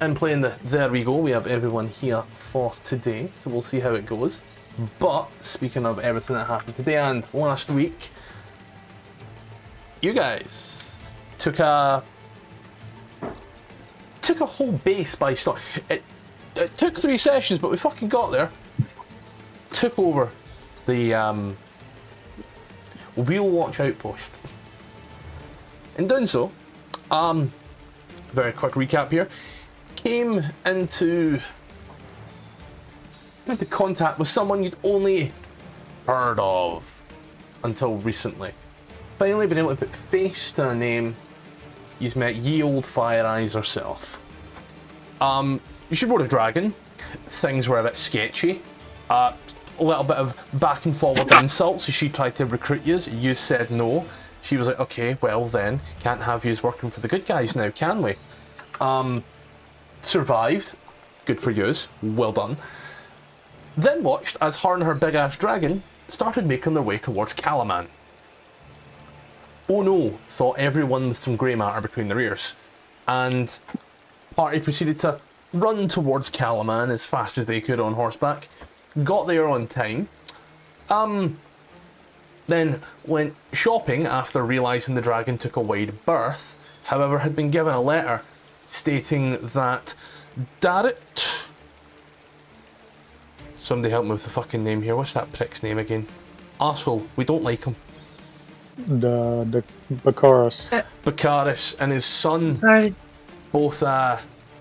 and playing the There We Go. We have everyone here for today, so we'll see how it goes. But speaking of everything that happened today and last week, you guys took a whole base by storm. It took 3 sessions, but we fucking got there. Took over the Wheel Watch outpost. In doing so, very quick recap here, came into contact with someone you'd only heard of until recently. Finally been able to put face to a name. You've met ye old Fire-Eyes herself. You should board a dragon. Things were a bit sketchy. A little bit of back and forward insults. So she tried to recruit you. You said no. She was like, okay, well then, can't have yous working for the good guys now, can we? Survived. Good for yous. Well done. Then watched as her and her big-ass dragon started making their way towards Kalaman. Oh no, thought everyone with some grey matter between their ears. And party proceeded to run towards Kalaman as fast as they could on horseback. Got there on time. Then went shopping after realising the dragon took a wide berth. However, had been given a letter stating that Darrett... Somebody help me with the fucking name here. What's that prick's name again? Arsehole. We don't like him. The Bakaris. Bakaris and his son both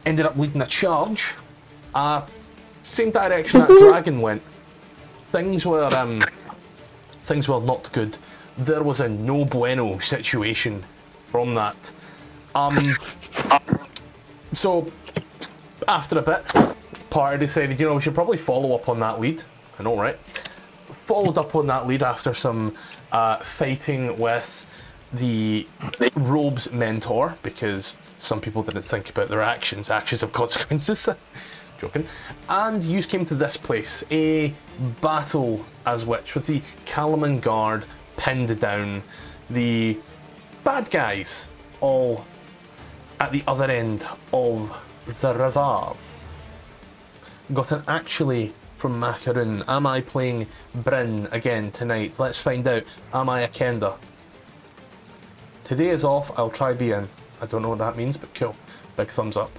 ended up leading a charge. Same direction that dragon went. Things were not good. There was a no bueno situation from that. So after a bit, party decided, you know, we should probably follow up on that lead. I know, right? Followed up on that lead after some fighting with the robe's mentor, because some people didn't think about their actions. Actions have consequences. Joking. And you came to this place, a battle as which, with the Kalaman guard pinned down, the bad guys all at the other end of the river. Got an actually from Macaroon. Am I playing Bryn again tonight? Let's find out. Am I a Kenda? Today is off. I'll try being. I don't know what that means, but cool. Big thumbs up.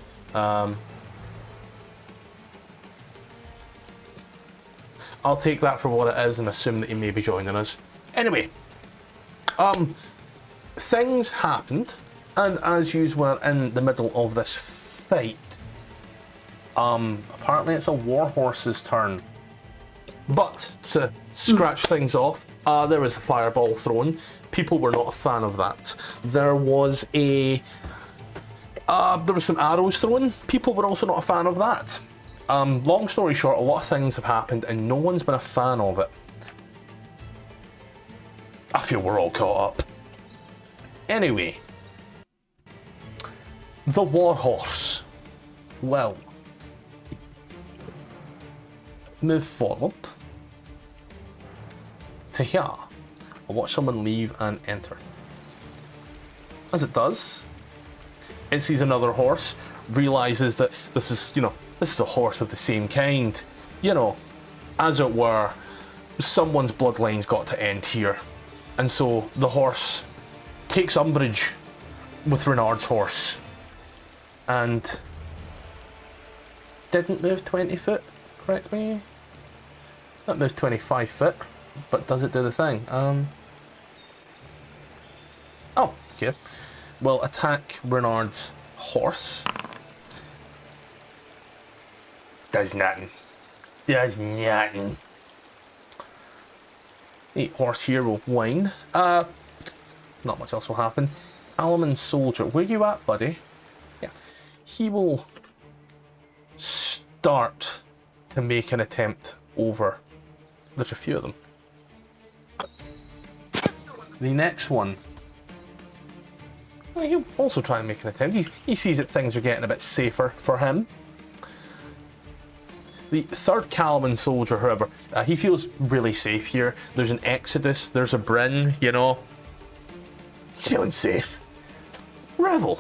I'll take that for what it is and assume that he may be joining us. Anyway, things happened, and as you were in the middle of this fight, apparently it's a warhorse's turn. But to scratch things off, there was a fireball thrown. People were not a fan of that. There were some arrows thrown. People were also not a fan of that. Long story short, a lot of things have happened and no one's been a fan of it. I feel we're all caught up. Anyway, the warhorse. Well, move forward to here. I'll watch someone leave and enter. As it does, it sees another horse, realizes that this is a horse of the same kind. You know, as it were, someone's bloodline's got to end here. And so the horse takes umbrage with Rennard's horse and didn't move 20 foot. Correct me. That moved 25 foot, but does it do the thing? Oh, okay. Well, attack Rennard's horse. Does nothing. Does nothing. The horse here will whine. Not much else will happen. Alaman soldier, where you at, buddy? Yeah, he will start to make an attempt over. There's a few of them. The next one, well, he'll also try and make an attempt. He sees that things are getting a bit safer for him. The third Kalaman soldier, however, he feels really safe here. There's an Exodus, there's a Bryn, you know. He's feeling safe. Revel.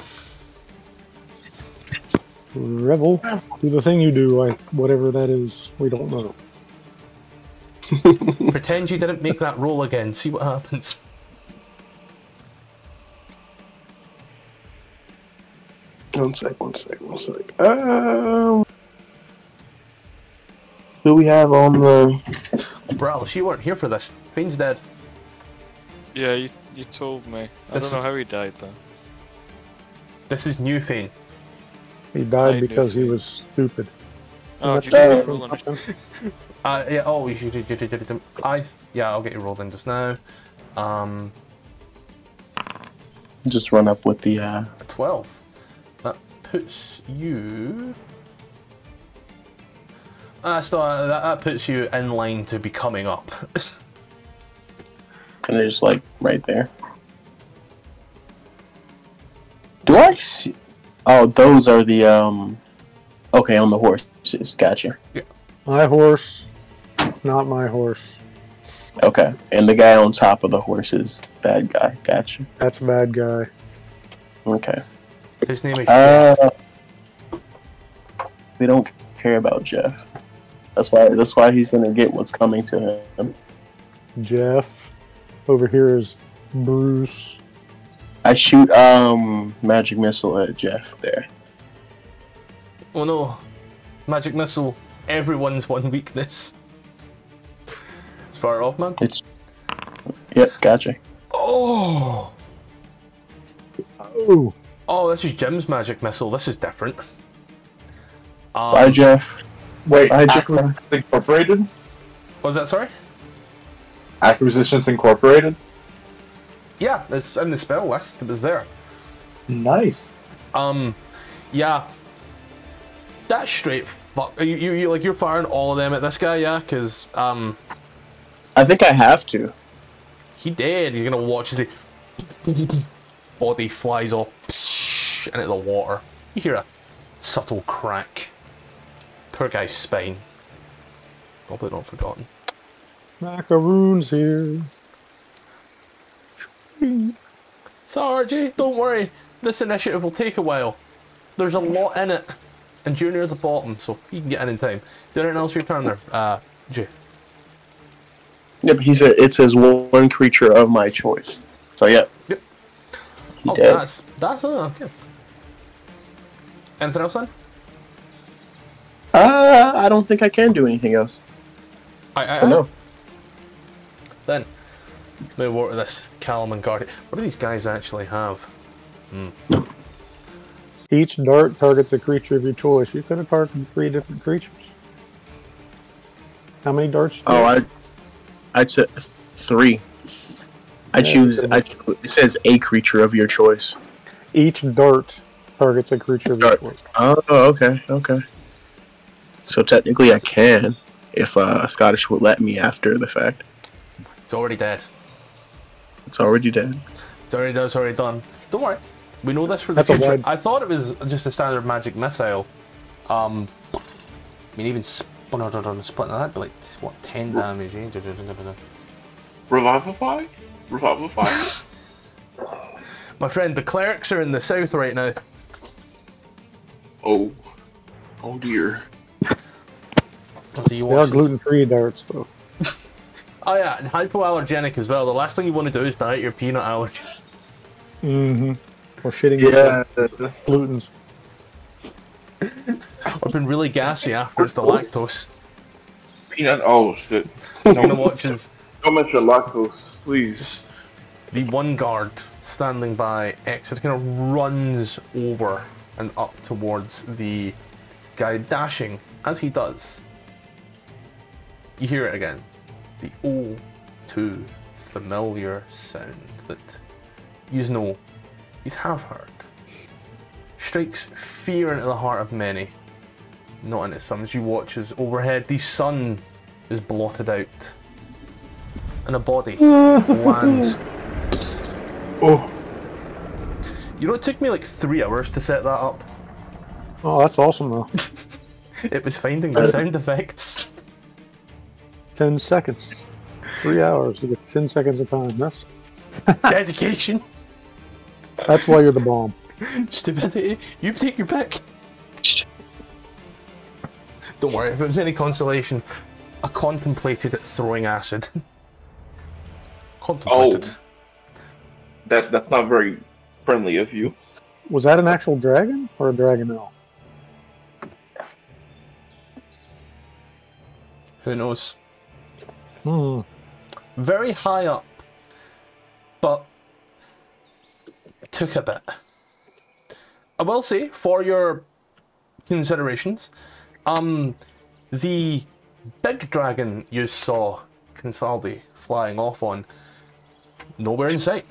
Revel, do the thing you do, whatever that is, we don't know. Pretend you didn't make that roll again, see what happens. One sec. Who we have on the... Bralis, you weren't here for this. Fiend's dead. Yeah, you told me. I don't know how he died, though. This is new Fiend. He died because he was stupid. Oh, yeah, oh, you did. Yeah, I'll get you rolled in just now. Just run up with the... 12. That puts you... that puts you in line to be coming up. And they're just, like, right there. Do I see... Oh, those are the, Okay, on the horses. Gotcha. Yeah. My horse. Not my horse. Okay. And the guy on top of the horse is bad guy. Gotcha. That's a bad guy. Okay. His name is Jeff. We don't care about Jeff. That's why he's gonna get what's coming to him. Jeff. Over here is Bruce. I shoot magic missile at Jeff there. Oh no. Magic missile, everyone's one weakness. It's far off, man. Yep, gotcha. Oh! Oh! Oh, this is Jim's magic missile. This is different. Bye, Jeff. Wait, Acquisitions Incorporated? What was that, sorry? Acquisitions Incorporated? Yeah, it's in the spell list. It was there. Nice. Yeah. That's straight fuck. You like, you're firing all of them at this guy, yeah? Because I think I have to. He did. He's gonna watch as the body flies off into the water. You hear a subtle crack. Poor guy's spine. Probably not forgotten. Macaroon's here. Sarge, don't worry. This initiative will take a while. There's a lot in it. And you're near the bottom, so you can get in time. Do anything else your turn there, Jay? Yep, yeah, he said it says one creature of my choice. So yeah. Yep. He dead. That's okay. Anything else then? I don't think I can do anything else. I know. Then move over to this Kalaman Guardian. What do these guys actually have? Hmm. Each dart targets a creature of your choice. You could have targeted 3 different creatures. How many darts? Oh, I took 3. It says a creature of your choice. Each dart targets a creature of your choice. Oh, okay. So technically, I can if Scottish would let me after the fact. It's already dead. It's already done. Don't worry. We know this for the future. I thought it was just a standard magic missile. I mean, even splitting that, but like, what, 10 damage? Revivify? My friend, the clerics are in the south right now. Oh dear. So they are gluten-free darts, though. Oh yeah, and hypoallergenic as well. The last thing you want to do is die at your peanut allergy. Mm-hmm. Or shitting glutens. I've been really gassy after it's the lactose. Peanut, oh shit. I'm gonna watch his... Don't mention lactose, please. The one guard standing by exit kind of runs over and up towards the guy dashing. As he does, you hear it again. The all too familiar sound that you know you have heard. Strikes fear into the heart of many, not into some. As you watch as overhead the sun is blotted out and a body lands. Oh, you know, it took me like 3 hours to set that up. Oh, that's awesome though. It was finding the sound effects. 10 seconds. 3 hours to get 10 seconds of time. That's dedication. That's why you're the bomb. Stupidity. You take your pick. Don't worry, if it was any consolation, I contemplated throwing acid. Contemplated. Oh, that's not very friendly of you. Was that an actual dragon or a dragonel? Who knows? Hmm. Very high up, but took a bit. I will say, for your considerations, the big dragon you saw Kansaldi flying off on, nowhere in sight.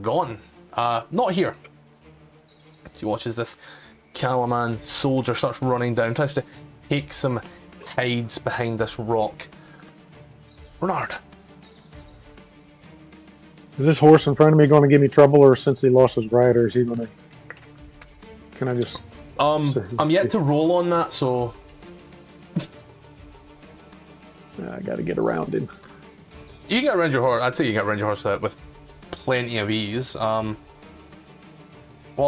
Gone. Not here. She watches this Kalaman soldier starts running down, tries to take some hides behind this rock. Rennard. Is this horse in front of me going to give me trouble, or since he lost his rider, is he going to... Can I just... I'm yet to roll on that, so... I gotta get around him. You can get around your horse. I'd say you can get around your horse with plenty of ease. What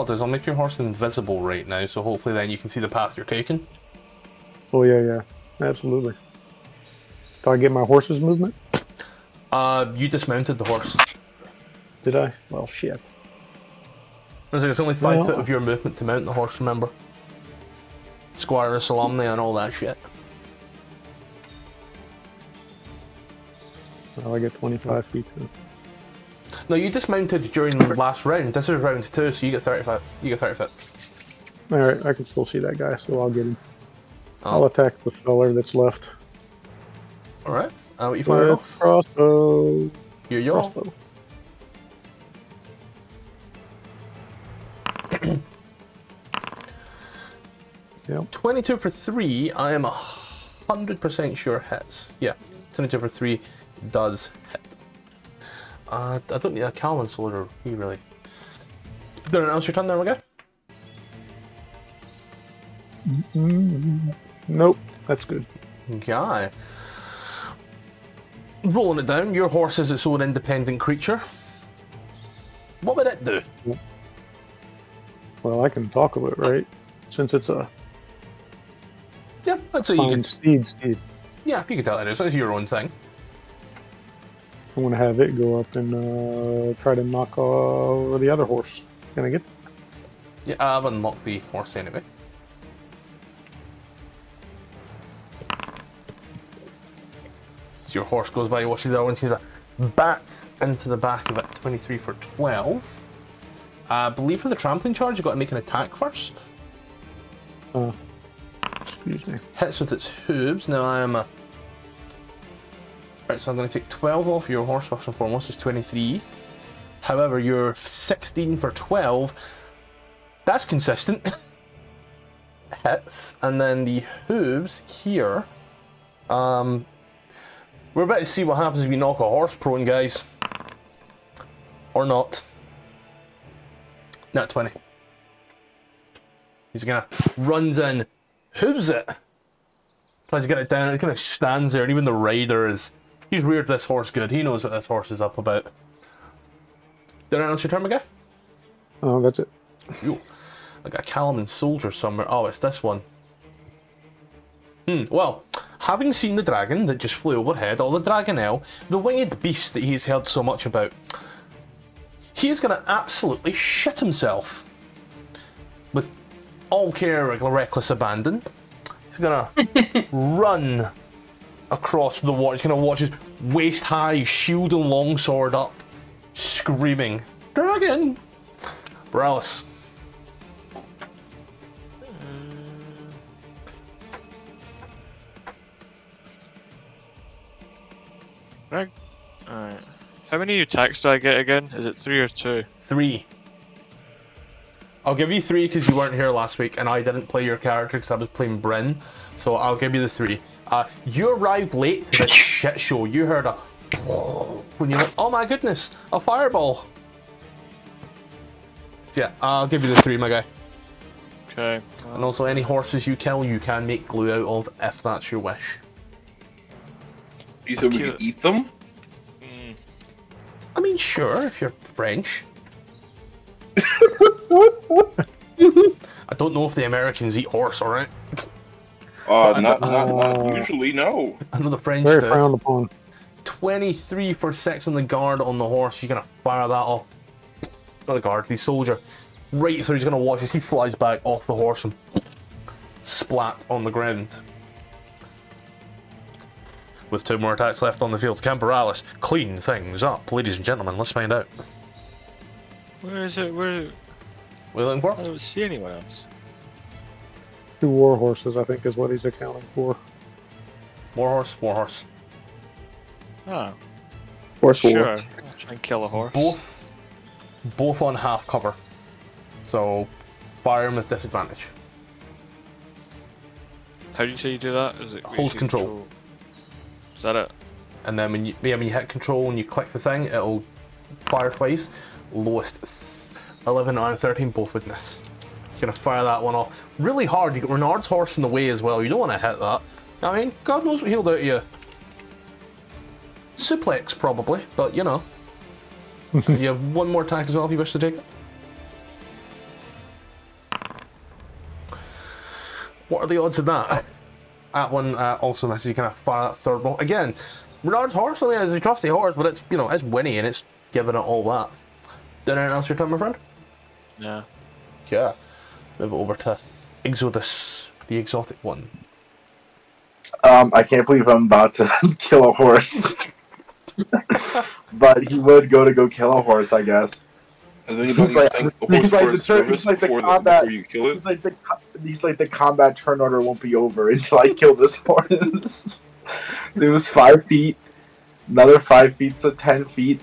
I'll do is I'll make your horse invisible right now, so hopefully then you can see the path you're taking. Oh yeah, yeah, absolutely. Do I get my horse's movement? You dismounted the horse. Did I? Well, shit. It's only 5 foot of your movement to mount the horse, remember? Squire of Solamnia and all that shit. Well, I get 25 feet too. No, you dismounted during the last round. This is round 2, so you get 35. You get 30 feet. Alright, I can still see that guy, so I'll get him. Oh. I'll attack the feller that's left. Alright, what you fired off? Crossbow. You're crossbow. Yep. 22 for 3, I am 100% sure hits. Yeah, 22 for 3 does hit. I don't need a Kalaman soldier, he really. Did anyone else your turn there, my guy? Nope, that's good. Okay. Rolling it down, your horse is its own independent creature. What would it do? Well, I can talk about it, right? Since it's a... Yeah, I'd say you can... Steed. Yeah, you can tell it is. It's your own thing. I want to have it go up and try to knock over the other horse. Can I get that? Yeah, I've unlocked the horse anyway. So your horse goes by, you watch the other one, sees a bat into the back of it. 23 for 12. I believe for the trampling charge, you've got to make an attack first. Excuse me. Hits with its hooves. Now I am a... Right, so I'm going to take 12 off your horse first and foremost. It's 23. However, you're 16 for 12. That's consistent. Hits. And then the hooves here. We're about to see what happens if we knock a horse prone, guys. Or not. Not 20. He's gonna runs in, hooves it, tries to get it down. It kind of stands there, and even the rider is—he's reared this horse good. He knows what this horse is up about. Did I announce your turn, my guy? Oh, that's it. Yo, I got a Kalaman soldier somewhere. Oh, it's this one. Well, having seen the dragon that just flew overhead, or the dragonel, the winged beast that he's heard so much about, he is gonna absolutely shit himself. With all care, reckless abandon. He's gonna run across the water. He's gonna watch his waist high, shield and longsword up, screaming, "Dragon!" Borealis. Alright. How many attacks do I get again? Is it 3 or 2? 3. I'll give you 3 because you weren't here last week and I didn't play your character because I was playing Brynn. So I'll give you the 3. You arrived late to this shit show. You heard a... when you went, oh my goodness, a fireball. So yeah, I'll give you the 3, my guy. Okay. And also any horses you kill, you can make glue out of if that's your wish. You said we could eat them? I mean, sure, if you're French. I don't know if the Americans eat horse, alright? Not usually, no. Another French very frowned upon. 23 for 6 on the guard on the horse. You're going to fire that off. Another guard, the soldier. Right through, he's going to watch as he flies back off the horse and splat on the ground. With 2 more attacks left on the field, can Borealis clean things up? Ladies and gentlemen, let's find out. Where is it? Where is it? What are you looking for? I don't see anyone else. 2 war horses, I think, is what he's accounting for. War horse, war horse. Oh. Horse war. Sure, I'll try and kill a horse. Both on half cover. So, fire him with disadvantage. How do you say you do that? Is it hold control? Is that it? And then when you hit control and you click the thing, it'll fire twice. Lowest 11 and 13 both would miss. You're gonna fire that one off really hard. You got Renard's horse in the way as well. You don't want to hit that. I mean, God knows what he'll do to you. Suplex probably, but you know. You have 1 more attack as well if you wish to take it. What are the odds of that? That one also misses. You kind of fire that 3rd ball again. Renard's horse, I mean, it's a trusty horse, but it's, you know, it's winning and it's giving it all that. Did anyone else your turn, my friend? Yeah. Yeah. Move it over to Exodus, the exotic one. I can't believe I'm about to kill a horse, but he would go kill a horse, I guess. He's like the combat turn order won't be over until I kill this horse. So it was 5 feet, another 5 feet, so 10 feet.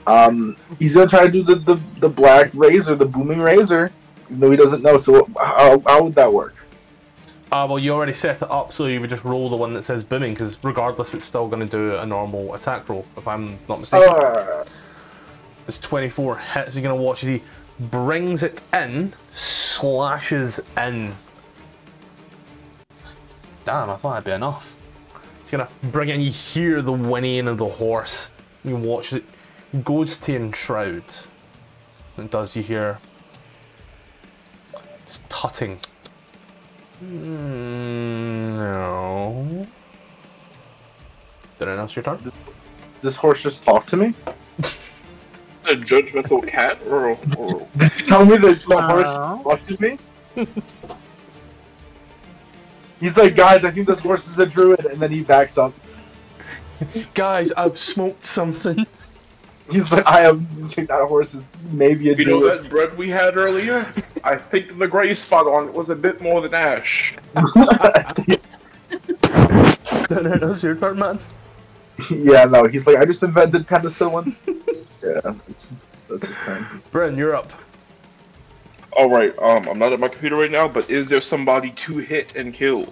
He's gonna try to do the black razor, the booming razor, even though he doesn't know. So how would that work? Well, you already set it up, so you would just roll the one that says booming, because regardless, it's still gonna do a normal attack roll, if I'm not mistaken. It's 24 hits. You're going to watch as he brings it in, slashes in. Damn, I thought that'd be enough. He's going to bring it in. You hear the whinnying of the horse. You watch as it goes to enshroud. And does you hear it's tutting. No. Did I announce your turn? This horse just talked to me? A judgmental cat, or... Tell me that the horse watches me? He's like, guys, I think this horse is a druid, and then he backs up. Guys, I've smoked something. He's like, that horse is maybe a druid. You know that bread we had earlier? I think the grey spot on it was a bit more than ash. No, that's your turn, man. Yeah, no, he's like, I just invented penicillin. Yeah, that's his thing. Bren, you're up. Alright, I'm not at my computer right now, but is there somebody to hit and kill?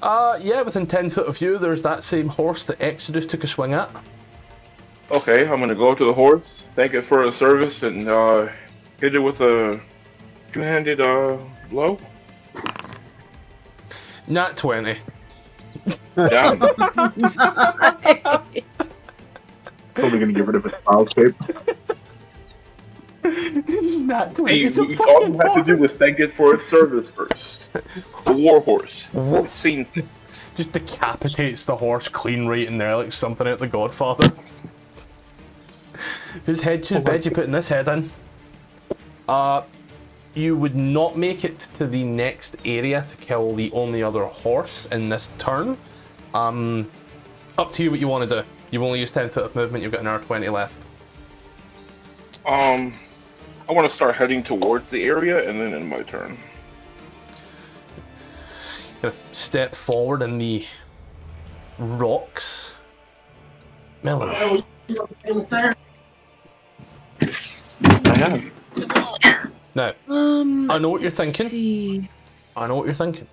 Yeah, within 10 foot of you, there's that same horse that Exodus took a swing at. Okay, I'm gonna go up to the horse, thank it for its service, and hit it with a two-handed blow. Nat 20. Damn. It's only gonna get rid of its wild shape. We all you have to do is thank it for its service first. The war horse. What? Just decapitates the horse clean right in there, like something out the Godfather. Whose head, whose bed you putting this head in? You would not make it to the next area to kill the only other horse in this turn. Up to you what you want to do. You've only used 10 foot of movement, you've got an R20 left. I want to start heading towards the area and then end my turn. Gonna step forward in the rocks. Melon. Now, I know what you're thinking. See. I know what you're thinking.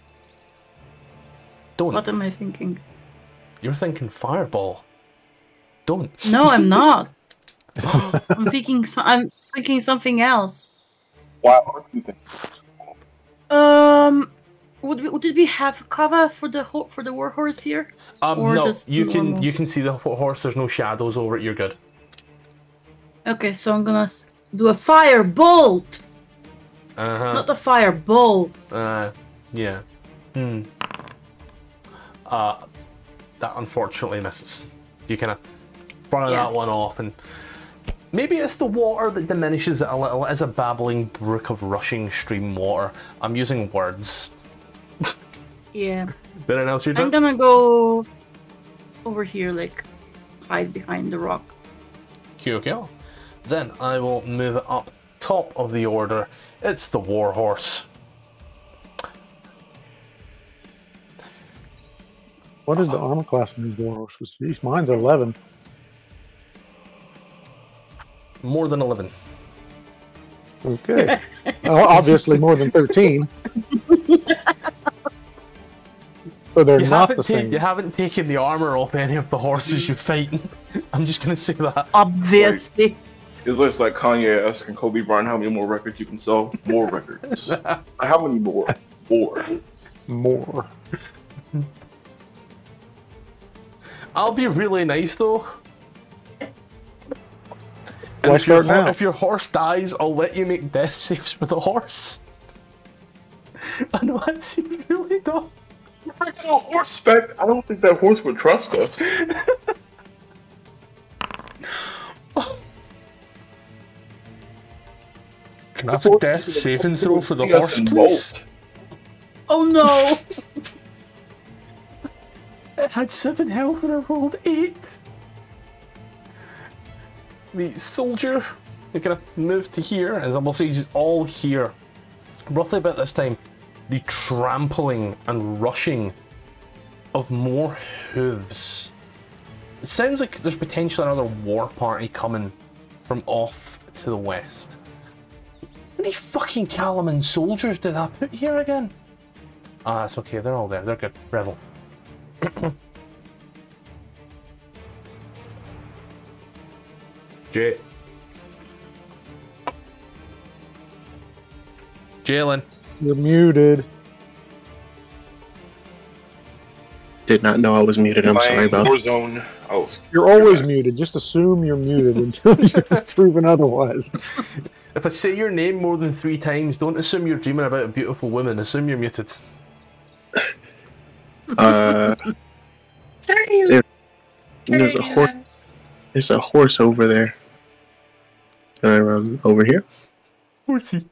Don't. What am I thinking? You're thinking fireball. Don't. No, I'm not. I'm thinking something else. Wow. Would we have cover for the warhorse here? No, you can see the horse. There's no shadows over it. You're good. Okay, so I'm gonna do a firebolt. Not a fireball. Yeah. That unfortunately misses. You kind of burn that one off, and maybe it's the water that diminishes it a little. It is a babbling brook of rushing stream water. I'm using words. Yeah. Anything else you're doing? I'm gonna go over here, like hide behind the rock. QOKL. Then I will move it up top of the order. It's the warhorse. What is the armor class in these warhorses? Jeez, mine's 11. More than 11. Okay. Well, obviously more than 13. So they're not the same. You haven't taken the armor off any of the horses you're fighting. I'm just going to say that. Obviously. Like, it looks like Kanye asking Kobe Bryant how many more records you can sell. More records. How many more? More. I'll be really nice though. And if your horse dies, I'll let you make death saves with a horse. I know that seems really dumb. I got a horse back. I don't think that horse would trust us. Can I have a death saving throw for the horse, please? Oh no! It had 7 health and I rolled 8. The soldier, we're gonna move to here, as I will say, he's all here. Roughly about this time, the trampling and rushing of more hooves. It sounds like there's potentially another war party coming from off to the west. How many fucking Kalaman soldiers did I put here again? Ah, it's okay, they're all there, they're good. Revel. Jalen. You're muted. Did not know I was muted. I'm sorry about that. Oh, you're always muted. Just assume you're muted until you're proven otherwise. If I say your name more than 3 times, don't assume you're dreaming about a beautiful woman. Assume you're muted. There's a horse. There's a horse over there. Can I run over here? Horsey.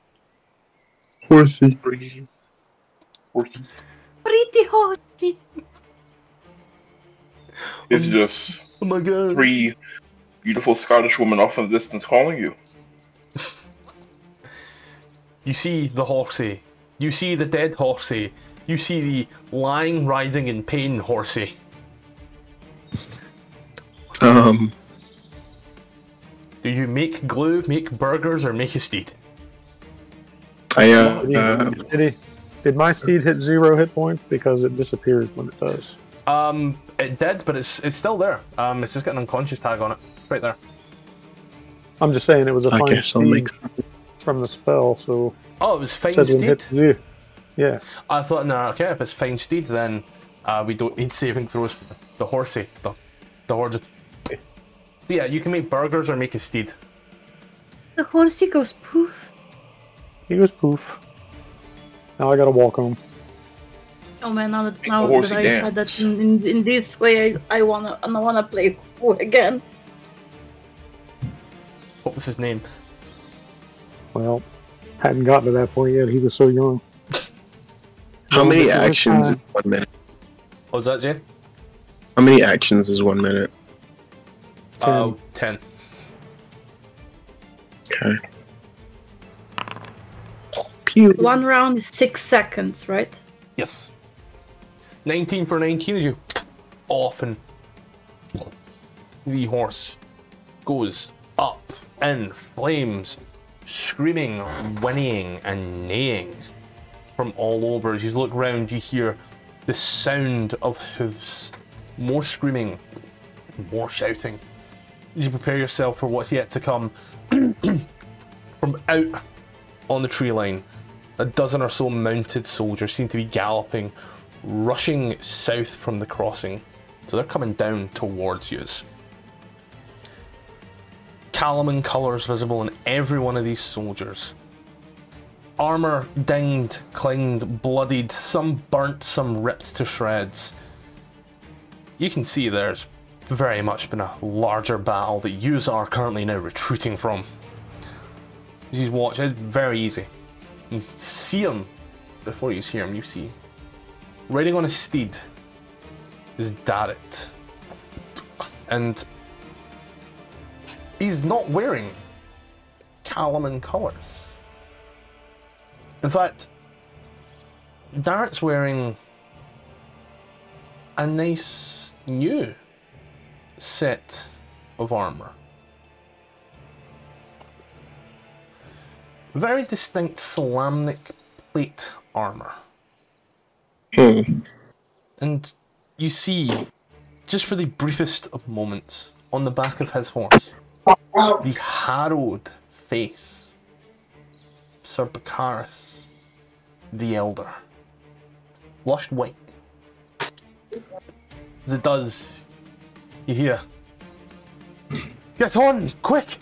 Horsey. Pretty horsey. Pretty horsey. It's just oh my God. 3 beautiful Scottish women off of distance calling you. You see the horsey. You see the dead horsey. You see the lying, writhing in pain horsey. Do you make glue, make burgers, or make a steed? Did my steed hit 0 hit points because it disappears when it does? It did, but it's still there. It's just got an unconscious tag on it. It's right there. I'm just saying it was a fine steed from the spell, so. Oh, it was fine steed. Yeah. I thought no, okay, if it's fine steed, then we don't need saving throws for the horsey, the horse. So yeah, you can make burgers or make a steed. The horsey goes poof. He goes poof. Now I gotta walk home. Oh man, now that I said that in this way, I wanna play Who again. What was his name? Well, hadn't gotten to that point yet. He was so young. How many actions is 1 minute? What was that, Jay? How many actions is 1 minute? 10. Okay. Pew. 1 round is 6 seconds, right? Yes. 19 for 19 is you. Off and the horse goes up in flames, screaming, whinnying, and neighing from all over. As you look round, you hear the sound of hooves. More screaming, more shouting. As you prepare yourself for what's yet to come, from out on the tree line, a dozen or so mounted soldiers seem to be galloping, rushing south from the crossing. So they're coming down towards you. Kalaman colours visible in every one of these soldiers. Armour dinged, clinged, bloodied, some burnt, some ripped to shreds. you can see there's very much been a larger battle that you are currently now retreating from. You just watch, it's very easy. You see him, before you hear him, you see, riding on a steed is Darrett. And he's not wearing Kalaman colours. In fact, Darrett's wearing a nice new set of armour. Very distinct Solamnic plate armour. And you see, just for the briefest of moments, on the back of his horse, the harrowed face, Sir Bakaris the Elder, flushed white. As it does, you hear, "Get on, quick!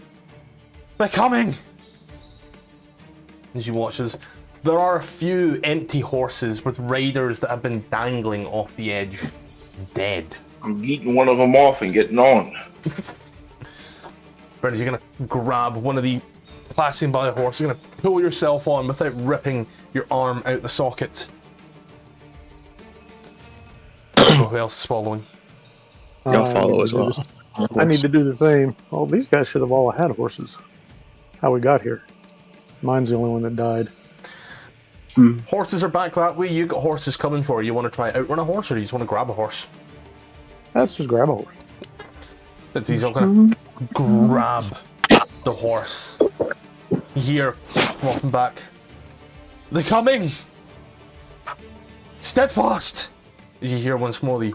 They're coming!" As you watch this, there are a few empty horses with riders that have been dangling off the edge, dead. I'm eating one of them off and getting on. Brendan, you're going to grab one of the passing by the horse. You're going to pull yourself on without ripping your arm out the socket. Oh, who else is following? I'll follow as well. I need to do the same. Oh, these guys should have all had horses. That's how we got here. Mine's the only one that died. Horses are back that way. You got horses coming for you. You want to try outrun a horse, or you just want to grab a horse? Let's just grab a horse. It's easy. I'm going to grab the horse. Here, walking back. They're coming! Steadfast! As you hear once more the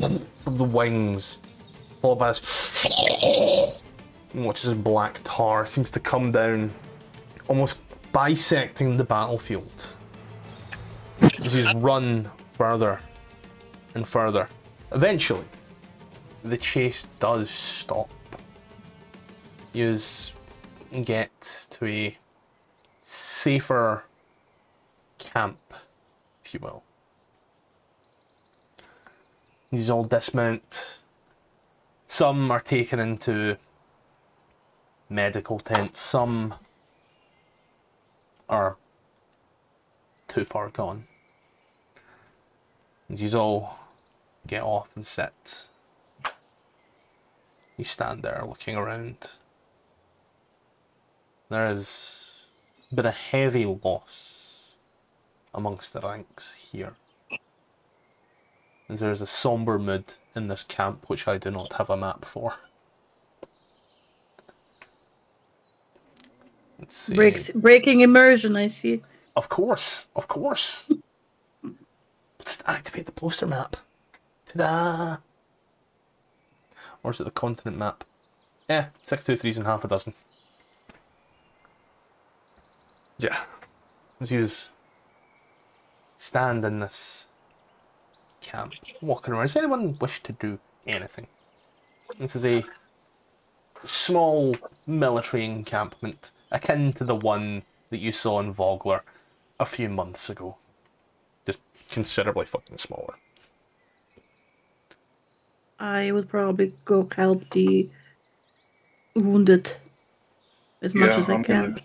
from the wings, followed by this, and watch this black tar seems to come down, almost bisecting the battlefield. As he's run further and further. Eventually, the chase does stop. You get to a safer camp, if you will. These all dismount. Some are taken into medical tents. Some are too far gone. These all get off and sit. You stand there looking around. There has been a heavy loss amongst the ranks here, as there is a sombre mood in this camp which I do not have a map for. Let's see. Breaking immersion, I see. Of course, of course. Let's activate the poster map. Ta-da! Or is it the continent map? Eh, 623's and half a dozen. Yeah. Let's use stand in this camp, walking around. Does anyone wish to do anything? This is a small military encampment akin to the one that you saw in Vogler a few months ago. Just considerably fucking smaller. I would probably go help the wounded as much as I can.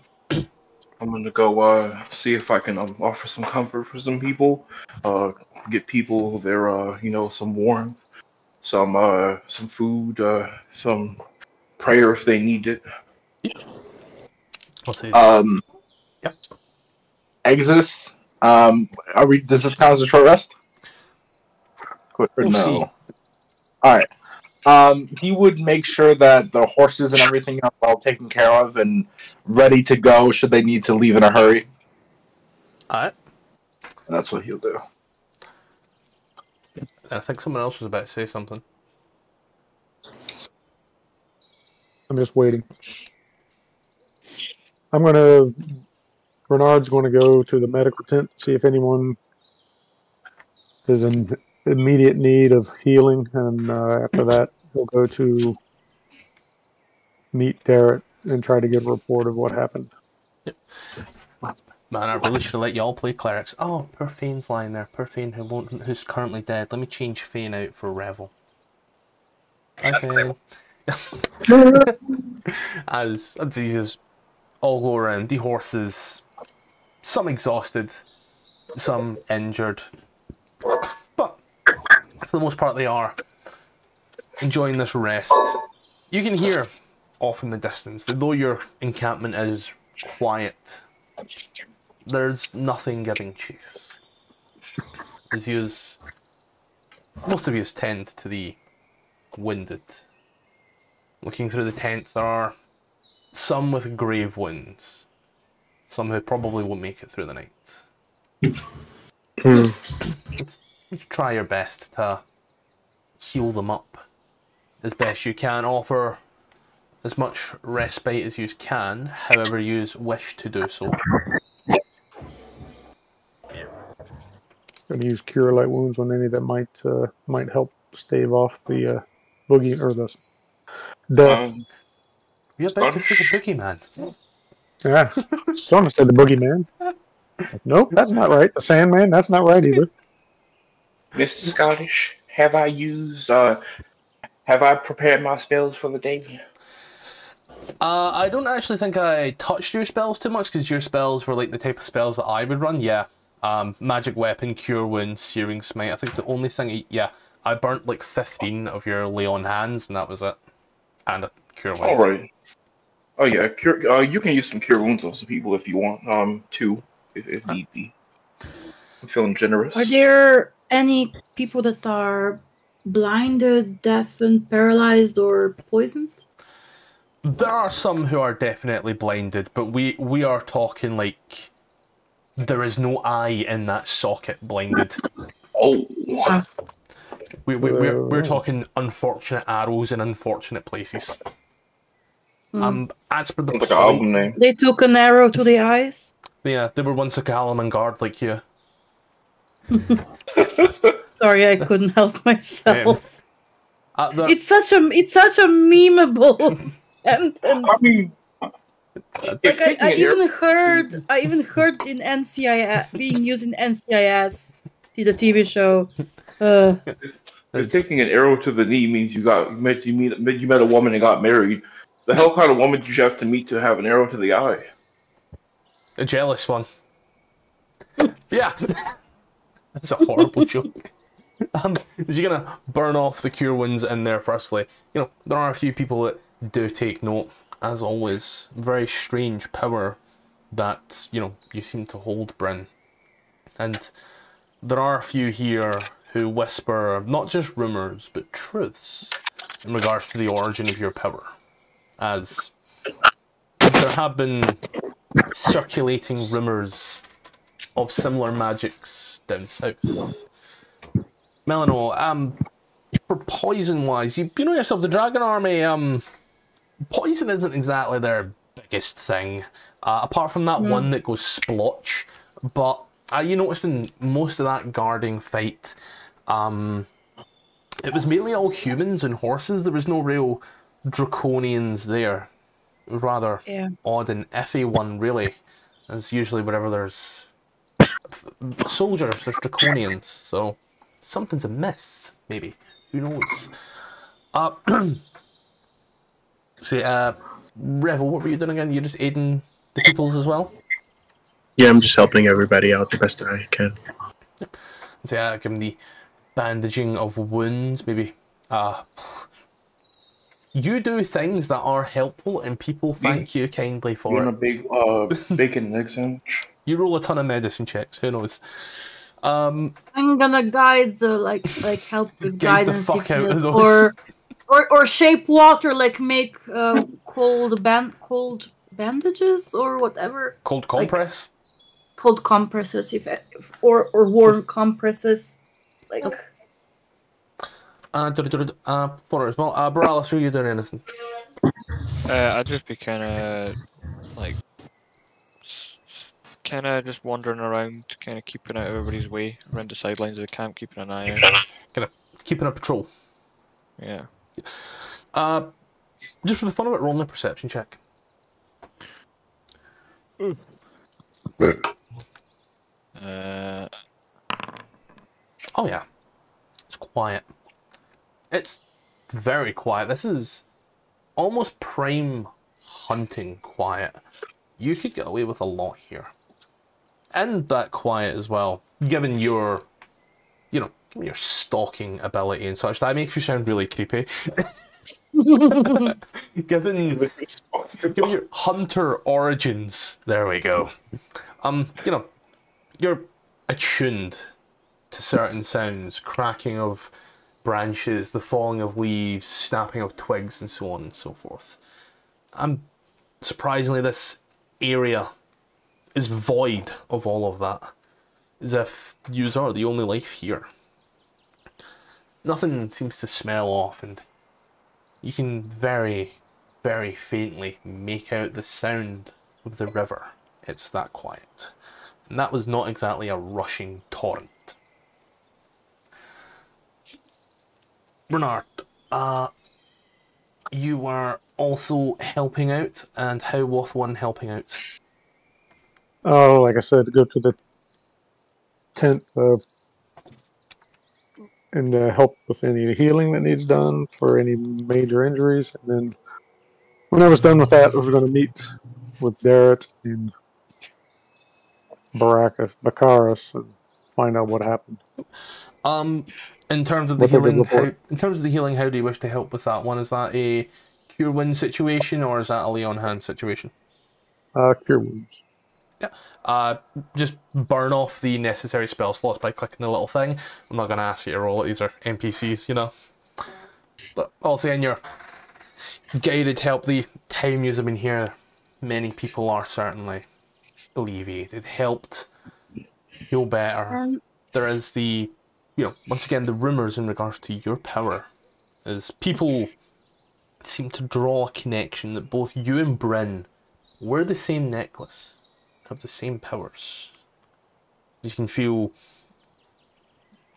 I'm going to go see if I can offer some comfort for some people. Get people their, you know, some warmth, some food, some prayer if they need it. We'll see. Yep. Exodus. Are we? Does this count as a short rest? We'll see. All right. He would make sure that the horses and everything are all taken care of and ready to go should they need to leave in a hurry. All right. That's what he'll do. I think someone else was about to say something. I'm just waiting. I'm going to... Rennard's going to go to the medical tent, see if anyone is in immediate need of healing, and after that, we'll go to meet Darrett and try to get a report of what happened. Yep. Man, I really should have let y'all play clerics. Oh, poor Fane's lying there. Poor Fane who's currently dead. Let me change Fane out for Revel. Hi, Fane. As you just all go around, the horses, some exhausted, some injured, but for the most part they are enjoying this rest. You can hear off in the distance, though your encampment is quiet, there's nothing giving chase. As you, most of you tend to the winded. Looking through the tent, there are some with grave wounds, some who probably won't make it through the night. Let's try your best to heal them up as best you can, offer as much respite as you can, however you wish to do so. Gonna use Cure Light Wounds on any that might help stave off the boogie or the you're about to see the boogeyman. Yeah, someone said the boogeyman. Nope, that's not right. The Sandman, that's not right either. Mr. Scottish, have I used, have I prepared my spells for the day? I don't actually think I touched your spells too much, because your spells were like the type of spells that I would run, yeah. Magic Weapon, Cure Wound, Searing Smite. I think the only thing, I burnt like 15 of your Lay on Hands, and that was it. And a Cure Wounds. Alright. Oh yeah, you can use some Cure Wounds on some people if you want, too, if need be. I'm feeling generous. Are there any people that are blinded, deafened, paralyzed, or poisoned? There are some who are definitely blinded, but we are talking like there is no eye in that socket blinded. Oh. We're talking unfortunate arrows in unfortunate places. As per the play, they took an arrow to the eyes. Yeah, they were once a Kalaman guard like you. Sorry, I couldn't help myself. It's such a memeable. And I mean, like I even heard in NCIS being used in NCIS, the TV show. If taking an arrow to the knee means you met a woman and got married, the hell kind of woman do you have to meet to have an arrow to the eye? A jealous one. Yeah, that's a horrible joke. Is you're gonna burn off the cure wounds in there. Firstly, you know there are a few people that do take note, as always. Very strange power that you seem to hold, Bryn. And there are a few here who whisper not just rumours but truths in regards to the origin of your power, as there have been circulating rumours of similar magics down south. Melanor, for poison wise, you know yourself, the Dragon Army, poison isn't exactly their biggest thing, apart from that one that goes splotch. But you noticed in most of that guarding fight, it was mainly all humans and horses. There was no real draconians there. It was rather odd and iffy one, really. It's usually wherever there's soldiers, there's draconians. So something's amiss, maybe. Who knows? See, Revel, what were you doing again? You're just aiding the peoples as well? Yeah, I'm just helping everybody out the best I can. See, give them the bandaging of wounds, maybe. You do things that are helpful, and people thank you kindly for it. Bacon Nixon. You roll a ton of medicine checks, who knows? I'm gonna guide the, like help with guidance. The fuck out of those. Or shape water, like make cold bandages or whatever. Cold compress. Like, cold compresses, or warm compresses, like. For as well, Boralis, are you doing anything? I'd just be kind of just wandering around, kind of keeping out of everybody's way, around the sidelines of the camp, keeping an eye out. Kind of keeping a patrol. Yeah. Just for the fun of it, roll me a perception check. Oh yeah, it's quiet. It's very quiet. This is almost prime hunting quiet. You could get away with a lot here. And that quiet as well, given your, you know, your stalking ability and such. That makes you sound really creepy. given your hunter origins, there we go. You know, you're attuned to certain sounds, cracking of branches, the falling of leaves, snapping of twigs, and so on and so forth. Surprisingly, this area is void of all of that, as if you are the only life here. Nothing seems to smell off, and you can very, very faintly make out the sound of the river. It's that quiet. And that was not exactly a rushing torrent. Rennard, you were also helping out, and how was one helping out? Oh, like I said, go to the tent and help with any healing that needs done for any major injuries. And then when I was done with that, I was going to meet with Darrett and Bakaris and find out what happened. In terms of the healing, how do you wish to help with that one? Is that a cure wound situation, or is that a lay on hand situation? Cure wounds. Yeah. Just burn off the necessary spell slots by clicking the little thing. I'm not going to ask you to roll it. These are NPCs, you know. But also in your guided help, the time you've been here, many people are certainly alleviated, helped, feel better. There is the, you know, once again, the rumours in regards to your power, as people seem to draw a connection that both you and Bryn wear the same necklace, have the same powers. You can feel,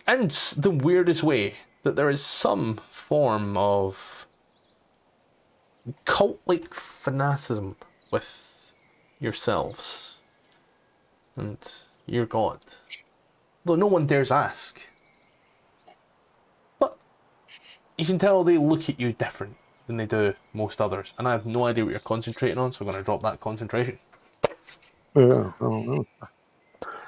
in the weirdest way, that there is some form of cult-like fanaticism with yourselves and your god. Though no one dares ask. You can tell they look at you different than they do most others, and I have no idea what you're concentrating on, so I'm going to drop that concentration. Yeah, I don't know.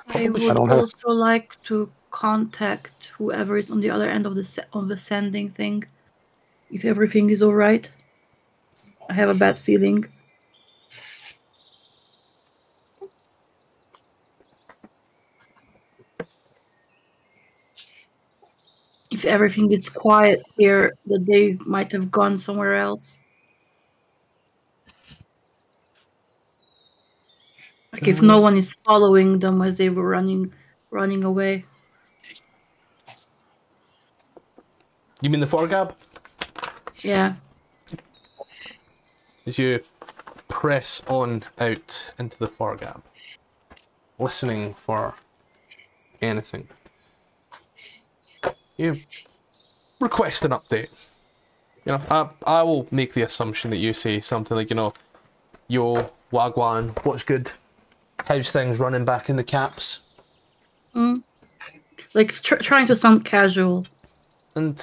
I would also like to contact whoever is on the other end of the sending thing, if everything is all right. I have a bad feeling. If everything is quiet here, that they might have gone somewhere else. Like if no one is following them as they were running away. You mean the foregab? Yeah. As you press on out into the foregab, listening for anything. You request an update. You know, I will make the assumption that you say something like, you know, yo, wagwan, what's good? How's things running back in the caps? Like trying to sound casual. And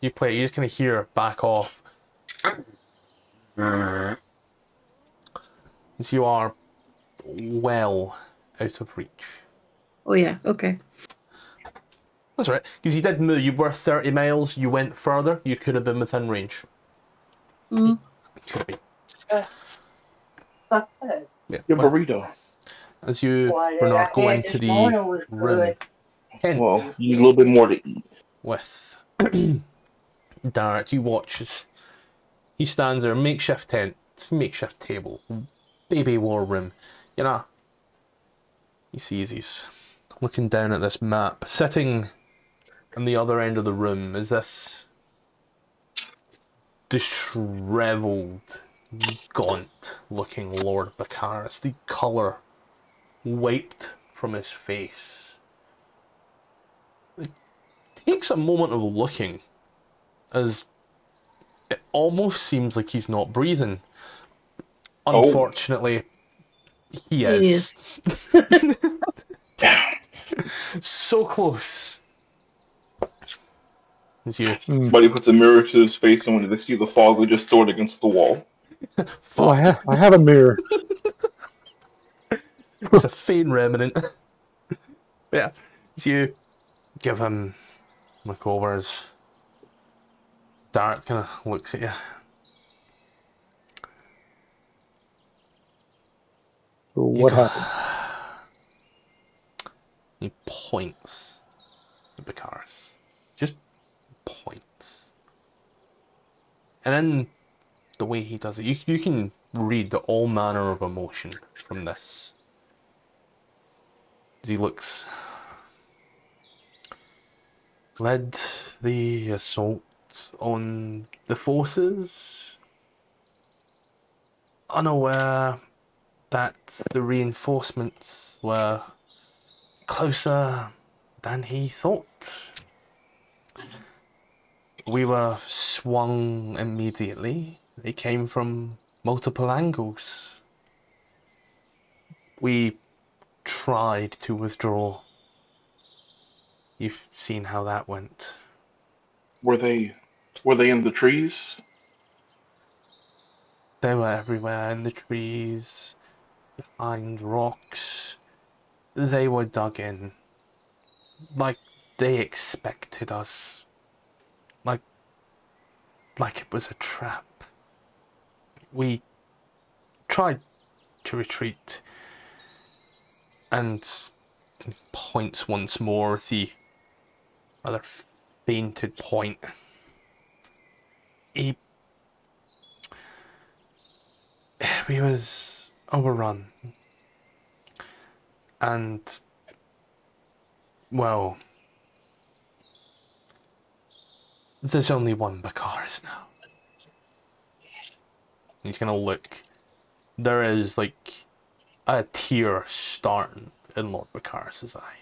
you play, you just kind of hear back off. As you are well out of reach. Oh yeah, okay. That's right, because you did move. You were 30 miles, you went further, you could have been within range. Could be. Yeah, your burrito. As you, Rennard, go into the room. Well, you need a little bit more to eat. With Darrett, you watch as he stands there, makeshift tent, makeshift table, baby war room. You know, he sees he's looking down at this map, sitting on the other end of the room is this disheveled, gaunt-looking Lord Bakaris, the colour wiped from his face. It takes a moment of looking, as it almost seems like he's not breathing. Unfortunately, he is. So close. It's you. Somebody puts a mirror to his face, and when they see the fog, they just throw it against the wall. Oh, I have a mirror. It's a faint remnant. Yeah, it's you. Give him McCovers. Darrett kind of looks at you. What happened? He points at Bakaris. Just points. And in the way he does it, you can read all manner of emotion from this. As he looks. Led the assault on the forces, unaware that the reinforcements were closer than he thought. We were swung immediately. They came from multiple angles. We tried to withdraw. You've seen how that went. Were they in the trees? They were everywhere, in the trees, behind rocks. They were dug in. Like they expected us. Like it was a trap. We tried to retreat. And points once more at the rather fainted point. We was overrun. And, well, there's only one Bakaris now. He's gonna look. There is, like, a tear starting in Lord Bakaris' eye.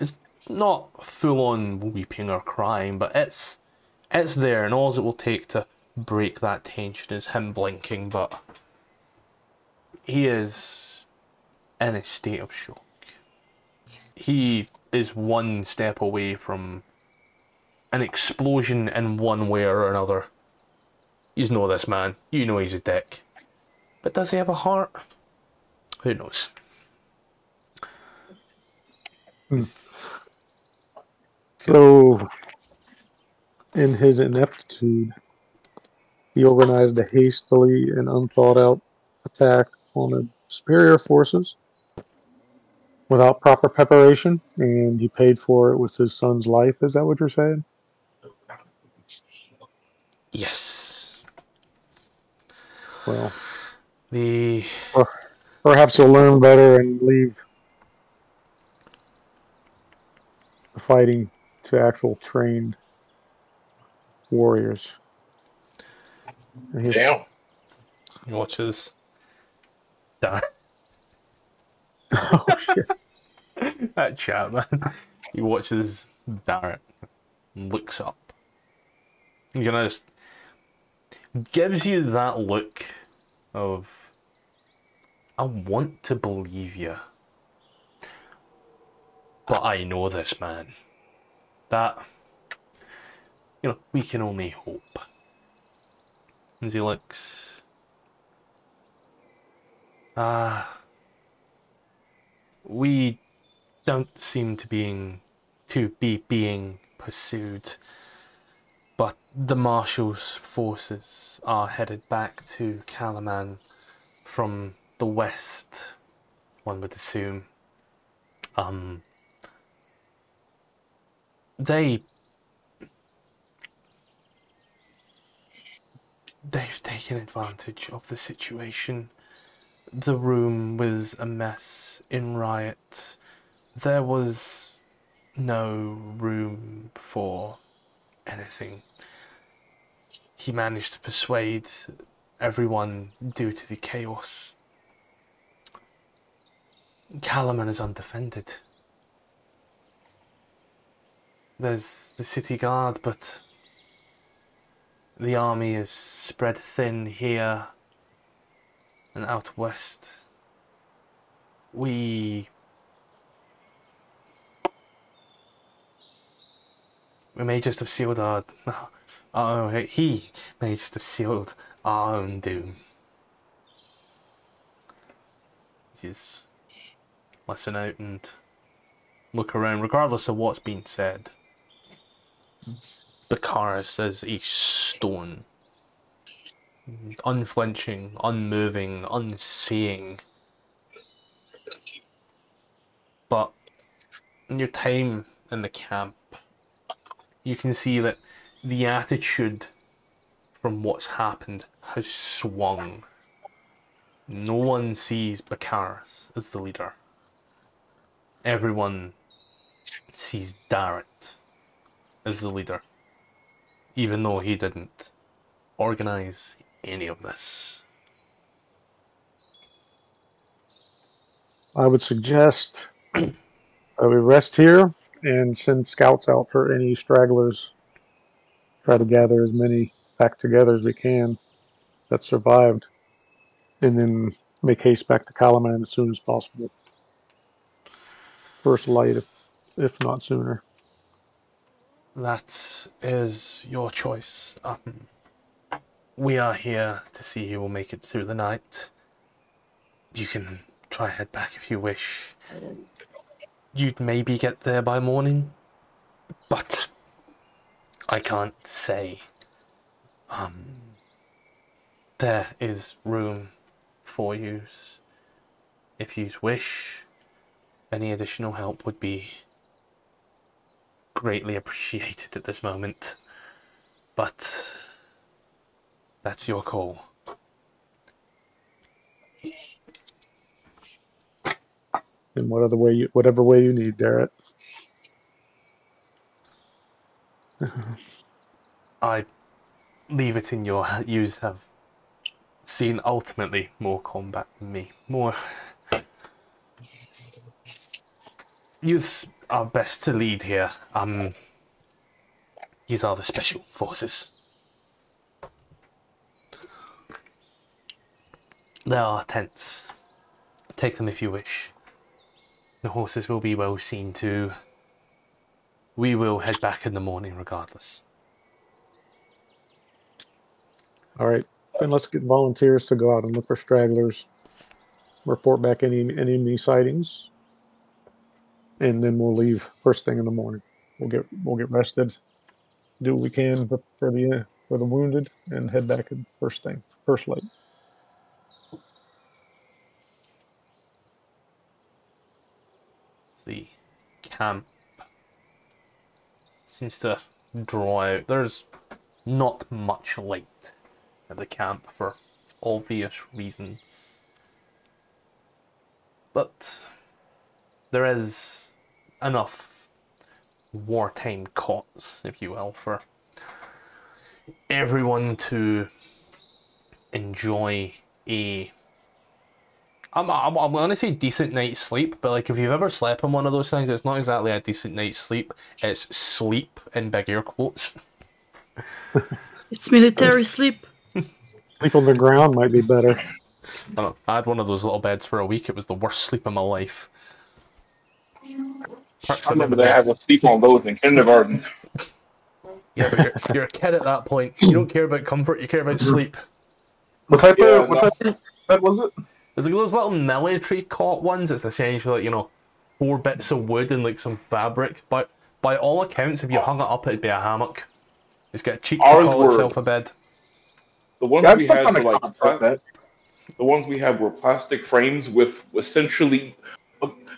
It's not full-on weeping or crying, but it's there, and all it will take to break that tension is him blinking, but he is in a state of shock. He is one step away from an explosion in one way or another. You know this man. You know he's a dick. But does he have a heart? Who knows? So, in his ineptitude, he organized a hastily and unthought-out attack on the superior forces without proper preparation, and he paid for it with his son's life. Is that what you're saying? Yes. Well, perhaps he'll learn better and leave the fighting to actual trained warriors. Damn. He watches. Oh shit! That chat, man. He watches Darrett, looks up. He's gonna just gives you that look of I want to believe you, but I know this man. That we can only hope. As he looks, we don't seem to be being pursued, but the Marshal's forces are headed back to Kalaman from the west, one would assume. They've taken advantage of the situation. The room was a mess in riot. There was no room for anything. He managed to persuade everyone due to the chaos. Kalaman is undefended. There's the city guard, but the army is spread thin here. And out west, we We may just have sealed he may just have sealed our own doom. Just listen out and look around, regardless of what's being said. Bakaris is a stone. Unflinching, unmoving, unseeing. But in your time in the camp, you can see that the attitude from what's happened has swung. No one sees Bakaris as the leader. Everyone sees Darrett as the leader, even though he didn't organize any of this. I would suggest that we rest here and send scouts out for any stragglers. Try to gather as many back together as we can that survived, and then make haste back to Kalaman as soon as possible. First light, if not sooner. That is your choice. We are here to see who will make it through the night. You can try head back if you wish. You'd maybe get there by morning, but I can't say. There is room for you if you wish. Any additional help would be greatly appreciated at this moment, but that's your call. In what other way whatever way you need, Darrett. I leave it in your hands. You have seen ultimately more combat than me. More. Yous are best to lead here. Yous are the special forces. There are tents. Take them if you wish. The horses will be well seen to. We will head back in the morning regardless. Alright, then let's get volunteers to go out and look for stragglers. Report back any enemy sightings. And then we'll leave first thing in the morning. We'll get rested, do what we can for the wounded, and head back in first light. It's the camp seems to draw out. There's not much light at the camp for obvious reasons, but there is enough wartime cots, if you will, for everyone to enjoy a... I'm going to say decent night's sleep, but like if you've ever slept on one of those things, it's not exactly a decent night's sleep. It's sleep in big air quotes. It's military sleep. Sleep on the ground might be better. I had one of those little beds for a week. It was the worst sleep of my life. I remember they had to sleep on those in kindergarten. Yeah, but you're a kid at that point. You don't care about comfort, you care about sleep. What type of bed was it? There's like those little military cot ones. It's essentially like, you know, 4 bits of wood and like some fabric. But by all accounts, if you hung it up, it'd be a hammock. It's got cheap to call itself a bed. The ones we had were like the ones we had were plastic frames with essentially,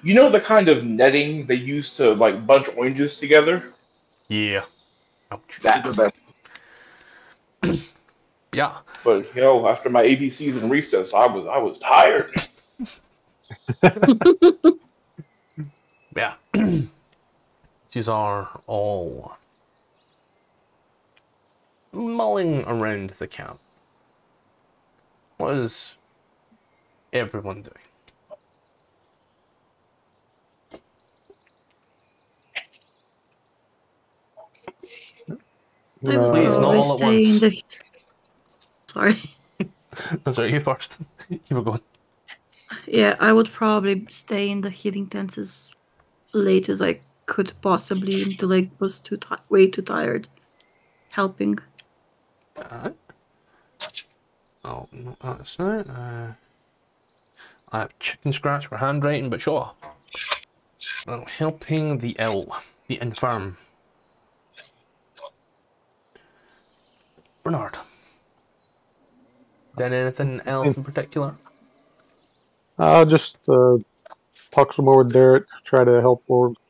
you know, the kind of netting they used to like bunch oranges together? Yeah. That's better. Yeah. But you know, after my ABCs and recess, I was tired. Yeah. These are all mulling around the camp. What is everyone doing? Please, not all at once. Sorry. That's right, you first. You were going. Yeah, I would probably stay in the healing tents as late as I could possibly. The leg was way too tired helping. Oh, no, that's not. I have chicken scratch for handwriting, but sure. Well, helping the ill, the infirm. Rennard. Then anything else in particular? I'll just talk some more with Darrett. Try to help organize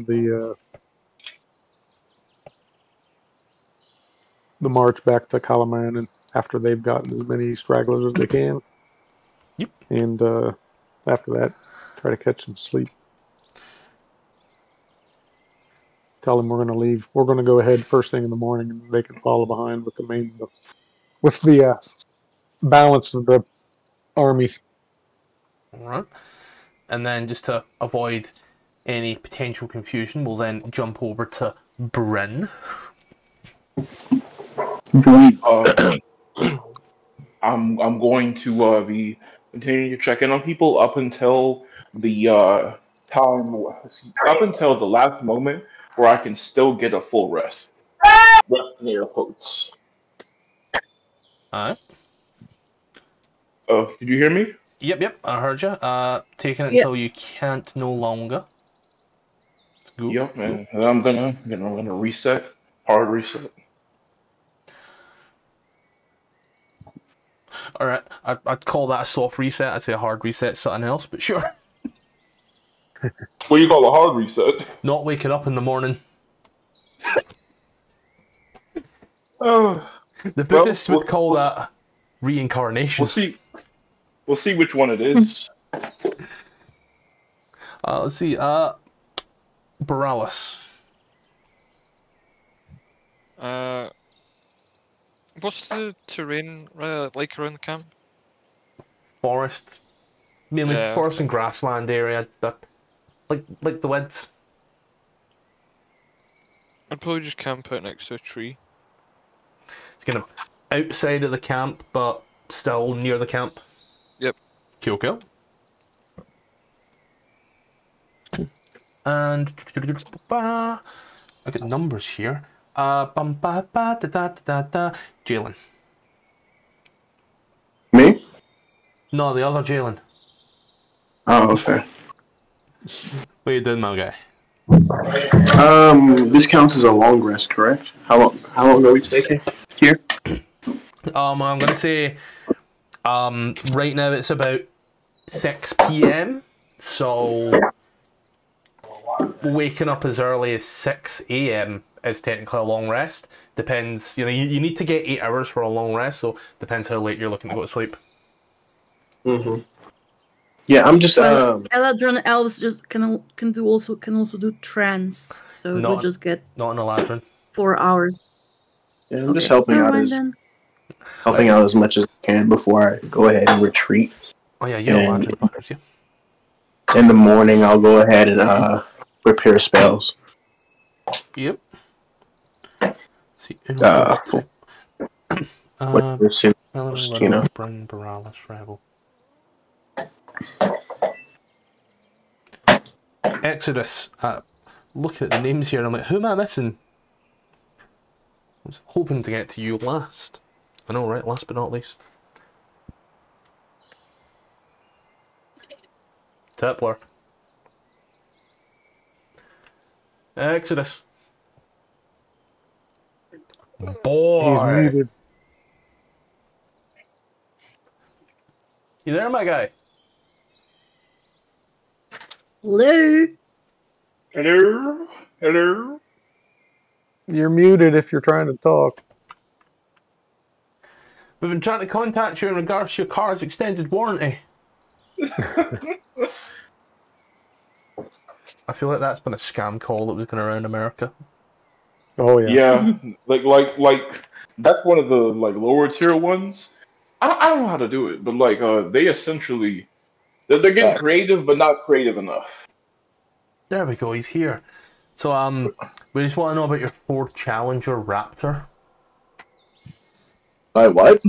the march back to Kalaman, and after they've gotten as many stragglers as they can. Yep. And after that, try to catch some sleep. Tell them we're going to leave. We're going to go ahead first thing in the morning, and they can follow behind with the balance of the army. All right. And then just to avoid any potential confusion, we'll then jump over to Bryn. I'm going to be continuing to check in on people up until the last moment where I can still get a full rest. Rest in air quotes. Alright. Oh, did you hear me? Yep, I heard you. Taking it until you can't no longer. Go. Yep, and I'm gonna, reset. Hard reset. Alright, I'd call that a soft reset. I'd say a hard reset, something else, but sure. What do you call a hard reset? Not waking up in the morning. The Buddhists would call that reincarnation. We'll see which one it is. Let's see. Boralis. What's the terrain like around the camp? Forest. Mainly forest and grassland area, but like the woods. I'd probably just camp out next to a tree. It's kind of outside of the camp, but still near the camp. Yep. Cool. And I get numbers here. Jalen. Me? No, the other Jalen. Oh, okay. What are you doing, my guy? This counts as a long rest, correct? How long are we taking here? I'm gonna say, right now it's about 6 PM, so waking up as early as 6 AM is technically a long rest. Depends, you need to get 8 hours for a long rest, so depends how late you're looking to go to sleep. Mm-hmm. Yeah, I'm just. Eladrin elves just can also do trance, so we just get not an Eladrin 4 hours. Yeah, I'm just helping out as much as I can before I go ahead and retreat. Oh yeah, you're Eladrin fuckers, yeah. In the morning, I'll go ahead and repair spells. Yep. Let's see. Bryn, Boralis, Revel. Exodus. Looking at the names here, I'm like, who am I missing? I was hoping to get to you last. I know, right? Last but not least. Tepler. Exodus. Boy. You there, my guy? Hello. You're muted if you're trying to talk. We've been trying to contact you in regards to your car's extended warranty. I feel like that's been a scam call that was going around America. Oh yeah. Yeah, like that's one of the lower tier ones. I don't know how to do it, but they essentially. They're getting creative, but not creative enough. There we go, he's here. So, we just want to know about your Ford Challenger Raptor. My what?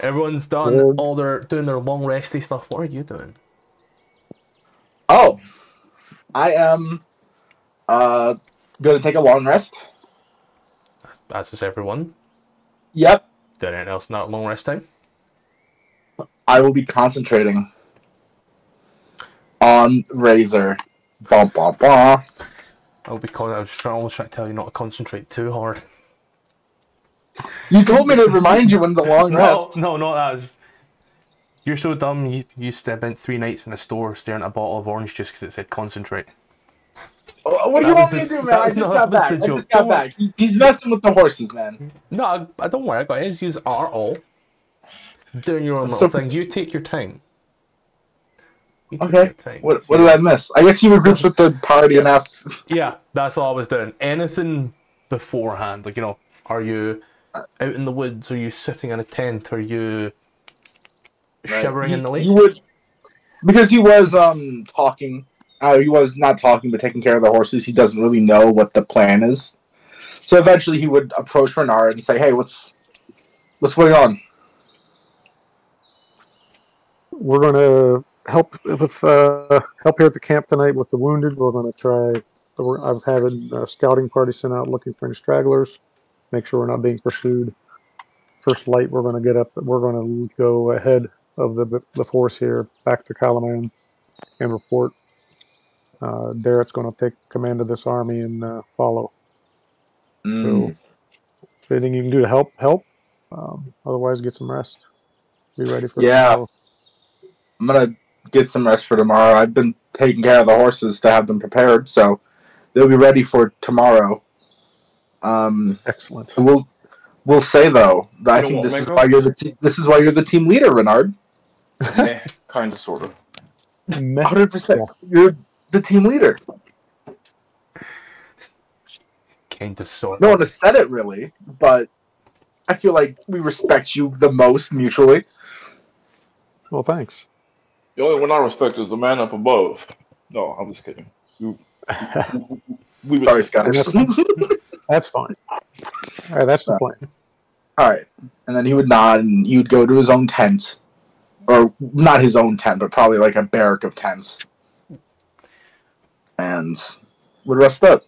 Everyone's done all their long resty stuff. What are you doing? Oh, I am going to take a long rest. As is everyone. Yep. Did anyone else not long rest time? I will be concentrating on Razor. Bah, bah, bah. I'll be I was trying to tell you not to concentrate too hard. You told me to remind you when the long rest. No, no, that was... You're so dumb, you spent 3 nights in a store staring at a bottle of orange juice because it said concentrate. Oh, what do you want me to do, man? I just got back. He's messing with the horses, man. No, I don't worry. I got his. Yous are all doing your own little thing. You take your time. Okay. What did I miss? I guess you were grouped with the party and asked. Yeah, that's all I was doing. Anything beforehand, like, you know, are you out in the woods? Are you sitting in a tent? Are you shivering in the lake? You would, because he was talking. He was not talking, but taking care of the horses. He doesn't really know what the plan is. So eventually, he would approach Rennard and say, "Hey, what's going on? We're gonna help with help here at the camp tonight with the wounded. We're gonna try. I'm having a scouting party sent out looking for any stragglers. Make sure we're not being pursued. First light, we're gonna get up. We're gonna go ahead of the force here, back to Kalaman, and report. Darrett's going to take command of this army and follow. So, if anything you can do to help, help. Otherwise, get some rest. Be ready for tomorrow. I'm going to get some rest for tomorrow. I've been taking care of the horses to have them prepared, so they'll be ready for tomorrow. Excellent. We'll say, though, that I think this is why you're the team leader, Rennard. Yeah, kind of, sort of. 100%. You're the team leader. No one has said it really, but I feel like we respect you the most mutually. Well, thanks. The only one I respect is the man up above. No, I'm just kidding. We Sorry, Scott. That's fine. All right, that's the plan. All right, and then he would nod and he would go to his own tent, or not his own tent, but probably like a barrack of tents. And would rest up.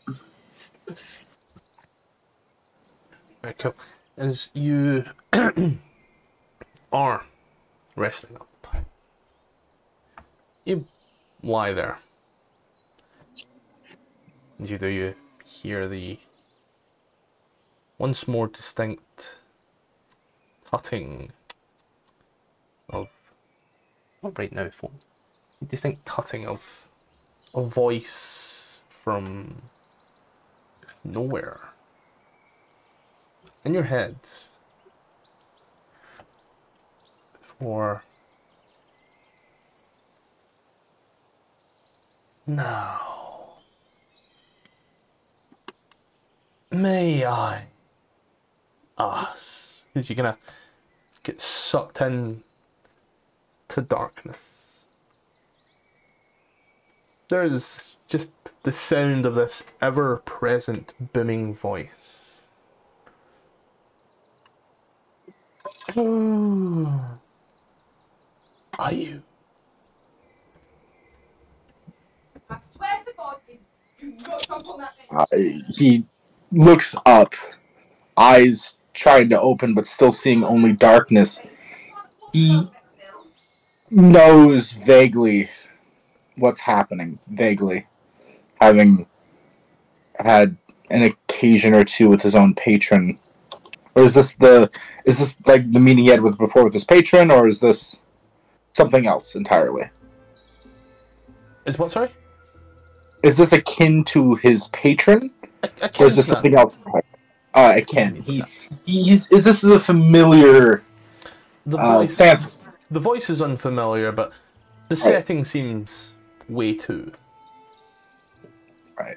Right, cool. As you are resting up, you lie there. As you do, you hear the once more distinct tutting of not right now, phone. Distinct tutting of a voice from nowhere. In your head, for now, may I ask? Because you're gonna get sucked in to darkness. There is just the sound of this ever-present booming voice. Who are you? I swear to God, do not jump on that thing. He looks up, eyes trying to open but still seeing only darkness. He knows vaguely what's happening, vaguely, having had an occasion or two with his own patron. Or is this like the meeting he had with his patron, or is this something else entirely? Is what, sorry? Is this akin to his patron? Or is this something else entirely? Akin. Is this a familiar stance? The voice is unfamiliar, but the setting seems way too. Right.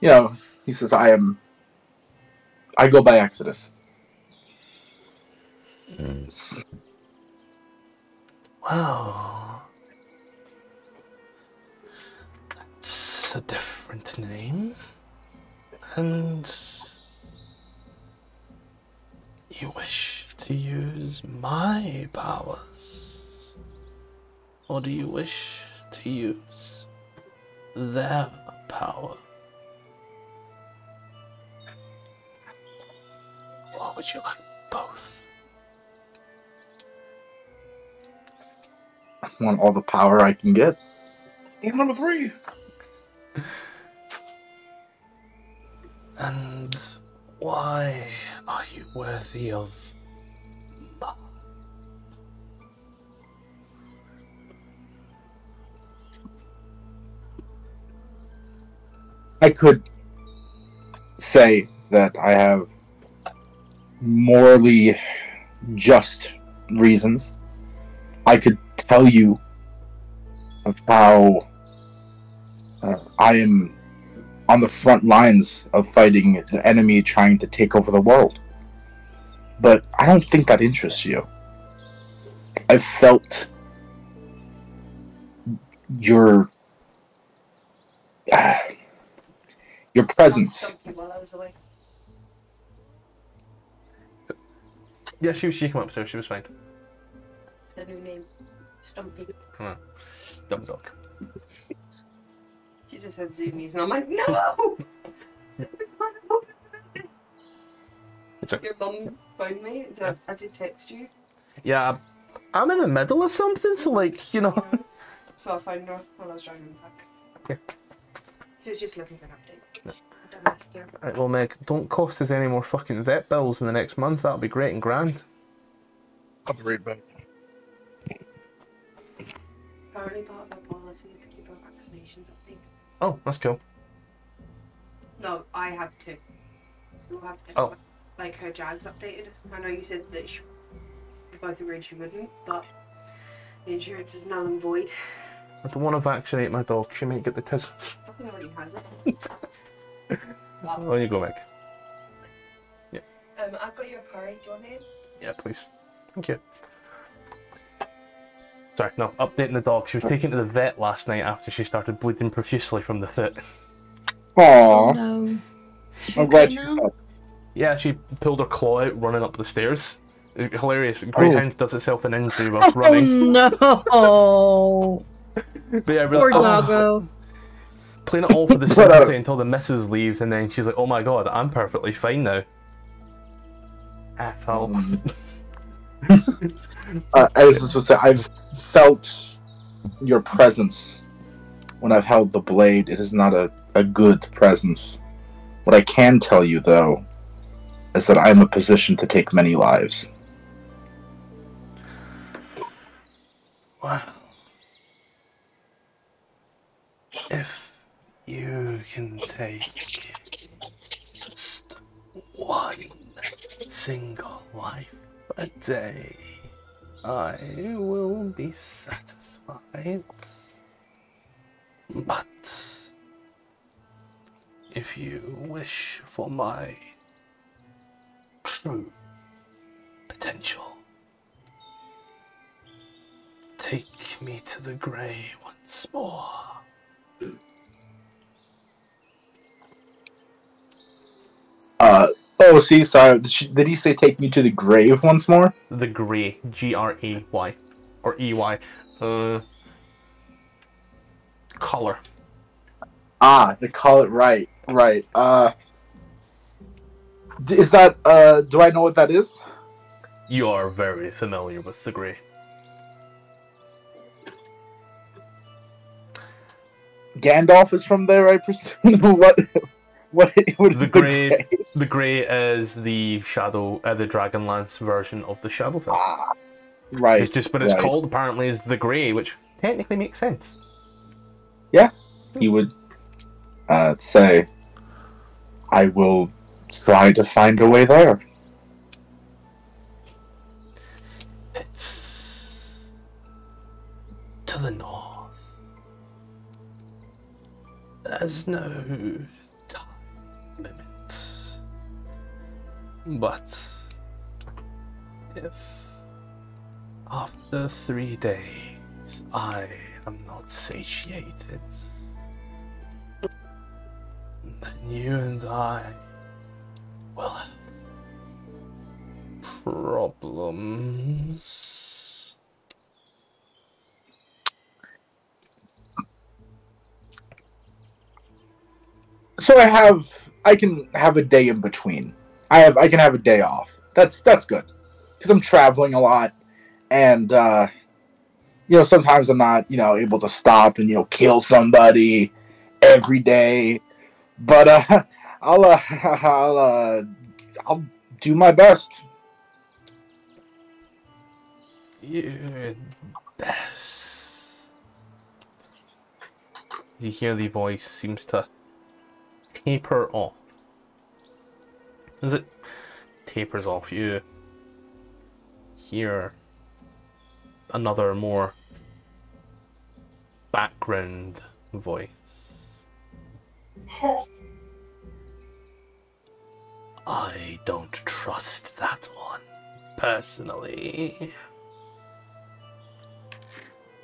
You know, he says, I go by Exodus. Mm. Wow. That's a different name. And you wish to use my powers? Or do you wish to use their power. Or would you like both? I want all the power I can get. You're number three. And why are you worthy of love? I could say that I have morally just reasons. I could tell you of how I am on the front lines of fighting the enemy trying to take over the world. But I don't think that interests you. I felt your presence. Yeah, she came up, so she was fine. Her new name, Stumpy. Come on, Dumb Dog. She just had zoomies, and I'm like, no! It's okay. Your mum phoned me. Yeah. I did text you. Yeah, I'm in the middle of something, so like, you know. So I phoned her while I was driving back. Yeah. She was just looking for an update. Yeah. Alright, well, Meg, don't cost us any more fucking vet bills in the next month. That'll be great and grand. I'll be right back. Apparently, part of our policy is to keep our vaccinations up. Oh, that's cool. No, I have to. You'll have to. Oh. Like, her jag's updated. I know you said that she, we both agreed she wouldn't, but the insurance is null and void. I don't want to vaccinate my dog. She might get the tisms. Fucking already has it. Well, you go back. Yeah. I've got your curry. Do you want it? Yeah, please. Thank you. Sorry, no, updating the dog. She was taken to the vet last night after she started bleeding profusely from the foot. Aww. Oh, no. I'm glad you know. Yeah, she pulled her claw out running up the stairs. It's hilarious. Greyhound does itself an injury whilst running. Oh, no. But yeah, really, poor doggo. Playing it all for the sympathy until the missus leaves, and then she's like, oh my god, I'm perfectly fine now. Asshole. I was just going to say, I've felt your presence when I've held the blade. It is not a good presence. What I can tell you, though, is that I'm in a position to take many lives. Wow. If you can take just one single life a day, I will be satisfied. But if you wish for my true potential, take me to the grey once more. Oh, see, sorry. Did he say take me to the grave once more? The grey, G-R-E-Y, or E-Y, color. Ah, the color, right, right. Is that, do I know what that is? You are very familiar with the grey. Gandalf is from there, I presume? What is the grey? The grey is the shadow, the Dragonlance version of the Shadowfell. Ah, right. It's just what it's called. Apparently, is the grey, which technically makes sense. Yeah, you would say, "I will try to find a way there." It's to the north. There's no. But if after 3 days I am not satiated, then you and I will have problems. So I can have a day in between. I can have a day off. That's good, because I'm traveling a lot, and you know, sometimes I'm not, you know, able to stop and, you know, kill somebody every day, but I'll do my best. Your best. You hear the voice seems to taper off. Is it? Tapers off. You hear another more background voice. I don't trust that one personally,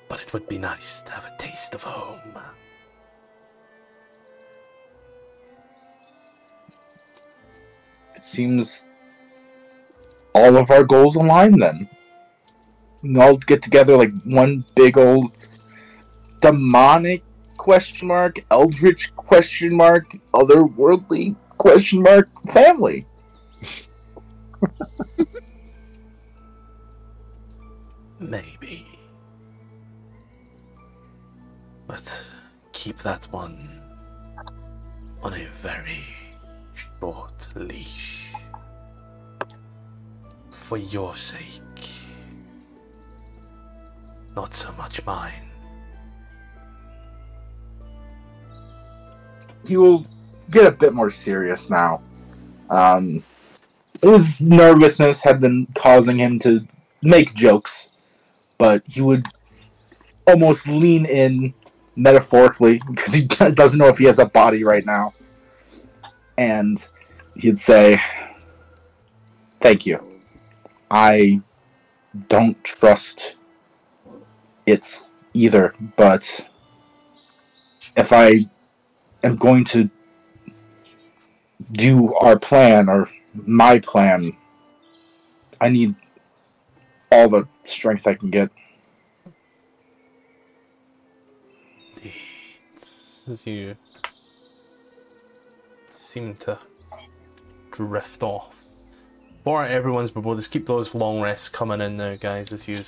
but it would be nice to have a taste of home. It seems all of our goals align then. We all get together like one big old demonic question mark, eldritch question mark, otherworldly question mark family. Maybe. But keep that one on a very short leash. For your sake. Not so much mine. He will get a bit more serious now. His nervousness had been causing him to make jokes, but he would almost lean in metaphorically, because he doesn't know if he has a body right now. And he'd say, "Thank you. I don't trust it either, but if I am going to do our plan, or my plan, I need all the strength I can get." As you seem to drift off. For everyone's before this, keep those long rests coming in now, guys, as you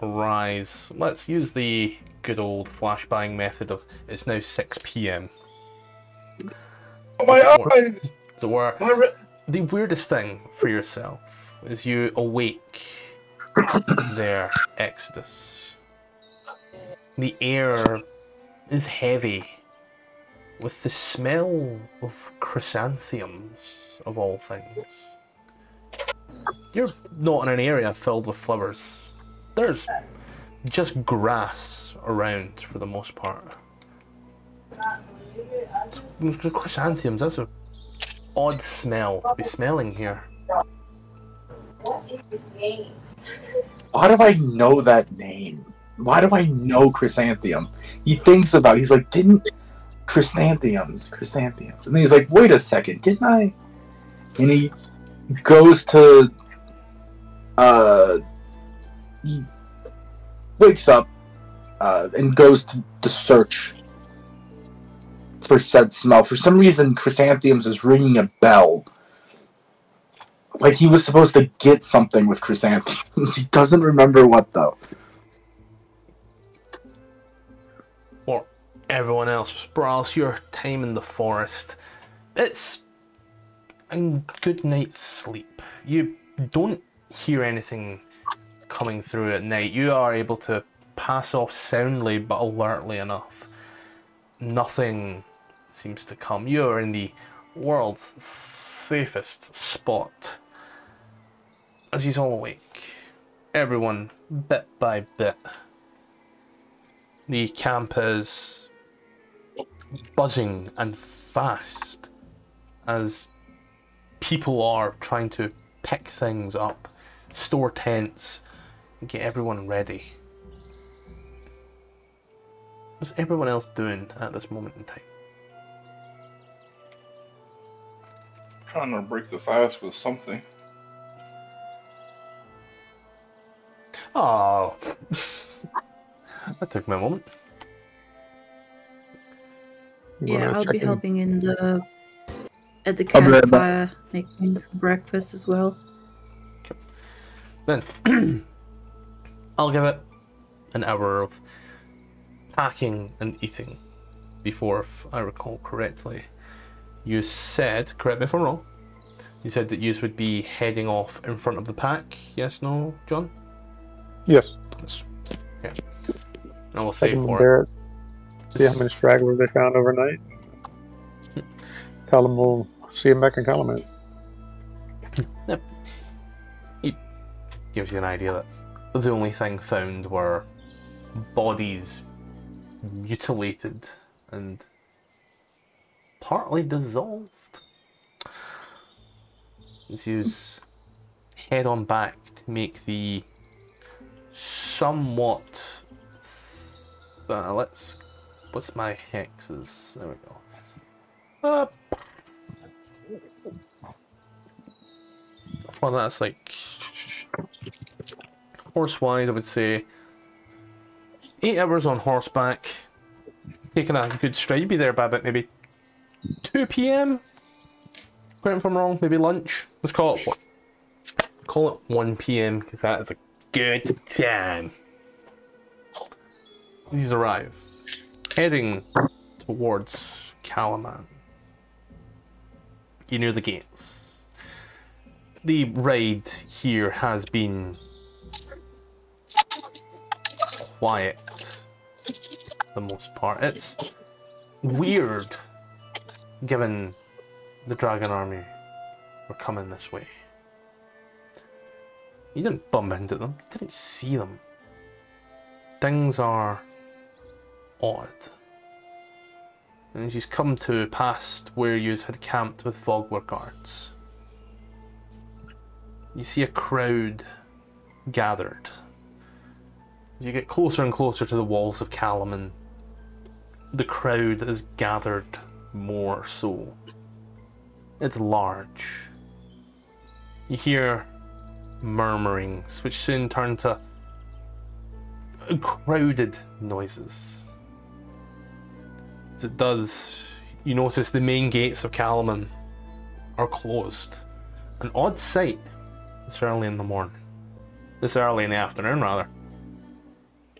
rise. Let's use the good old flashbang method of it's now 6 PM. Oh my eyes! So the weirdest thing for yourself is you awake there, Exodus. The air is heavy with the smell of chrysanthemums, of all things. You're not in an area filled with flowers. There's just grass around for the most part. Chrysanthemums, that's an odd smell to be smelling here. What is his name? Why do I know that name? Why do I know chrysanthemum? He thinks about it. He's like, didn't chrysanthemums. And then he's like, wait a second, didn't I? And he goes to he wakes up and goes to search for said smell. For some reason, chrysanthemums is ringing a bell. Like he was supposed to get something with chrysanthemums. He doesn't remember what, though. Or everyone else, Brals, your time in the forest. It's a good night's sleep. You don't hear anything coming through at night. You are able to pass off soundly but alertly enough. Nothing seems to come. You are in the world's safest spot. As he's all awake, everyone bit by bit. The camp is buzzing and fast as people are trying to pick things up, store tents, and get everyone ready. What's everyone else doing at this moment in time? Trying to break the fast with something. Oh, that took me a moment. Yeah, I'll be helping in the at the campfire, making breakfast as well. Okay. Then I'll give it an hour of packing and eating before, if I recall correctly. You said, correct me if I'm wrong, you said that you would be heading off in front of the pack, yes, no, John? Yes. Yeah. And I will save for Barrett. See how many stragglers they found overnight. Tell them we'll see him back in Kalaman. Yep. It gives you an idea that the only thing found were bodies mutilated and partly dissolved. Let's head on back to make the somewhat... let's... What's my hexes? There we go. Well, that's like... Horse-wise, I would say 8 hours on horseback. Taking a good stride. You'd be there by about maybe 2 p.m? Correct me if I'm wrong, maybe lunch? Let's call it... Call it 1 p.m, because that is a good time. These arrive. Heading towards Kalaman. You're near the gates. The ride here has been quiet for the most part. It's weird given the dragon army were coming this way. You didn't bump into them, you didn't see them. Things are odd. And she's come to past where you had camped with Vogler guards. You see a crowd gathered. As you get closer and closer to the walls of Kalaman, the crowd is gathered more so. It's large. You hear murmurings, which soon turn to crowded noises. As it does, you notice the main gates of Kalaman are closed. An odd sight this early in the morning. This early in the afternoon, rather.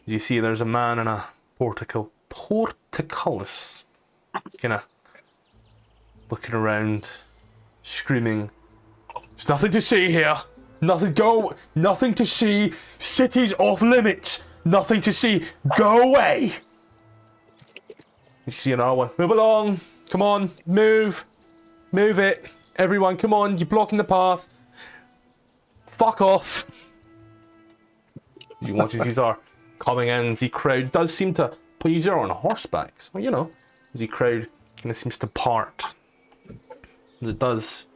You see there's a man in a portcullis, kinda looking around, screaming, "There's nothing to see here! Nothing, go! Nothing to see! City's off limits! Nothing to see! Go away!" You see another one. "Move along! Come on! Move! Move it! Everyone, come on! You're blocking the path! Fuck off!" You watch as these are coming in. The crowd does seem to... But these are on horseback, so you know. The crowd kind of seems to part. As it does...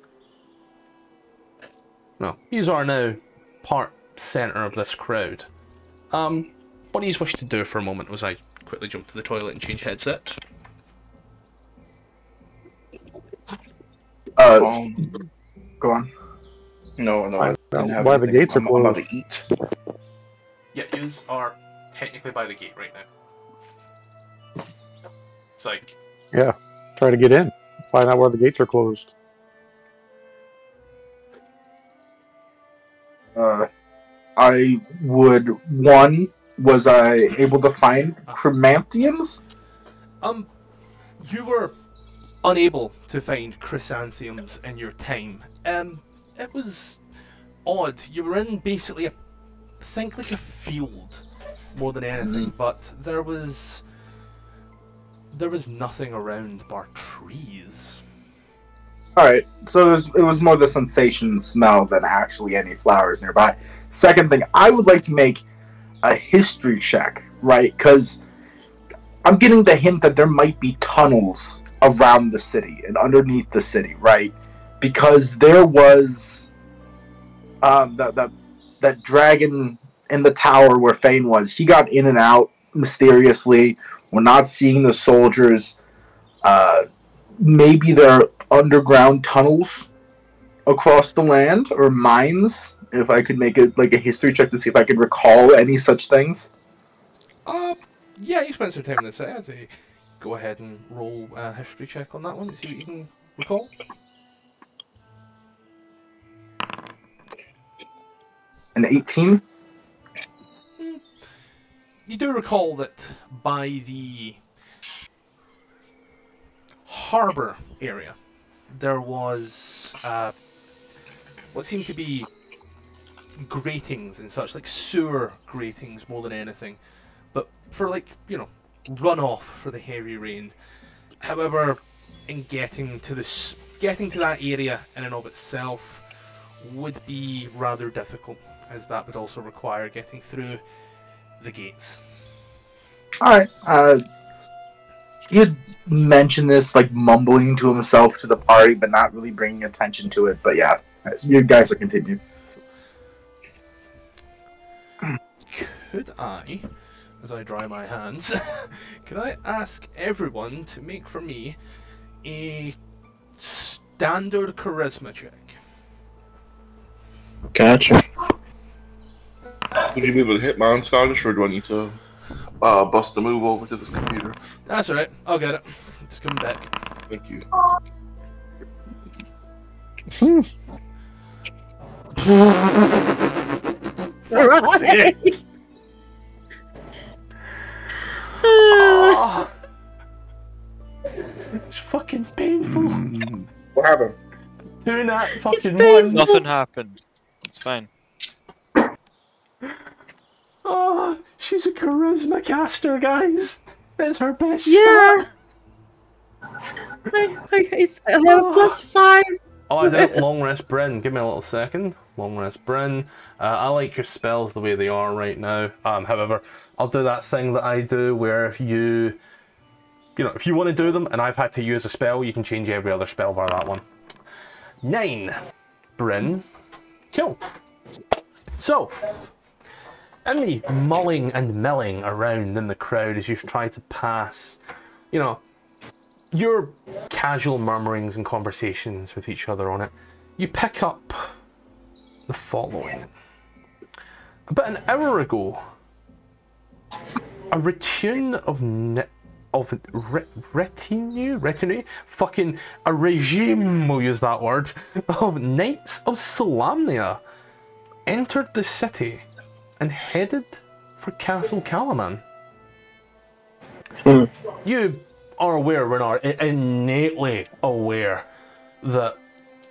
No, these are now part centre of this crowd. What do you wish to do for a moment was I quickly jump to the toilet and change headset? Go on. No, I don't have why the gates are closed. To eat. Yeah, yous are technically by the gate right now. It's like... Yeah, try to get in. Find out why the gates are closed. I would, was I able to find Chrysanthemums? You were unable to find Chrysanthemums in your time. It was odd. You were in basically a, I think like a field more than anything, but there was nothing around bar trees. Alright, so it was more the sensation and smell than actually any flowers nearby. Second thing, I would like to make a history check, right? Because I'm getting the hint that there might be tunnels around the city and underneath the city, right? Because there was that dragon in the tower where Fane was. He got in and out mysteriously. We're not seeing the soldiers. Maybe they're underground tunnels across the land, or mines, if I could make it like a history check to see if I could recall any such things. Yeah, you spent some time in the city. go ahead and roll a history check on that one to see what you can recall. An 18? You do recall that by the harbour area there was what seemed to be gratings and such, like sewer gratings more than anything, but for like, you know, runoff for the heavy rain. However, in getting to that area in and of itself would be rather difficult, as that would also require getting through the gates. Alright, he had mentioned this, like, mumbling to himself to the party, but not really bringing attention to it, but yeah, you guys will continue. Could I, as I dry my hands, could I ask everyone to make for me a standard charisma check? Gotcha. Would you be able to hit my own Scottish, or do I need to bust a move over to this computer? That's alright, I'll get it. It's coming back. Thank you. Right. Oh. It's fucking painful. What happened? Do not fucking one. Nothing happened. It's fine. Oh, she's a charisma caster, guys. That's her best star. I have a +5. Oh, I did long rest, Bryn. Give me a little second. Long rest, Bryn. I like your spells the way they are right now. However, I'll do that thing that I do where if you want to do them, and I've had to use a spell, you can change every other spell bar that one. 9, Bryn, kill. So, in the mulling and milling around in the crowd as you try to pass, you know, your casual murmurings and conversations with each other on it, you pick up the following. About an hour ago, a retinue a regime, we'll use that word, of Knights of Solamnia entered the city and headed for Castle Kalaman. You are aware, Rennard, innately aware, that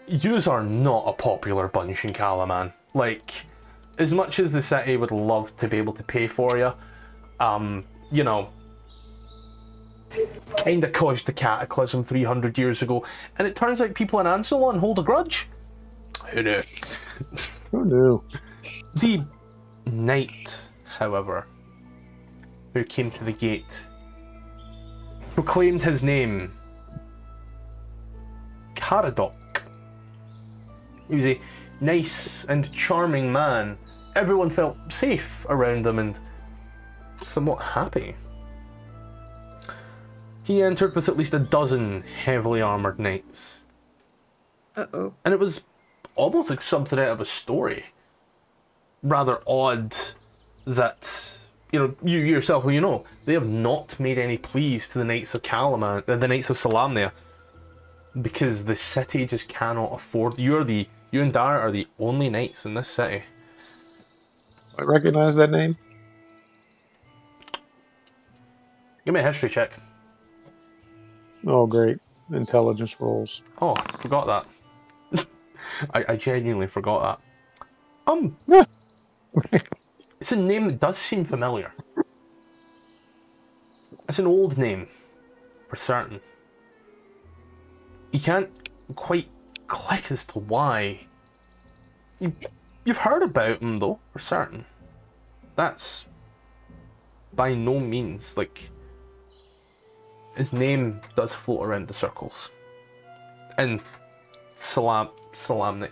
yous are not a popular bunch in Kalaman. Like, as much as the city would love to be able to pay for you, you know, kinda caused the cataclysm 300 years ago, and it turns out people in Ansalon hold a grudge. Who knew? Who knew? The knight, however, who came to the gate, proclaimed his name, Caradoc. He was a nice and charming man. Everyone felt safe around him and somewhat happy. He entered with at least a dozen heavily armoured knights. Uh-oh. And it was almost like something out of a story. Rather odd that, you know, you yourself, well, you know, they have not made any pleas to the Knights of Kalaman, the Knights of Solamnia, because the city just cannot afford. You and Darrett are the only knights in this city. I recognise that name. Give me a history check. Oh, great. Intelligence rolls. Oh, I forgot that. I genuinely forgot that. It's a name that does seem familiar. It's an old name, for certain. You can't quite click as to why. You've heard about him, though, for certain. That's by no means, like... His name does float around the circles. In Salamnic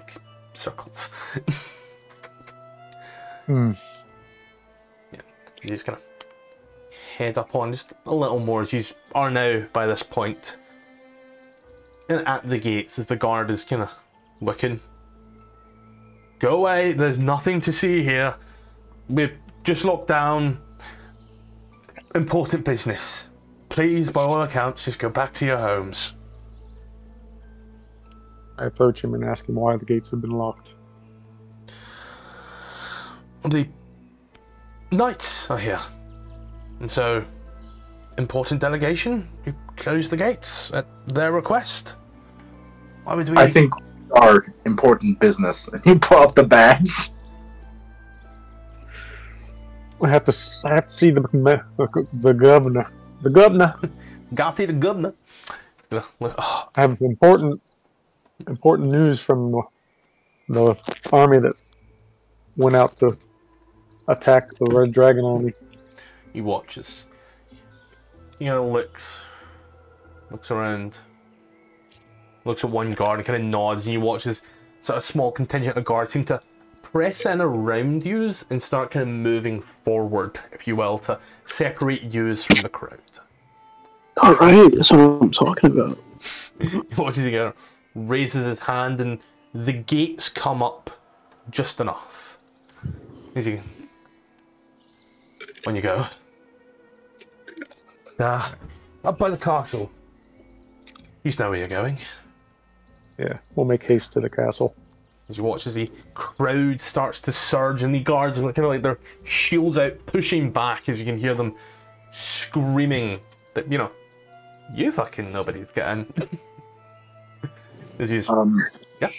circles. Yeah, he's just gonna head up on just a little more as you are now by this point. And at the gates as the guard is kind of looking. Go away, there's nothing to see here. We're just locked down. Important business. Please, by all accounts, just go back to your homes. I approach him and ask him why the gates have been locked. The knights are here. And so, important delegation, you close the gates at their request. Why would we... I think our important business. And you pull out the badge. I have to see the governor. The governor. Gotta see the governor. I have important news from the army that went out to attack the Red Dragon Army. He watches. He kind of looks around, looks at one guard and kind of nods, and you watch as sort of small contingent of guards seem to press in around yous and start kind of moving forward, if you will, to separate yous from the crowd. Alright, that's what I'm talking about. He watches again, raises his hand, and the gates come up just enough. Easy. On you go. Up by the castle. You know where you're going. Yeah, we'll make haste to the castle. As you watch as the crowd starts to surge and the guards are kind of like their shields out, pushing back as you can hear them screaming that, you know, you fucking nobody's getting. As you just, yeah.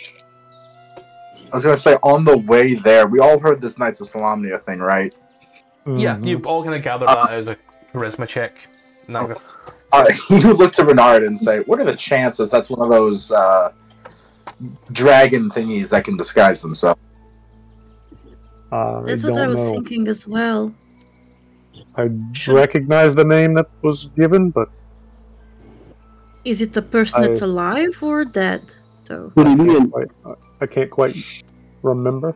I was going to say, on the way there, we all heard this Knights of Solamnia thing, right? Yeah, you all kind of gathered that as a charisma check. Now you look to Rennard and say, what are the chances that's one of those dragon thingies that can disguise themselves? That's what I was thinking as well. I recognize the name that was given, but... Is it the person that's alive or dead, though? What do you mean? I can't quite remember.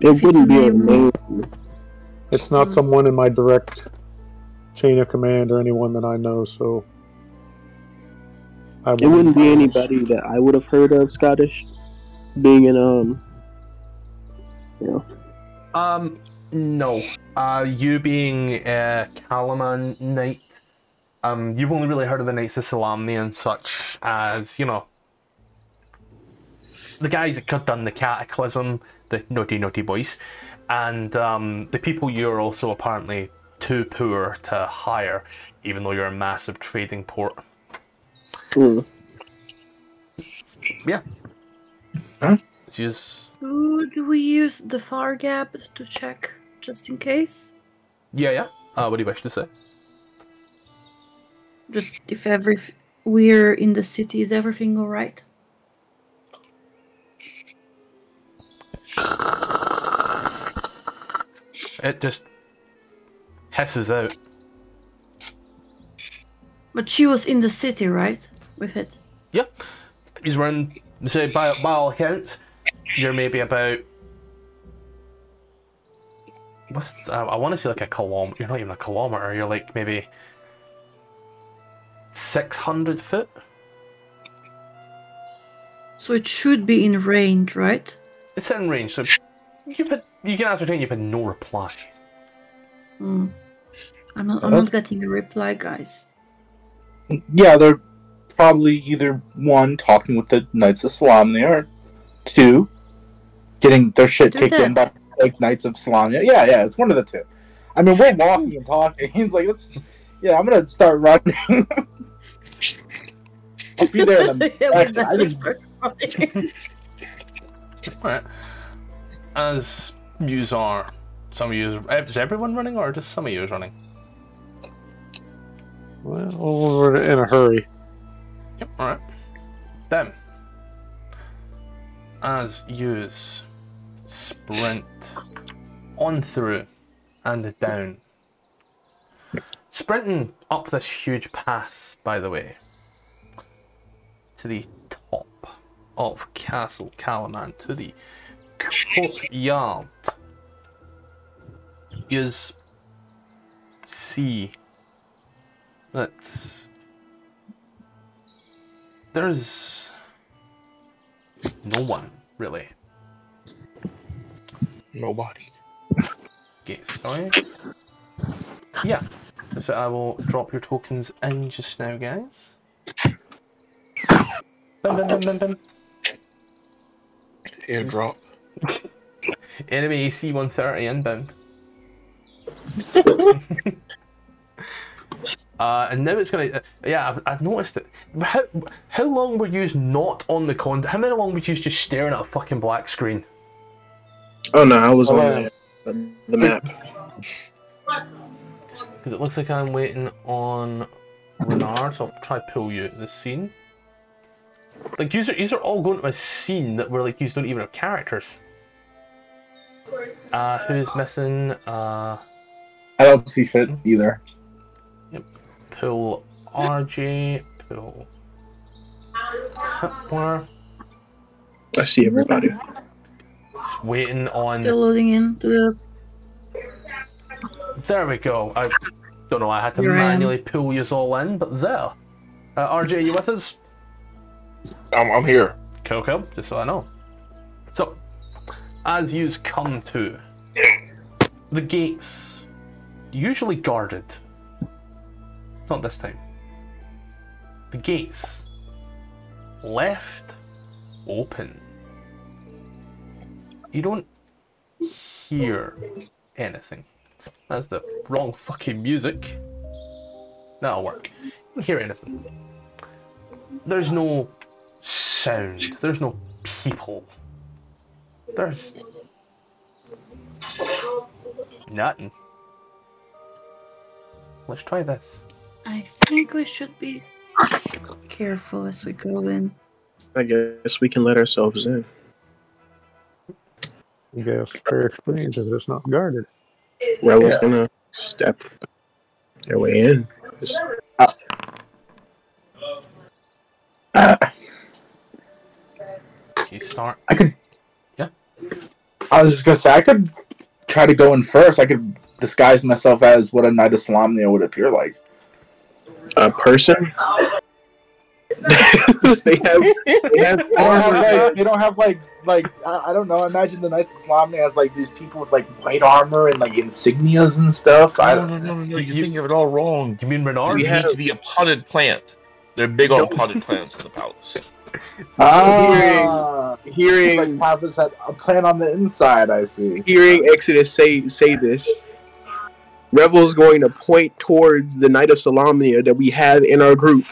It wouldn't be a name. It's not someone in my direct chain of command or anyone that I know, so... It wouldn't be anybody that I would have heard of, Scottish, being in, you know. No. You being a Kalaman knight, you've only really heard of the Knights of Solamnia and such as, you know, the guys that done the Cataclysm, the naughty boys, and the people you're also apparently too poor to hire, even though you're a massive trading port. Mm. Yeah. Huh? Let's use... Would we use the far gap to check, just in case? Yeah. What do you wish to say? Just if we're in the city, is everything all right? It just hisses out. But she was in the city, right? With it. Yeah. He's wearing, so by all accounts, you're maybe about... What's, I want to say like a kilometer. You're not even a kilometer. You're like maybe 600 foot. So it should be in range, right? It's in range, so you can ascertain you've had no reply. Mm. I'm not getting a reply, guys. Yeah, they're probably either one, talking with the Knights of Solamnia, or two, getting their shit kicked in by like Knights of Solamnia. Yeah, it's one of the two. I mean, we're walking and talking. He's like, I'm going to start running. I'll be there in a second. I just start running. Alright. As yous are, some of yous... Is everyone running, or just some of yous running? Well, we're in a hurry. Yep, alright. Then, as yous sprint on through and down. Sprinting up this huge pass, by the way, to the top of Castle Kalaman, to the courtyard. Yous see that there's no one, really. Nobody. Yes, sorry. Yeah, So I will drop your tokens in just now, guys. Bim, bim, bim, bim, bim. Airdrop. Enemy AC 130 inbound. And now it's gonna. Yeah, I've noticed it. How long were you not on the con? How many long were you just staring at a fucking black screen? Oh no, I was on the map. Because it looks like I'm waiting on Rennard, so I'll try pull you the scene. Like these are all going to a scene that where like you don't even have characters. Who's missing? I don't see fit either. Yep. Pull RJ. Pull Tipler. I see everybody. Just waiting on. Still loading into the. There we go. I don't know. I had to manually pull you all in, but there. RJ, are you with us? I'm here. Cool, cool. Just so I know. So, as you come to the gates, usually guarded. Not this time. The gates left open. You don't hear anything. That's the wrong fucking music. That'll work. You don't hear anything. There's no sound. There's no people. There's nothing. Let's try this. I think we should be careful as we go in. I guess we can let ourselves in. You guys are strange if it's not guarded. Well, yeah. I was gonna step their way in. You start. I could. Yeah. I was just gonna say I could try to go in first. I could disguise myself as what a Knight of Solamnia would appear like. A person? They don't have like I don't know. I imagine the Knights of Solamnia as like these people with like white armor and like insignias and stuff. No, you're thinking of it all wrong. You mean Rennard? We have to be a potted plant. They're big old potted plants in the palace. Hearing like Pappas had a plant on the inside. I see. Hearing Exodus say this. Revel's going to point towards the Knight of Solamnia that we have in our group.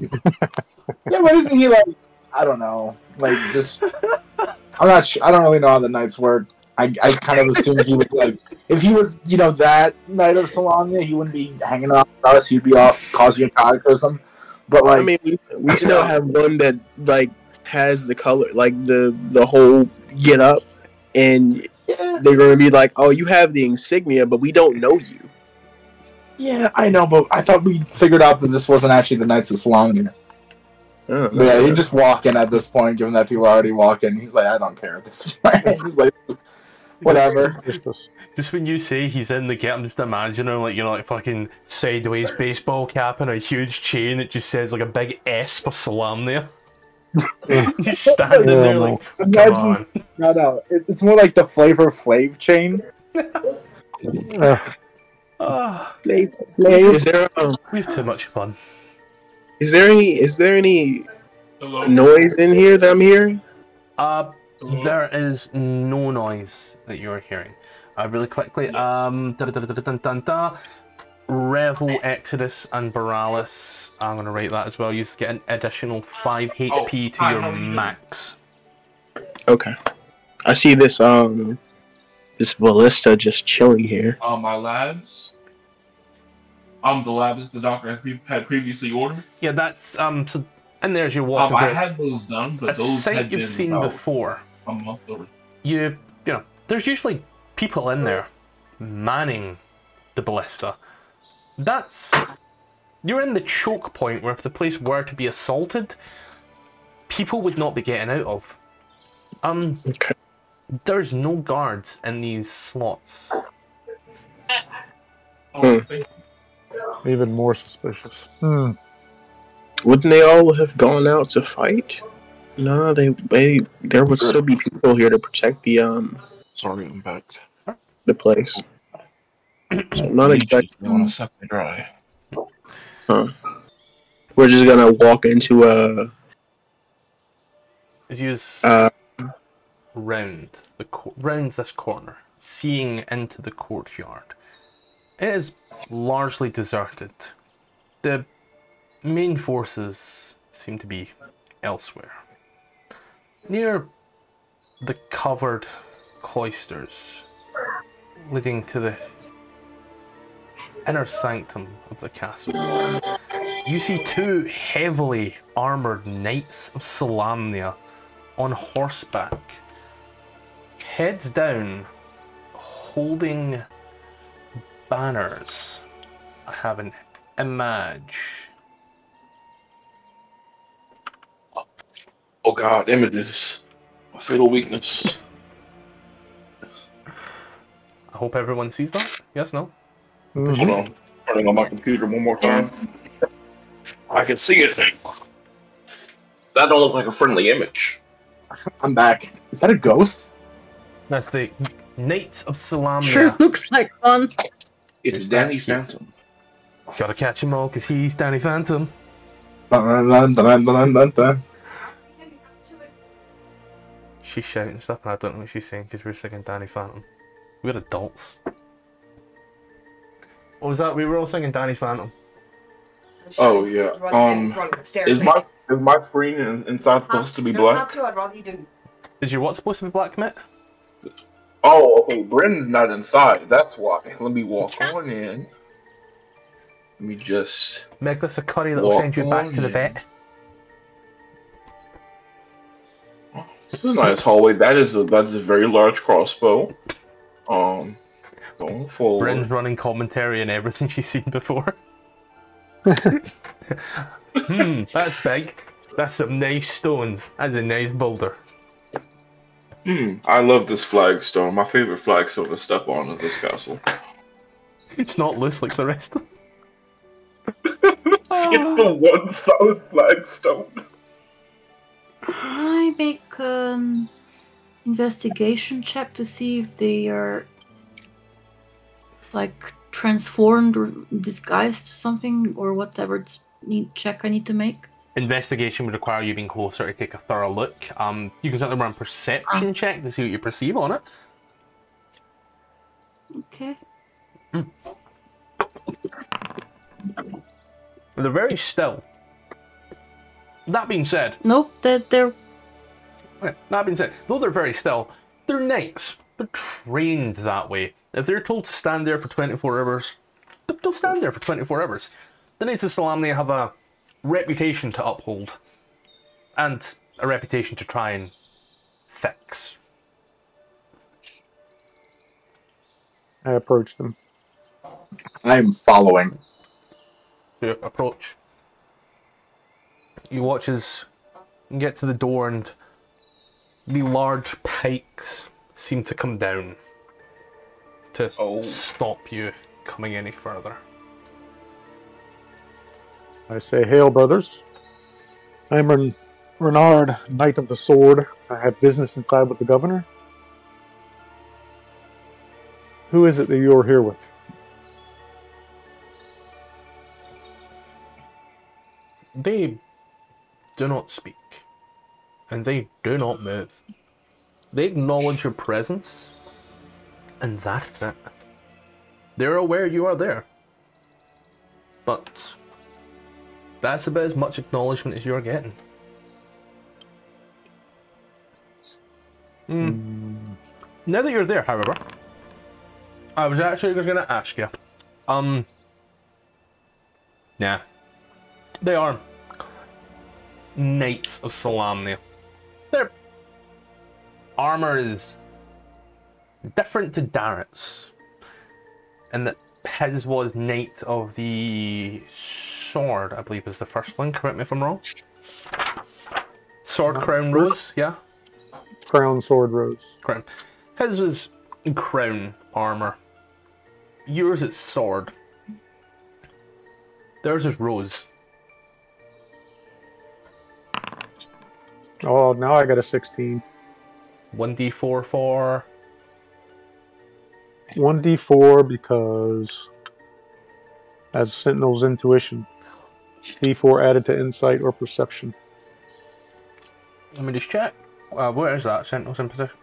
Yeah, but isn't he like, I don't know, like just, I'm not sure, I don't really know how the knights work. I kind of assumed he was like, if he was, you know, that Knight of Solamnia, he wouldn't be hanging out with us, he'd be off causing a cataclysm. But like, I mean, we still have one that like has the color, like the whole get up, and yeah. They're going to be like, oh, you have the insignia, but we don't know you. Yeah, I know, but I thought we figured out that this wasn't actually the Knights of Solamnia. Oh, yeah, okay. He just walk in at this point, given that people are already walking. He's like, I don't care at this point. He's like, whatever. Just when you say he's in the gate, I'm just imagining, like, you know, like fucking sideways baseball cap and a huge chain that just says, like, a big S for Solamnia. He's standing there, no. Like, oh, imagine, come on. No, it's more like the Flavor Flav chain. Is there we have too much fun. Is there any noise in here that I'm hearing? There is no noise that you're hearing. Really quickly, Revel, Exodus, and Baralis. I'm gonna rate that as well. You just get an additional 5 HP to your max. Okay. I see this this ballista just chilling here. My labs. The labs the doctor had previously ordered. Yeah, that's so, and there's your water. I had those done, but those had been seen before. A month over. You know, there's usually people in there manning the ballista. That's you're in the choke point where if the place were to be assaulted, people would not be getting out of. Okay. There's no guards in these slots. Even more suspicious. Wouldn't they all have gone out to fight? No, there would still be people here to protect the Sorry, I'm back. The place. Not exactly. You want to suck me dry? Huh. We're just gonna walk into a. As you just round this corner, seeing into the courtyard. It is largely deserted. The main forces seem to be elsewhere. Near the covered cloisters leading to the inner sanctum of the castle, you see two heavily armoured knights of Solamnia on horseback, heads down, holding banners. I have an image. Oh god, images. My fatal weakness. I hope everyone sees that. Yes, no? Hold on. Turning on my computer one more time. I can see it. That don't look like a friendly image. I'm back. Is that a ghost? That's the Knights of Salamia. Sure looks like one. It's Danny Phantom. Gotta catch him all, cause he's Danny Phantom. She's shouting stuff and I don't know what she's saying because we're singing Danny Phantom. We're adults. What was that? We were all singing Danny Phantom. Oh yeah. Is my screen inside supposed to be black? Is your what supposed to be black, Matt? Oh, okay. Bryn's not inside. That's why. Let me walk on in. Let me just make this a curry that will send you back to the vet. This is a nice hallway. That's a very large crossbow. Going forward. Bryn's running commentary and everything she's seen before. That's big. That's some nice stones. That's a nice boulder. I love this flagstone. My favorite flagstone to step on is this castle. It's not loose like the rest of them. It's the one solid flagstone. I make an investigation check to see if they are like transformed or disguised or something or whatever check I need to make. Investigation would require you being closer to take a thorough look. You can certainly run a perception check to see what you perceive on it. Okay. They're very still. That being said... Nope, they're... Okay, that being said, though they're very still, they're knights. They're trained that way. If they're told to stand there for 24 hours, they'll stand there for 24 hours. The Knights of Solamnia have a reputation to uphold. And a reputation to try and fix. I approach them. I'm following. To approach. You watch as you get to the door and the large pikes seem to come down to stop you coming any further. I say, hail, brothers. I am Rennard, Knight of the Sword. I have business inside with the governor. Who is it that you are here with? They do not speak, and they do not move. They acknowledge your presence, and that's it. They're aware you are there, but that's about as much acknowledgement as you're getting. Now that you're there, however, I was actually just going to ask you. Nah. They are Knights of Solamnia. Their armour is different to Darrett's, and that his was Knight of the Sword, I believe is the first one, correct me if I'm wrong. Sword, Crown, Rose, yeah? Crown, Sword, Rose. Crown. His was Crown armour. Yours is Sword. Theirs is Rose. Oh, now I got a 16. 1d4 for 1d4 because that's Sentinel's intuition. D4 added to insight or perception. Let me just check. Where is that? Sentinel's in position.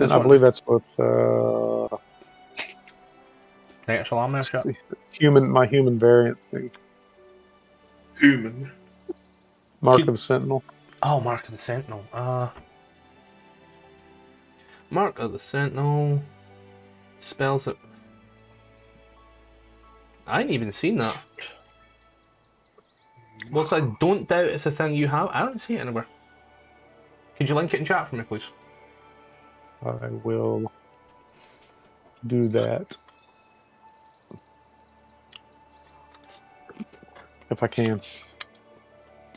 I believe that's with my human variant thing. Human. Mark of Sentinel. Oh, Mark of the Sentinel. Mark of the Sentinel spells it. I ain't even seen that. Well, so I don't doubt it's a thing you have. I don't see it anywhere. Could you link it in chat for me, please? I will do that. If I can.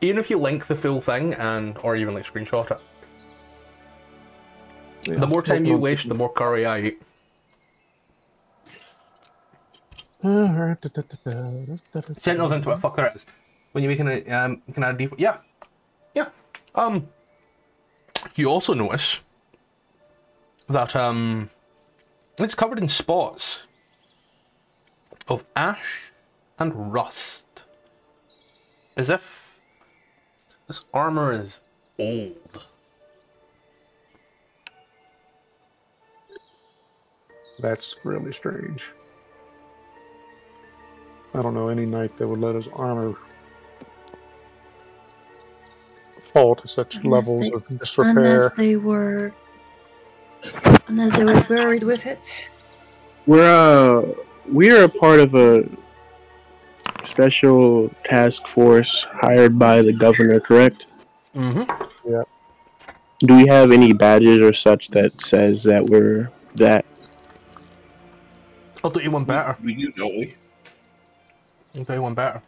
Even if you link the full thing or even like screenshot it. Yeah, the more time you waste, the more curry I eat. Sentinels into it, fuck, there it is. When you're making it, you can add a default. Yeah. Yeah. You also notice that it's covered in spots of ash and rust. As if this armor is old. That's really strange. I don't know any knight that would let his armor fall to such levels of disrepair. Unless they were buried with it. We're a part of a special task force hired by the governor, correct? Mm-hmm. Yeah. Do we have any badges or such that says that we're that? I'll do you one better. You know me. I'll do you one better.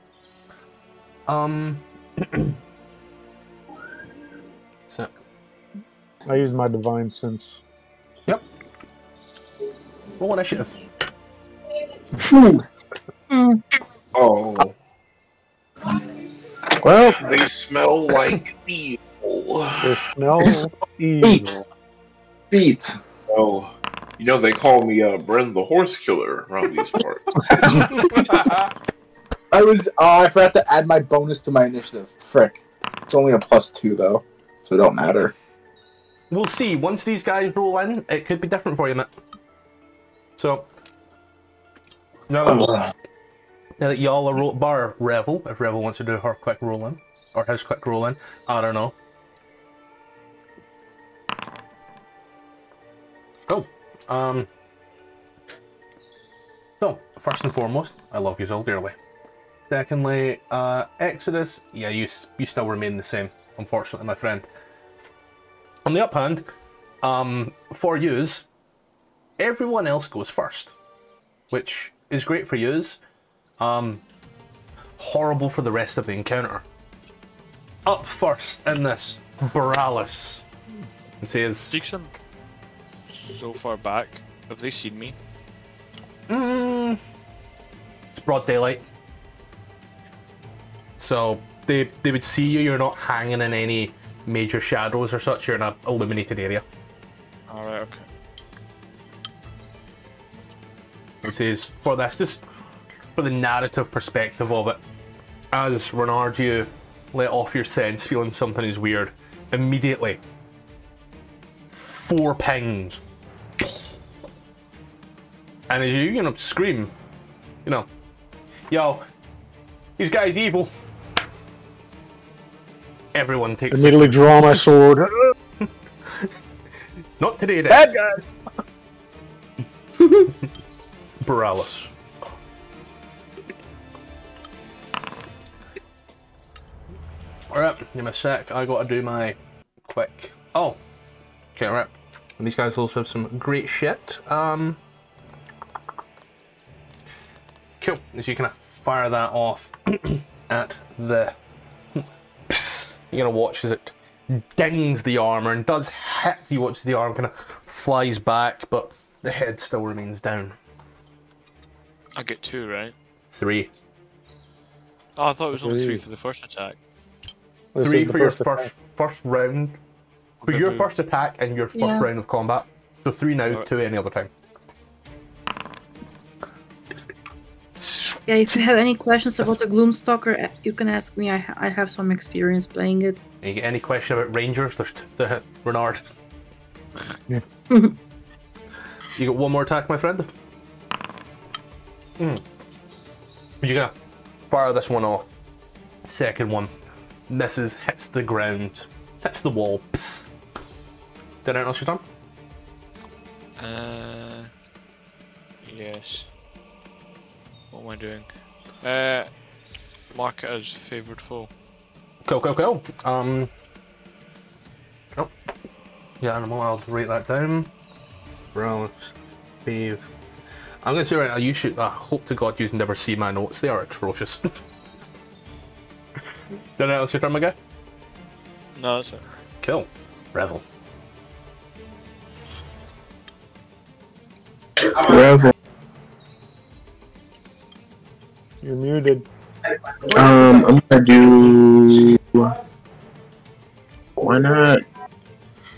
So. I used my divine sense. Yep. Roll initiative. Oh. Well, they smell like evil. They smell evil. Feet. Oh. You know, they call me Bren the Horse Killer around these parts. I forgot to add my bonus to my initiative. Frick. It's only a +2, though, so it don't matter. We'll see. Once these guys roll in, it could be different for you, Matt. So. No. Now that y'all are bar Revel, if Revel wants to do her quick roll-in, or his quick roll-in, I don't know. Cool. So, first and foremost, I love you all dearly. Secondly, Exodus, yeah, you still remain the same, unfortunately, my friend. On the uphand, for yous, everyone else goes first, which is great for yous. Horrible for the rest of the encounter. Up first in this, Boralis says... Streaks him so far back. Have they seen me? It's broad daylight. So, they would see you, you're not hanging in any major shadows or such, you're in an illuminated area. Alright, okay. It says, for this, just... for the narrative perspective of it, as Rennard, you let off your sense feeling something is weird, immediately 4 pings, and as you scream, yo, these guys evil. Everyone takes. Immediately draw my sword. Not today, then. Bad guys. Boralis. Alright, give me a sec, I gotta do my quick. Oh! Okay, alright. And these guys also have some great shit. Cool. So you can fire that off at the... You're gonna watch as it dings the armour and does hit. You watch the arm kind of flies back, but the head still remains down. I get 2, right? 3. Oh, I thought it was only 3 for the first attack. 3 for your first round. For your first attack and your first round of combat. So 3 now, 2 any other time. Yeah, if you have any questions about the Gloomstalker, you can ask me. I have some experience playing it. Any question about Rangers? There's the Rennard. Yeah. You got one more attack, my friend. You're gonna fire this one off. Second one misses, hits the ground, hits the wall. Psst. Did anyone else your turn? Yes. What am I doing? Mark it as favoured foe. Go. Oh. Yeah, animal, I'll rate that down. Relics, save. I'm gonna say right now, you should, I hope to God you never see my notes, they are atrocious. Did I else your turn, my guy? No, that's it. Kill. Revel. Revel. You're muted. I'm gonna do... Why not?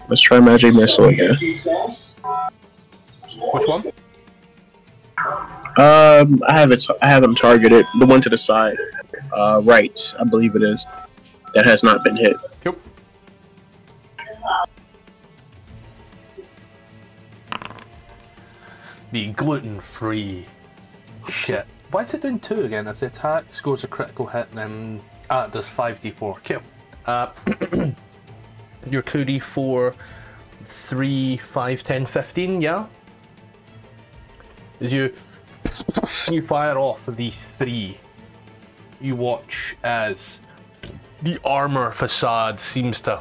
Let's try Magic Missile again. Which one? I have them targeted. The one to the side. Right, I believe it is. That has not been hit. Yep. The gluten-free shit. Why is it doing 2 again? If the attack scores a critical hit, then it does 5d4. Kill. Your 2d4, 3, 5, 10, 15, yeah? As you fire off the 3, you watch as the armor facade seems to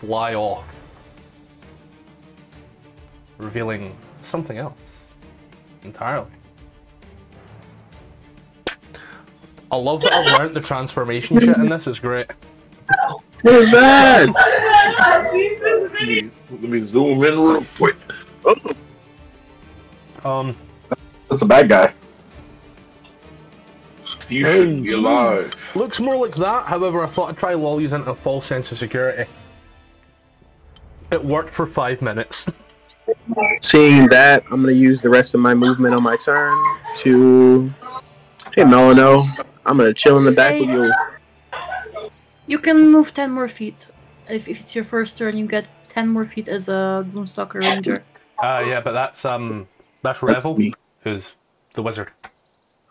fly off, revealing something else entirely. I love that I've learned the transformation shit in this, it's great. What is that? Let me zoom in real quick. That's a bad guy. You should be alive. Looks more like that, however I thought I'd try lull using a false sense of security. It worked for 5 minutes. Seeing that, I'm gonna use the rest of my movement on my turn to... Hey Melanor, I'm gonna chill in the back with you. You can move 10 more feet. If it's your first turn, you get 10 more feet as a Gloomstalker Ranger. Yeah, but that's Revel, who's the wizard.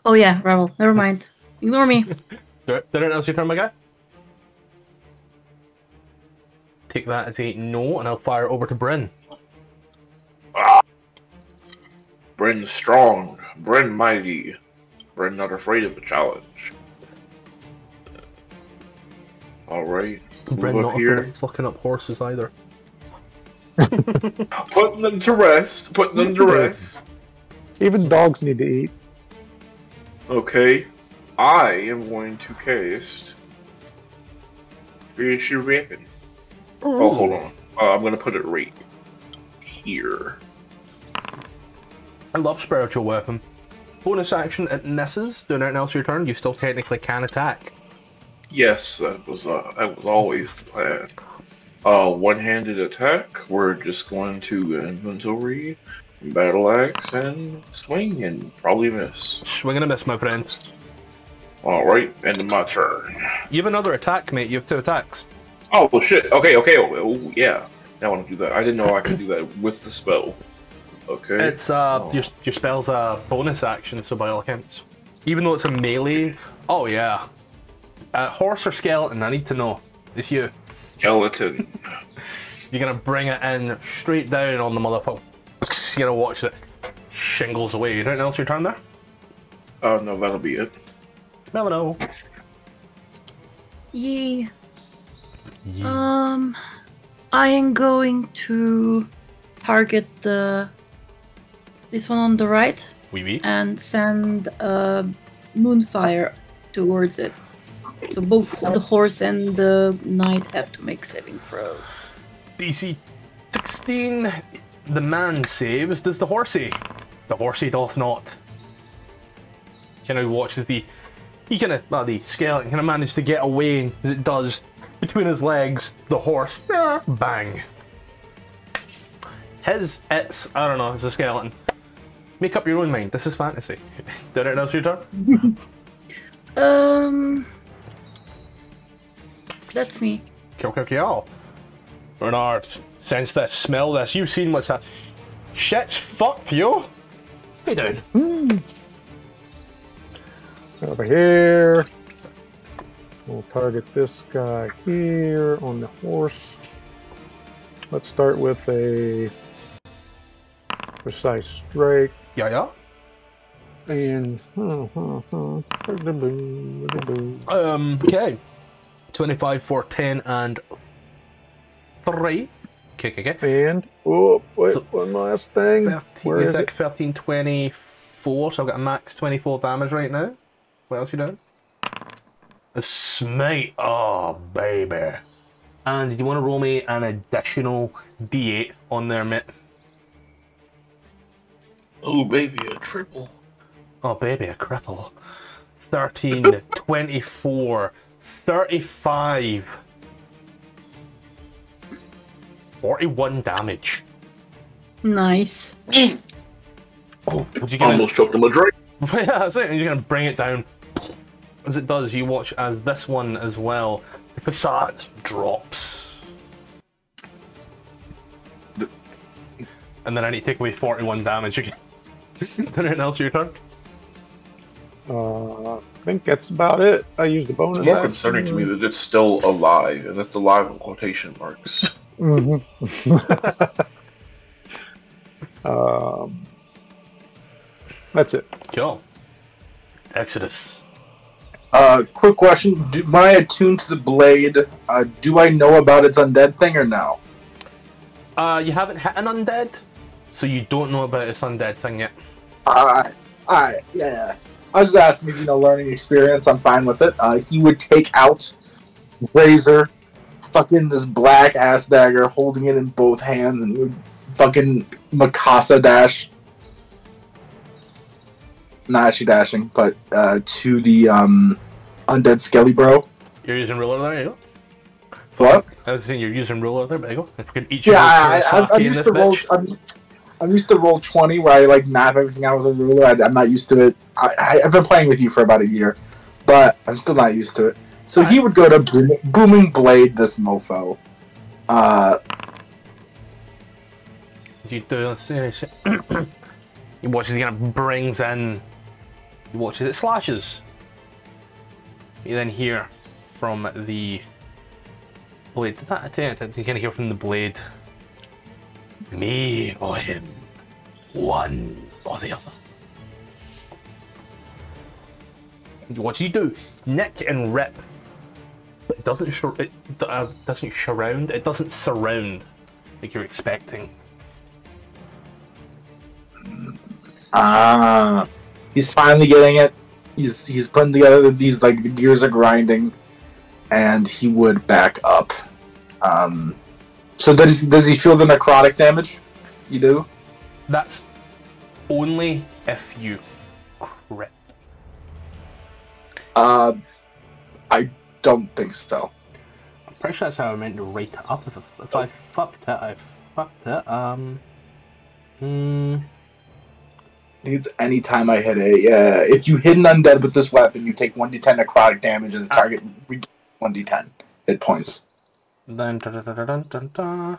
Oh yeah, Revel. Never mind. Ignore me. Did anyone else your turn, my guy? Take that as a no, and I'll fire over to Bryn. Bryn strong. Bryn mighty. Bryn not afraid of a challenge. Alright. Bryn not afraid of fucking up horses either. Putting them to rest. Even dogs need to eat. Okay, I am going to cast Creature Weapon. Oh, hold on. I'm going to put it right here. I love Spiritual Weapon. Bonus action at Nessus. Doing anything else your turn, you still technically can attack. Yes, that was always the plan. One-handed attack. We're just going to inventory. Battle axe and swing and probably miss. Swing and a miss, my friend. Alright, end of my turn. You have another attack, mate. You have 2 attacks. Oh, well, shit. Okay. Oh, yeah. Now I want to do that. I didn't know I could do that with the spell. Okay. It's, your spell's a bonus action, so by all accounts. Even though it's a melee. Oh, yeah. Horse or skeleton? I need to know. It's you. Skeleton. You're going to bring it in straight down on the motherfucker. You're gonna watch it shingles away. You don't know else your turn there? Oh, no, that'll be it. Melano. Yeah. I am going to target this one on the right. Oui. And send Moonfire towards it. So both the horse and the knight have to make saving throws. DC 16. The man saves, does the horsey? The horsey doth not. Kind of watches the skeleton kind of managed to get away, as it does, between his legs, the horse, bang. It's a skeleton. Make up your own mind. This is fantasy. Darrett, now's your turn. That's me. Kill. Rennard, sense this, smell this. You've seen what's that. Shit's fucked, yo. Hey, down. Over here. We'll target this guy here on the horse. Let's start with a precise strike. Yeah. And okay, 25 for 10 and 3. Okay. And oh, wait, so one last thing. 13, 24. So I've got a max 24 damage right now. What else you doing? A smite. Oh baby. And you want to roll me an additional D8 on there, mate? Oh baby, a triple. Oh baby, a cripple. 13, 24, 35, 41 damage. Nice. Oh, you gonna... almost choked him a drink. Yeah, that's it. And you're gonna bring it down. As it does, you watch as this one as well. The facade drops. And then I need to take away 41 damage again. Anything else your turn? I think that's about it. I used the bonus. It's more concerning to me that it's still alive, and that's alive in quotation marks. That's it. Cool. Exodus. Quick question. Am I attuned to the blade? Do I know about its undead thing or no? You haven't hit an undead, so you don't know about its undead thing yet. Alright, yeah. I was just asking, you know, learning experience, I'm fine with it. He would take out Razor, fucking this black ass dagger, holding it in both hands, and he would fucking Mikasa dash. Not actually dashing, but to the undead skelly bro. You're using ruler there, you go. What? I was saying you're using ruler there, but you go. If we can each I'm used to roll 20 where I like map everything out with a ruler. I'm not used to it. I've been playing with you for about a year, but I'm still not used to it. So he would go to booming blade this mofo. You do seriously. He watches, he kind of brings in, he watches it slashes. You then hear from the blade. Did that attempt? You kind of hear from the blade. Me or him, one or the other. What do you do? Nick and rip. But it doesn't surround like you're expecting. He's finally getting it. He's putting together these, like, the gears are grinding, and he would back up. So does he feel the necrotic damage? You do? That's only if you crit. I don't think so. I'm pretty sure that's how I meant to rate it up. If I fucked it, I fucked it. I think it's any time I hit it. Yeah, if you hit an undead with this weapon, you take 1d10 necrotic damage, and the target 1d10 hit points. Then that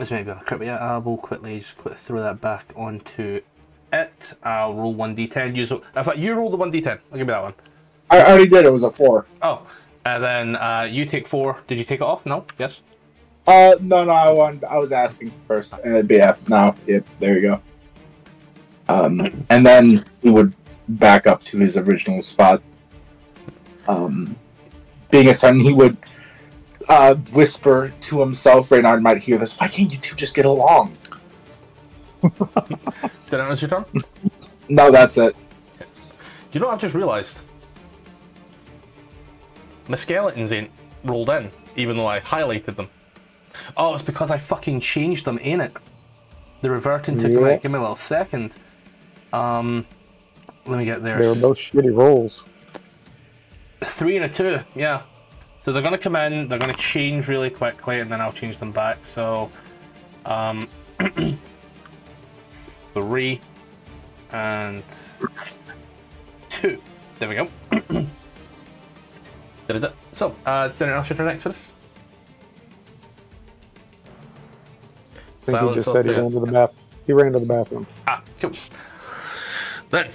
was maybe on a crit. Yeah, I will quickly just throw that back onto it. I'll roll 1d10. In fact, you roll the 1d10. I'll give me that one. I already did. It was a 4. Oh, and then you take 4. Did you take it off? No. Yes. No. I was asking first. But yeah. No. Yep. There you go. And then he would back up to his original spot. Being a son, he would whisper to himself, Rennard might hear this, why can't you two just get along? Did I miss your turn? No, that's it. You know what I just realised? My skeletons ain't rolled in, even though I highlighted them. Oh, it's because I fucking changed them, ain't it? The reverting took me. Give me a little second. Let me get there. They were both shitty rolls. 3 and a 2. Yeah. So they're gonna come in. They're gonna change really quickly, and then I'll change them back. So, 3 and 2. There we go. So, Darrett, after your next for us. I think he just said he ran to the bathroom. He ran to the bathroom. Ah, cool. Then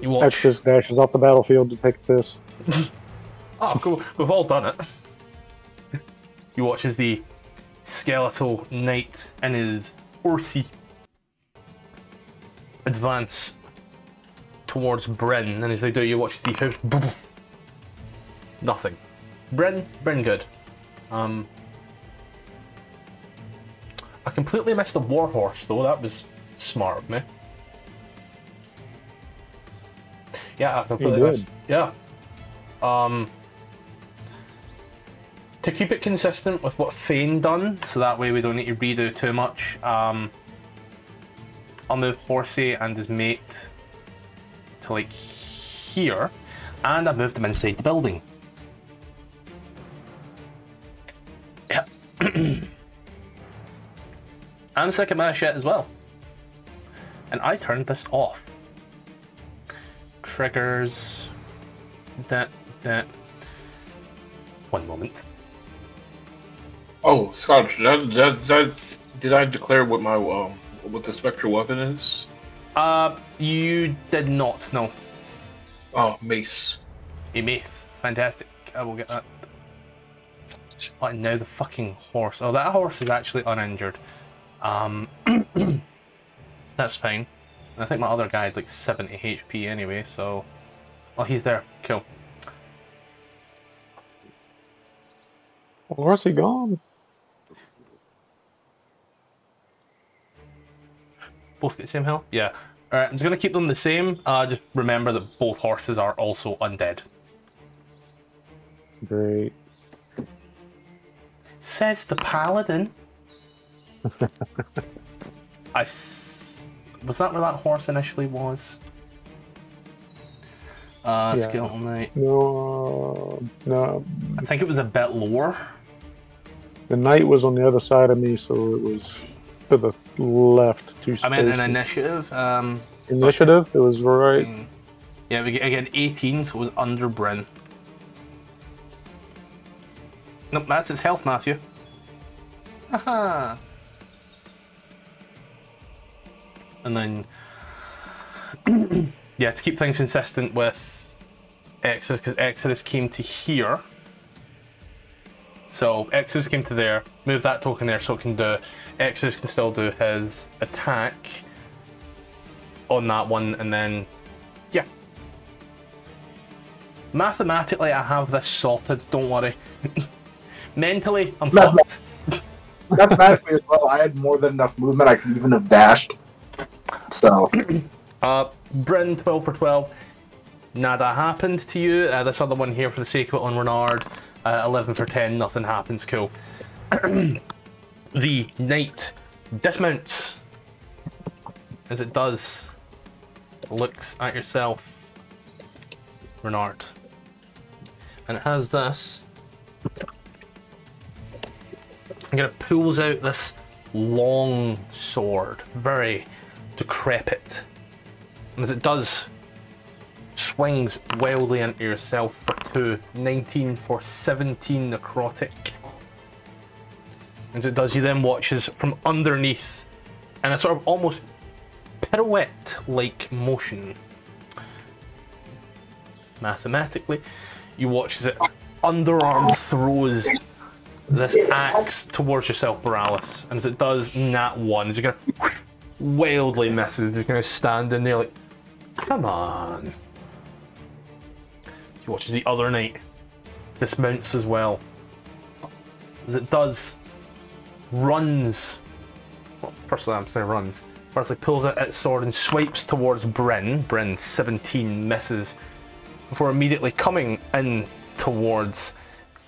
you watch. Extras dashes off the battlefield to take this. Oh, cool. We've all done it. You watch as the skeletal knight and his horsey advance towards Bryn, and as they do, you watch the house. Nothing. Bryn, good. I completely missed the warhorse, though. That was smart of me. Yeah, I completely missed. Yeah. To keep it consistent with what Fane done, so that way we don't need to redo too much, I'll move Horsey and his mate to like here, and I've moved them inside the building. Yeah. I'm sick of my shit as well. And I turned this off. Triggers. That. One moment. Oh, Scottish, did I declare what my what the spectral weapon is? You did not, no. Oh, mace. A mace. Fantastic. I will get that. Oh, and now the fucking horse. Oh, that horse is actually uninjured. That's fine. I think my other guy had like 70 HP anyway, so... Oh, he's there. Cool. Where's he gone? Both get the same health? Yeah. Alright, I'm just gonna keep them the same. Just remember that both horses are also undead. Great. Says the Paladin. Was that where that horse initially was? Yeah. Skeletal Knight. No. I think it was a bit lower. The knight was on the other side of me, so it was to the left. I meant an initiative. Initiative? Okay. It was right. Yeah, we get again 18, so it was under Bryn. Nope, that's his health, Matthew. Haha. And then, yeah, to keep things consistent with Exodus, because Exodus came to here. So Exodus came to there, move that token there so it can do, Exodus can still do his attack on that one, and then, yeah. Mathematically, I have this sorted, don't worry. Mentally, I'm fucked. Mathematically as well, I had more than enough movement, I could even have dashed. So, Bryn, 12 for 12. Nada happened to you. This other one here for the sake of it on Rennard, 11 for 10. Nothing happens. Cool. The knight dismounts. As it does, looks at yourself, Rennard, and it has this. And it pulls out this long sword, very decrepit, and as it does, swings wildly into yourself for 2, 19 for 17 necrotic. As it does, you then watch as from underneath, in a sort of almost pirouette-like motion, mathematically, you watch as it underarm throws this axe towards yourself, Boralis, and as it does, nat 1, as you're gonna wildly misses. You're gonna stand in there like, come on. He watches the other knight dismounts as well. As it does, runs. Well, personally, I'm saying runs. Firstly, pulls out its sword and swipes towards Bryn. Bryn, 17, misses, before immediately coming in towards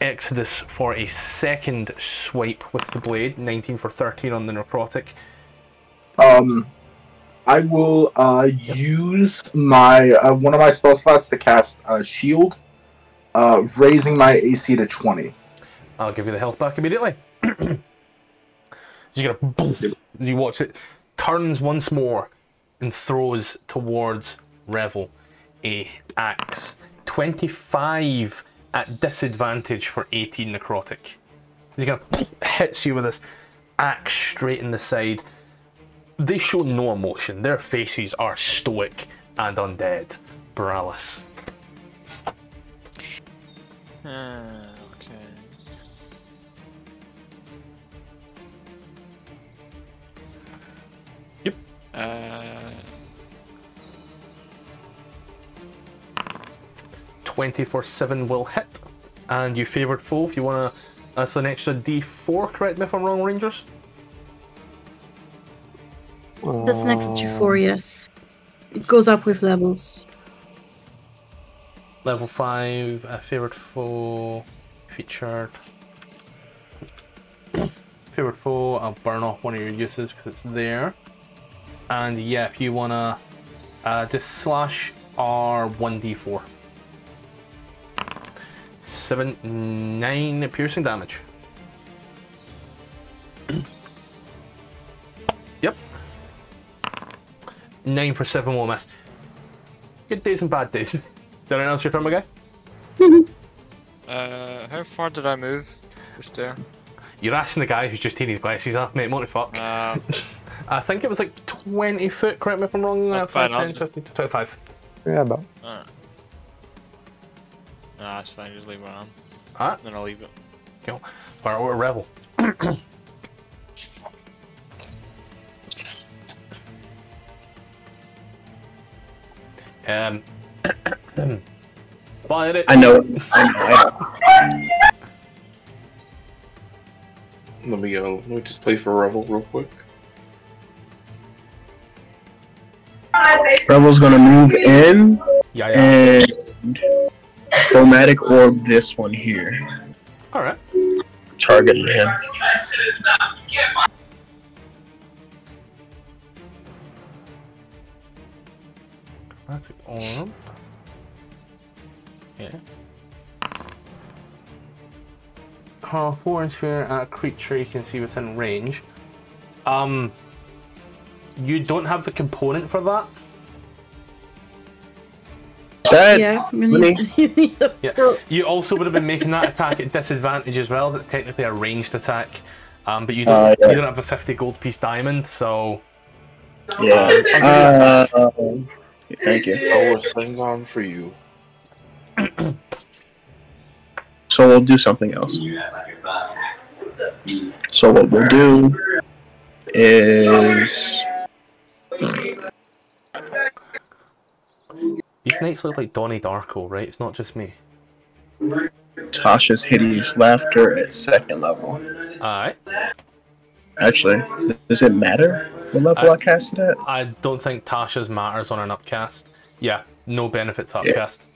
Exodus for a second swipe with the blade, 19 for 13 on the necrotic. I will use my one of my spell slots to cast Shield, raising my AC to 20. I'll give you the health back immediately. You're gonna, boom, you watch it turns once more and throws towards Revel a axe. 25 at disadvantage for 18 necrotic. He's gonna hits you with this axe straight in the side. They show no emotion. Their faces are stoic and undead. Boralis. Okay. Yep. /7 will hit, and you favoured foe. If you wanna, that's an extra D4. Correct me if I'm wrong, Rangers. That's an extra D4. Yes, it goes up with levels. Level 5, favourite foe, featured. Favourite foe, I'll burn off one of your uses because it's there. And yeah, if you wanna just slash R1d4. 9 piercing damage. Yep. 9 for 7 will miss. Good days and bad days. Did I announce your turn, my guy? How far did I move? Just there. You're asking the guy who's just taking his glasses off, mate. What the fuck? I think it was like 20 foot, correct me if I'm wrong. 25. Yeah, about. Alright. Nah, that's fine, just leave it on. Alright. Then I'll leave it. Cool. Alright, we're a Revel. Fire it. I know. Let me go. Let me just play for Revel real quick. Revel's gonna move in and chromatic orb this one here. All right. Target him. Chromatic orb. Yeah. Hurl 4 and sphere at a creature you can see within range. You don't have the component for that. Yeah, yeah. You also would have been making that attack at disadvantage as well. That's technically a ranged attack, but you don't. You don't have the 50 gold piece diamond, so. Yeah. Thank you. Our thing's on for you. So we'll do something else. So what we'll do is these knights look like Donnie Darko, right? It's not just me. Tasha's hideous laughter at 2nd level. Alright. Actually, does it matter what level I cast it at? I don't think Tasha's matters on an upcast. Yeah, no benefit to upcast.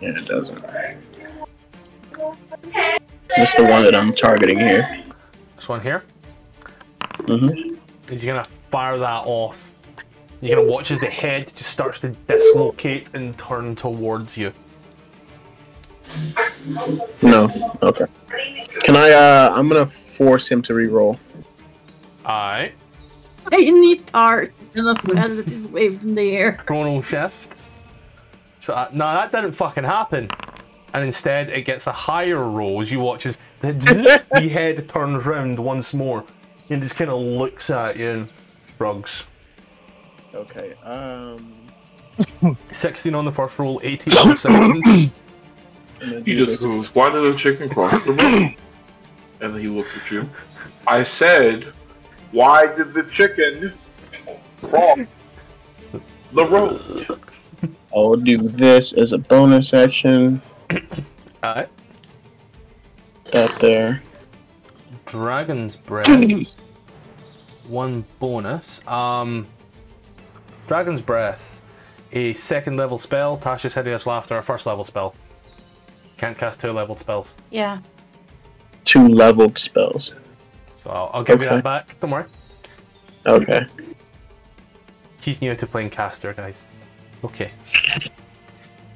Yeah, it doesn't. This the one that I'm targeting here. This one here? Mm-hmm. He's gonna fire that off. You're gonna watch as the head just starts to dislocate and turn towards you. No. Okay. Can I, I'm gonna force him to reroll. Alright. I need art and a fan that is waved in the air. Chronal Shift. So, no, that didn't fucking happen. And instead, it gets a higher roll as you watch as the head turns round once more and just kind of looks at you and shrugs. Okay, 16 on the first roll, 18 on the second. He just goes, "Why did the chicken cross the road?" And then he looks at you. I said, "Why did the chicken cross the road?" I'll do this as a bonus action. Alright. That there. Dragon's Breath. One bonus. Dragon's Breath. A 2nd level spell. Tasha's Hideous Laughter. A 1st level spell. Can't cast 2 leveled spells. Yeah. 2 leveled spells. So I'll give you that back. Don't worry. Okay. He's new to playing caster, guys. Okay.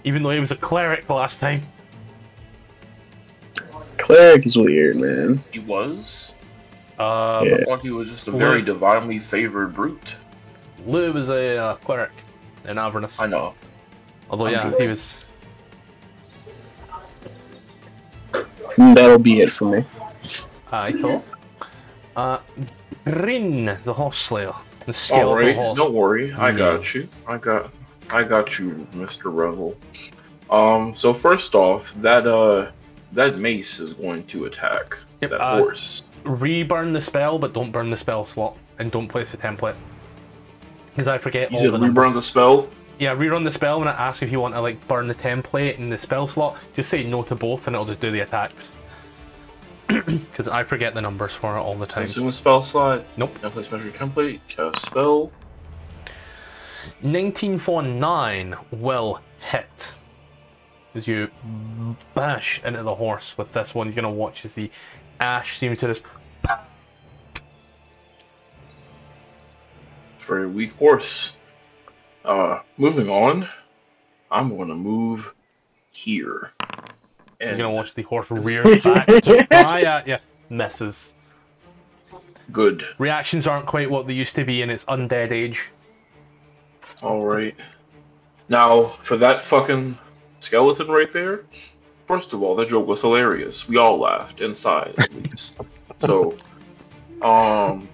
Even though he was a cleric last time. Cleric is weird, man. He was? Before he was just a very divinely favored brute. Lib is a cleric in Avernus. I know. Although, he was... That'll be it for me. Aye, Tol. Grin, the horse slayer. The skeletal horse. Don't worry, I got you. I got you, Mr. Revel. So first off, that mace is going to attack that horse. Reburn the spell, but don't burn the spell slot, and don't place the template. Because I forget all the numbers. Reburn the spell? Yeah, rerun the spell when it asks if you want to like burn the template and the spell slot. Just say no to both, and it'll just do the attacks. Because I forget the numbers for it all the time. Consume a spell slot. Nope. Now place measure template. Cast spell. 19 for 9 will hit. As you bash into the horse with this one, you're going to watch as the ash seems to just... Very weak horse. Moving on, I'm going to move here. And you're going to watch the horse rear back. Misses. Good. Reactions aren't quite what they used to be in its undead age. Alright. Now, for that fucking... skeleton right there. First of all, that joke was hilarious. We all laughed inside, at least. So, am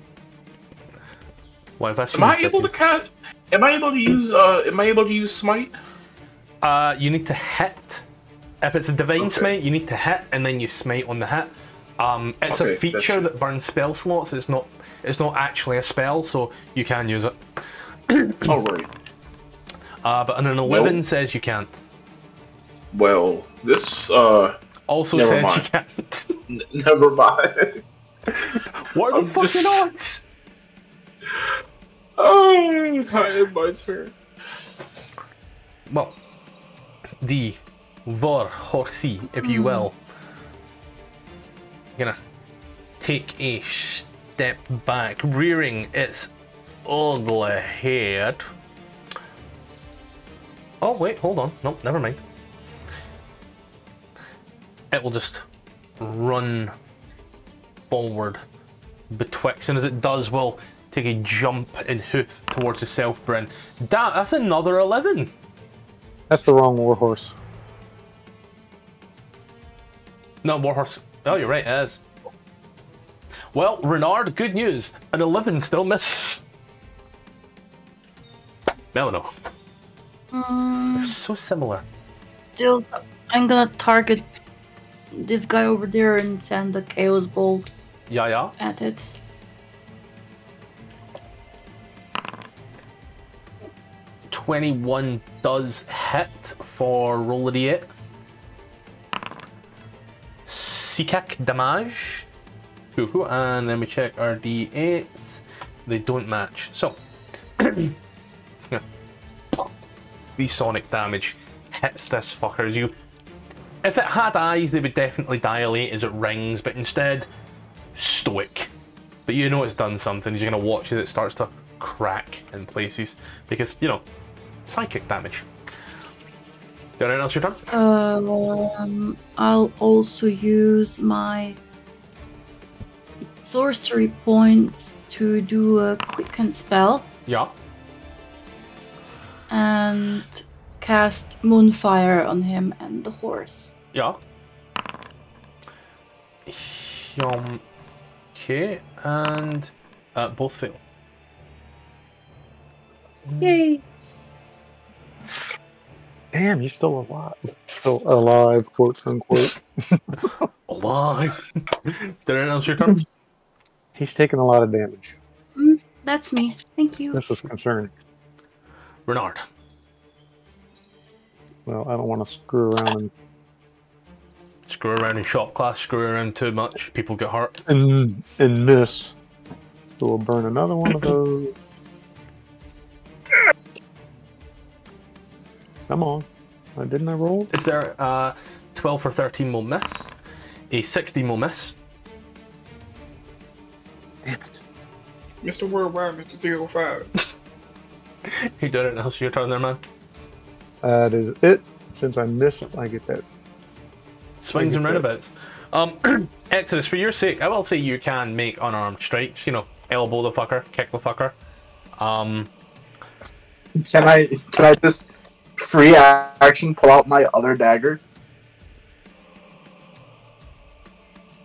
I able to use? Am I able to use smite? You need to hit. If it's a divine smite, you need to hit, and then you smite on the hit. It's a feature that burns spell slots. It's not. It's not actually a spell, so you can use it. Alright. But an 11 says you can't. Well, this, also says you can't. Never mind. What are the fucking odds? Oh, I am my turn. Well, the Vorhorsey, if you will, gonna take a step back, rearing its ugly head. Oh, wait, hold on. Nope, never mind. It will just run forward betwixt, and as it does, will take a jump and hoof towards itself, Bryn. That's another 11! That's the wrong warhorse. No, warhorse. Oh, you're right, it is. Well, Rennard, good news. An 11 still misses. Melanor. They're so similar. Still, I'm gonna target this guy over there and send the Chaos Bolt at it. '21 does hit for roll a d8. Seekak damage. And then we check our d8s. They don't match. So, the sonic damage hits this fucker. If it had eyes, they would definitely dilate as it rings, but instead, stoic. But you know it's done something. You're going to watch as it starts to crack in places because, you know, psychic damage. Anyone else your turn? I'll also use my sorcery points to do a quicken spell. Yeah. And... cast Moonfire on him and the horse. Yeah. Okay, and both fail. Yay! Damn, you're still alive. Still alive, quote unquote. Alive. Did I announce your turn? He's taking a lot of damage. That's me. Thank you. This is concerning. Rennard. Well, I don't want to screw around and... Screw around in shop class, screw around too much, people get hurt. And miss. So we'll burn another one of those. Come on. Why didn't I roll? Is there 12 or 13 will miss? A 16 will miss. Damn it. Mr. Worldwide, Mr. 305. You did it, now it's your turn there, man. That is it. Since I missed, I get that. Swings and roundabouts. Exodus, for your sake, I will say you can make unarmed strikes. You know, elbow the fucker, kick the fucker. Can I just free action pull out my other dagger?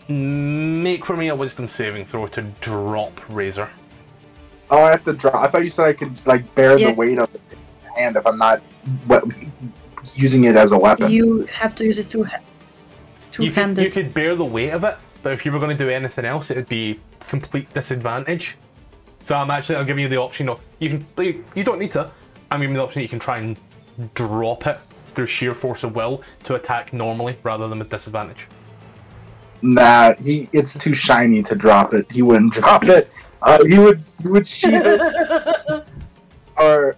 Make for me a wisdom saving throw to drop Razor. Oh, I have to drop. I thought you said I could like bear the weight of it in my hand if I'm not using it as a weapon. You have to use it two-handed. You could bear the weight of it, but if you were going to do anything else, it would be complete disadvantage. So I'll give you the option of you don't need to. I'm giving you the option that you can try and drop it through sheer force of will to attack normally rather than with disadvantage. Nah, it's too shiny to drop it. He wouldn't drop it. He would sheet it. Or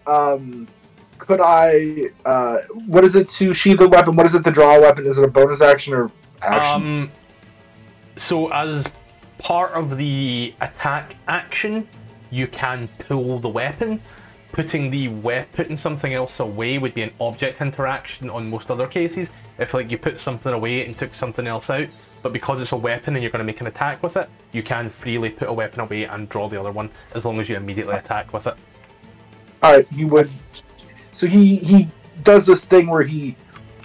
could I? What is it to sheath the weapon? What is it to draw a weapon? Is it a bonus action or action? So as part of the attack action, you can pull the weapon. Putting something else away would be an object interaction on most other cases. If like you put something away and took something else out. But because it's a weapon and you're going to make an attack with it, you can freely put a weapon away and draw the other one, as long as you immediately attack with it. Alright, he would... So he does this thing where he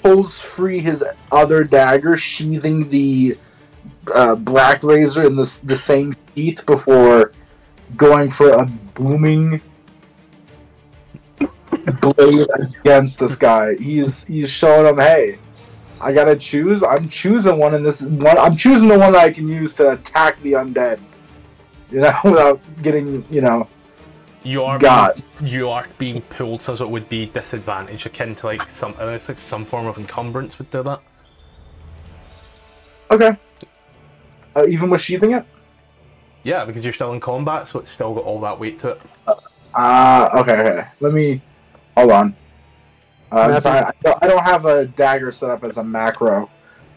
pulls free his other dagger, sheathing the black razor in the same sheath before going for a booming blade against this guy. He's showing him, hey... I gotta choose. I'm choosing one in this one. I'm choosing the one that I can use to attack the undead, you know, without getting, you know, you are being pulled, so it would be disadvantage, akin to like some form of encumbrance would do that. Okay. Even with sheathing it. Yeah, because you're still in combat, so it's still got all that weight to it. Okay. Let me hold on. I don't have a dagger set up as a macro,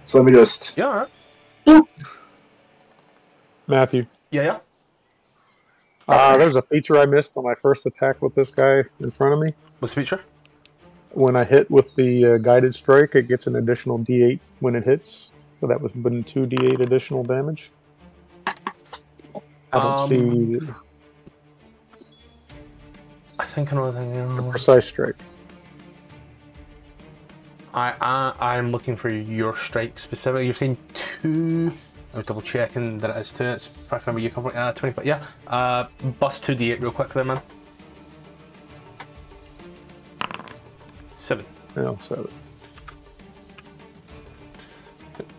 so let me just... Yeah, all right. Matthew. Yeah? There's a feature I missed on my first attack with this guy in front of me. What's the feature? When I hit with the guided strike, it gets an additional D8 when it hits. So that was 2d8 additional damage. I don't see... I think another thing... The precise strike. I'm looking for your strike specifically. You're saying 2. I was double checking that it is 2. It's probably from where you come from. 25. Yeah. Bust 2d8 real quick there, man. 7. Yeah, 7.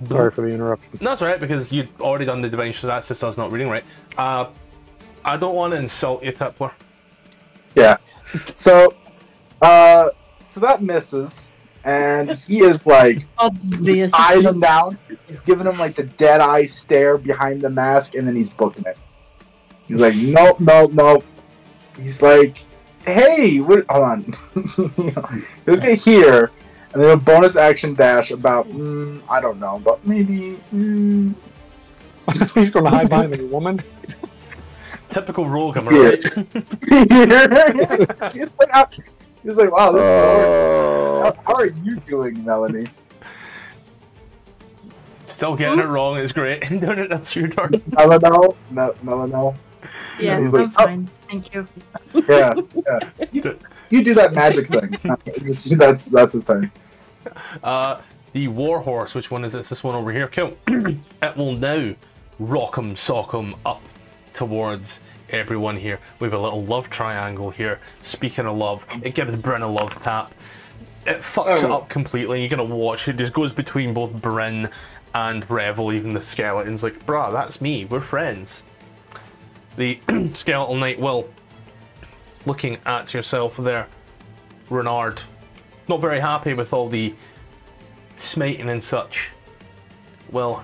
Sorry for the interruption. No, that's alright, because you'd already done the divine, so that's just us not reading right. I don't want to insult you, Tipler. Yeah. So that misses. And he is like eyed him down. He's giving him like the dead eye stare behind the mask, and then he's booking it. He's like, nope. He's like, hey, what? Hold on. He'll get here, and then a bonus action dash about I don't know, but maybe. He's going to hide behind a woman. Typical rogue, am I right? He's like, he's like, wow, this is how are you doing, Melanie? Still getting it wrong is great. And doing it, that's your turn. Melanor. Yeah, I'm like, fine. Oh. Thank you. Yeah. You do that magic thing. that's his turn. The warhorse, which one is it? It's this one over here. Cool. It will now rock'em sock'em up towards everyone here. We have a little love triangle here. Speaking of love, it gives Bryn a love tap. It fucks it up completely. You're gonna watch it. Just goes between both Bryn and Revel. Even the skeleton's like, brah, that's me. We're friends. The skeletal knight will, looking at yourself there, Rennard, not very happy with all the smiting and such, will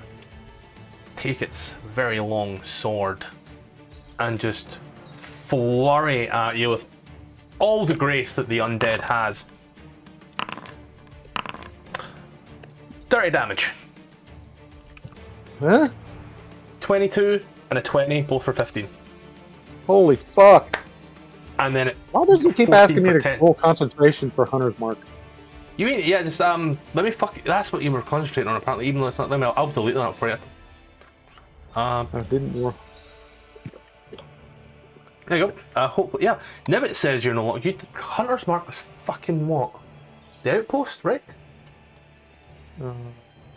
take its very long sword and just flurry at you with all the grace that the undead has. 30 damage. Huh? 22 and a 20, both for 15. Holy fuck. And then... Why does he keep asking me to roll concentration for Hunter's Mark? You mean, yeah, just, let me fuck... That's what you were concentrating on, apparently, even though it's not... I'll delete that for you. That didn't work. There you go. Hopefully, yeah. Now it says you're no longer. Hunter's Mark was fucking what? The outpost, right?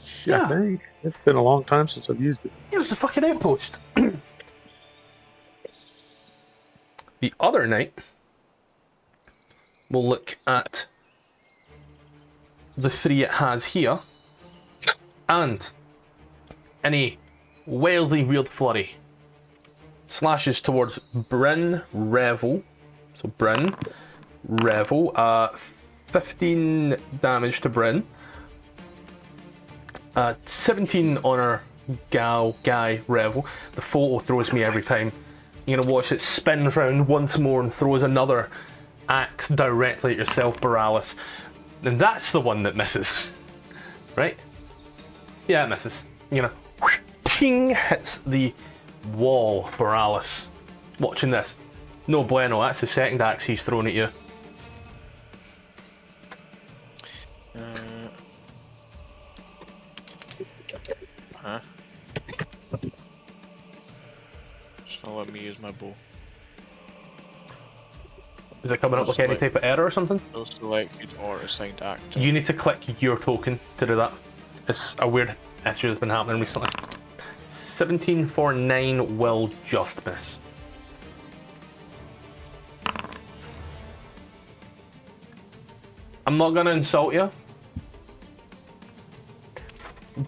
Shit, yeah. There you, it's been a long time since I've used it. It was the fucking outpost. The other night, we'll look at the three it has here, and any wildly weird flurry slashes towards Bryn Revel. So Bryn Revel, 15 damage to Bryn, 17 on our guy Revel. The photo throws me every time. You're gonna watch it spins round once more and throws another axe directly at yourself, Boralis. And that's the one that misses, right? Yeah, it misses. You know, ping, hits the wall, Boralis. Watching this, no bueno. That's the second axe he's thrown at you. Huh? Just not letting me use my bow. Is it coming up with like any type of error or something? No selected or assigned act. You need to click your token to do that. It's a weird issue that's been happening recently. 17 for 9 will just miss. I'm not gonna insult you.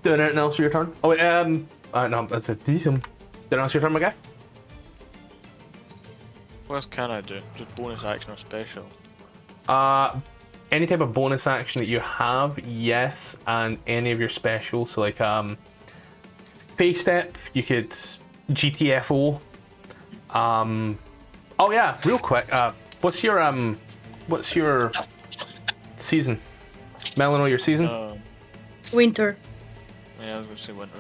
Doing anything else for your turn? Oh wait, no, that's a decent. Doing else for your turn, my guy? What else can I do? Just bonus action or special? Any type of bonus action that you have, yes, and any of your specials, so like face step, you could GTFO. Oh yeah, real quick. What's your season? Melanor, your season? Winter. Yeah, I was gonna say winter.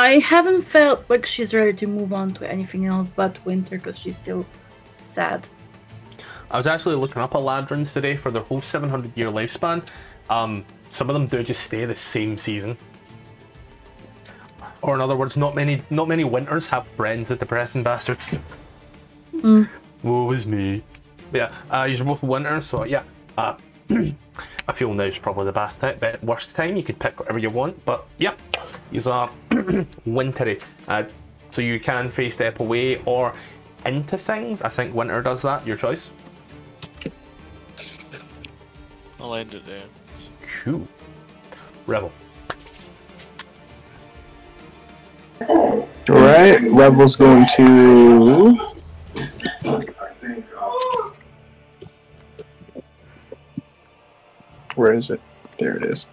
I haven't felt like she's ready to move on to anything else but winter because she's still sad. I was actually looking up Eladrins today for their whole 700-year lifespan. Some of them do just stay the same season. Or in other words, not many winters have friends, the depressing bastards. Mm. Woe is me. Yeah, you're both winters, so yeah. I feel now is probably the best worst time. You could pick whatever you want, but yeah, these are wintry. So you can face step away or into things. I think winter does that. Your choice. I'll end it there. Cool. Revel. All right, Revel's going to. Where is it? There it is.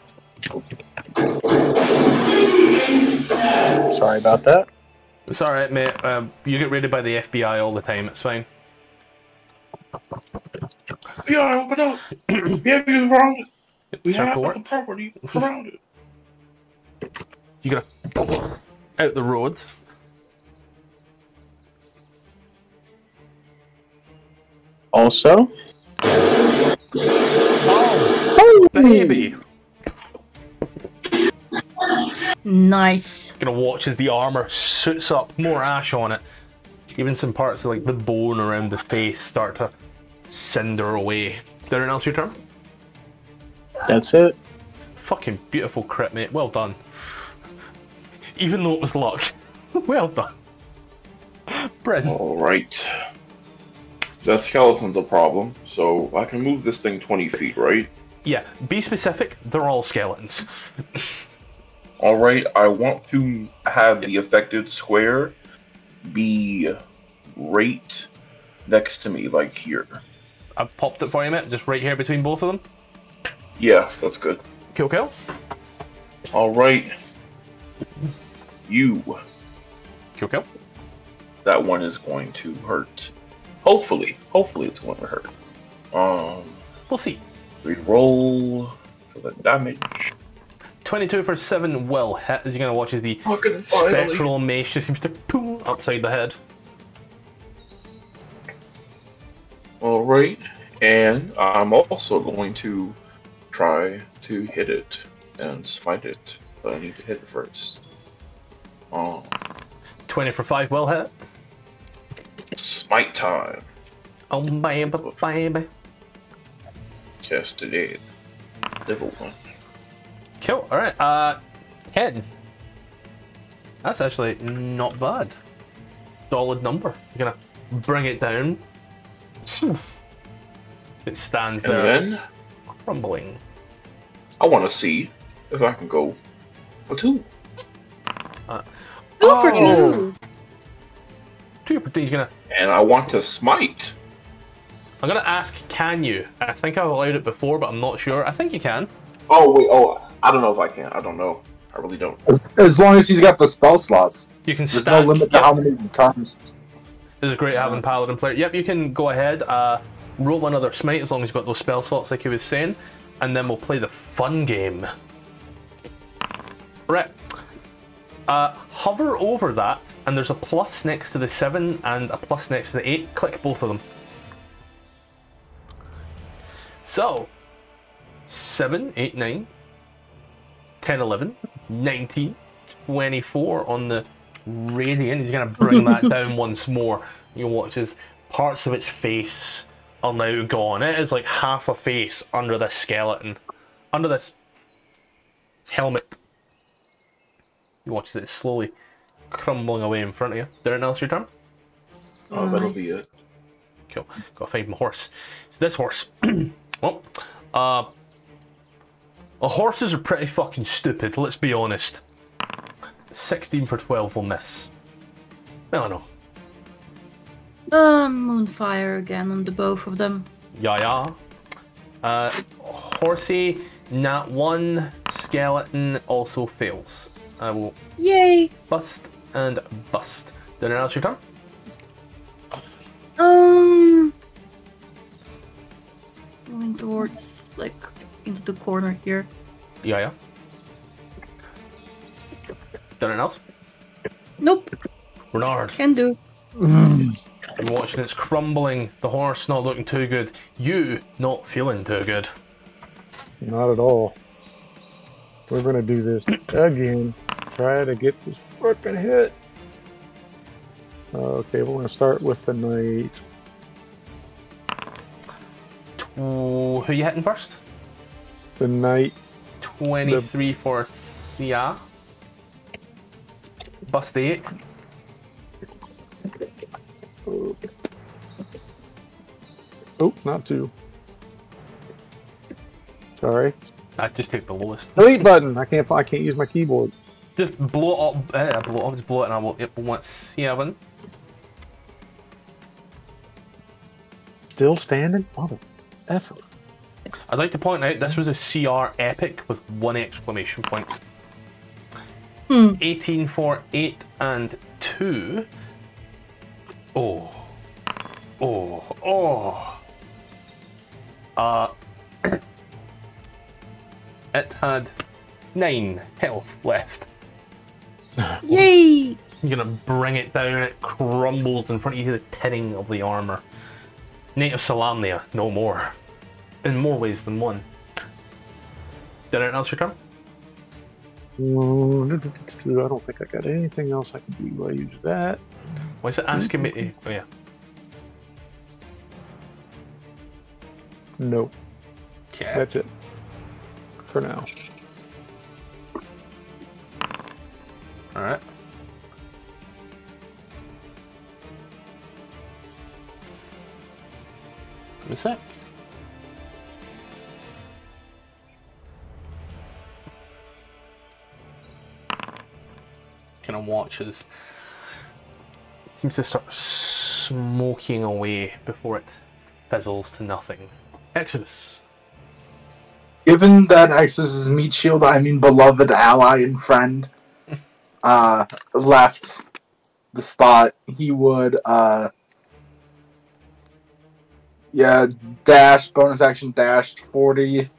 Sorry about that. It's alright, mate. You get raided by the FBI all the time. It's fine. Yeah, I open up. Yeah, you're wrong. We have the property surrounded. You're gonna out the road. Also. Oh, baby! Nice. Gonna watch as the armor suits up, more ash on it. Even some parts of like the bone around the face start to cinder away. Darren, else your turn? That's it. Fucking beautiful crit, mate. Well done. Even though it was luck. Well done. Bryn. Alright. That skeleton's a problem, so I can move this thing 20 feet, right? Yeah, be specific, they're all skeletons. Alright, I want to have the affected square be right next to me, like here. I popped it for you, mate, just right here between both of them? Yeah, that's good. Kill, kill. Alright. You. Kill, kill. That one is going to hurt. Hopefully it's going to hurt. We'll see. Reroll for the damage. 22 for 7 will hit, as you're going to watch as the spectral mace just seems to boom upside the head. Alright, and I'm also going to try to hit it and smite it, but I need to hit it first. Oh. 20 for 5, well hit. Smite time. Oh, baby, baby. Just a dead. Level 1. Cool, alright. Hit. That's actually not bad. Solid number. You're gonna bring it down. It stands and there, then, crumbling. I want to see if I can go for two. Go for two. Two for two's gonna. And I want to smite. I'm gonna ask, can you? I think I've allowed it before, but I'm not sure. I think you can. Oh wait, oh, I don't know if I can. I don't know. I really don't. As long as he's got the spell slots, you can. There's no limit to how many times. This is great having Paladin player. Yep, you can go ahead. Roll another smite as long as you've got those spell slots, like he was saying, and then we'll play the fun game. Right. Hover over that, and there's a plus next to the 7 and a plus next to the 8. Click both of them. So, 7, 8, 9, 10, 11, 19, 24 on the radiant. He's going to bring that down once more. You'll watch as parts of its face are now gone. It is like half a face under this skeleton, under this helmet. You watch it slowly crumbling away in front of you. Darren, now's your turn. Oh, nice. That'll be it. Cool. Gotta find my horse. It's this horse. Well, horses are pretty fucking stupid, let's be honest. 16 for 12 will miss. Melanor. Moonfire again on the both of them. Yeah, yeah. Horsey, nat 1, skeleton also fails. I will. Yay! Bust and bust. Did anyone else your turn? Going towards, like, into the corner here. Yeah, yeah. Did anyone else? Nope. Rennard. Can do. You're watching, it's crumbling. The horse not looking too good. You not feeling too good. Not at all. We're gonna do this again. Try to get this fucking hit. Okay, we're gonna start with the knight. Who are you hitting first? The knight. 23 for Sia. Bust 8. Oh, not 2. Sorry. I just take the lowest. Delete button. I can't use my keyboard. Just blow it up. Just blow it, and I will. It wants 7. Still standing, mother effer. I'd like to point out this was a CR epic with 1 exclamation point. 18 for 8 and 2. Oh, oh, oh. It had 9 health left. Yay! You're gonna bring it down, it crumbles in front of you, the tinning of the armour. Native Solamnia, no more. In more ways than one. Did anything else return? I don't think I got anything else I can do while I use that. Why is it asking me? Oh, yeah. No. Okay. That's it. For now. Alright. Give me a sec. Kind of watches. It seems to start smoking away before it fizzles to nothing. Exodus. Given that Exodus's meat shield, I mean beloved ally and friend, left the spot, he would, dash, bonus action dash, 40,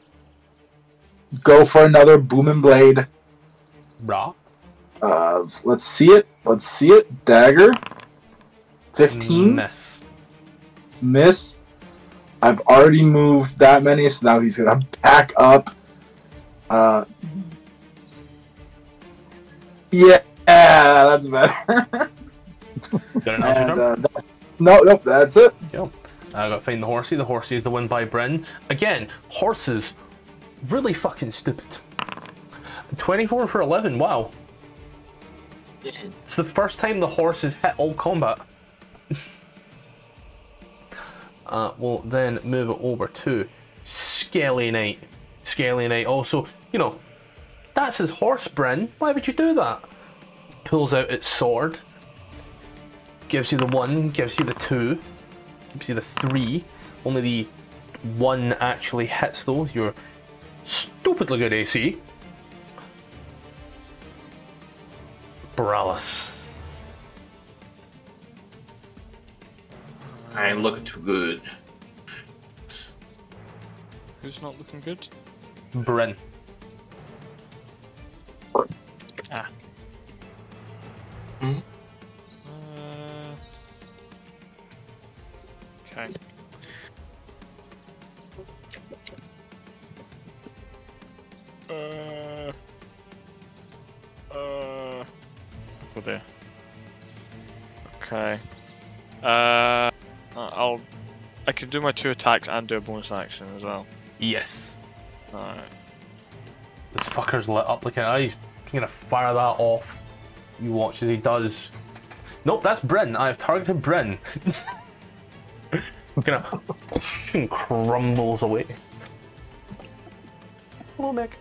go for another boom and blade. Raw. Let's see it, dagger, 15. Miss. I've already moved that many, so now he's gonna back up. that's better. Nope, that's it. Yep. I got to find the horsey. The horsey is the win by Bryn. Again, horses, really fucking stupid. 24 for 11, wow. Yeah. It's the first time the horse has hit all combat. We'll then move it over to Skelly Knight. Skelly Knight also, you know, that's his horse, Bryn. Why would you do that? Pulls out its sword. Gives you the 1, gives you the 2, gives you the 3. Only the 1 actually hits those. You're stupidly good AC. Boralis. I ain't looking too good. Who's not looking good? Bryn. Ah. Mm-hmm. Okay. Go there. Okay. I can do my 2 attacks and do a bonus action as well. Yes. Alright. This fucker's lit up like an eyes. I'm gonna fire that off. You watch as he does. Nope, that's Bryn. I have targeted Bryn. Gonna crumbles away. Hello, Nick.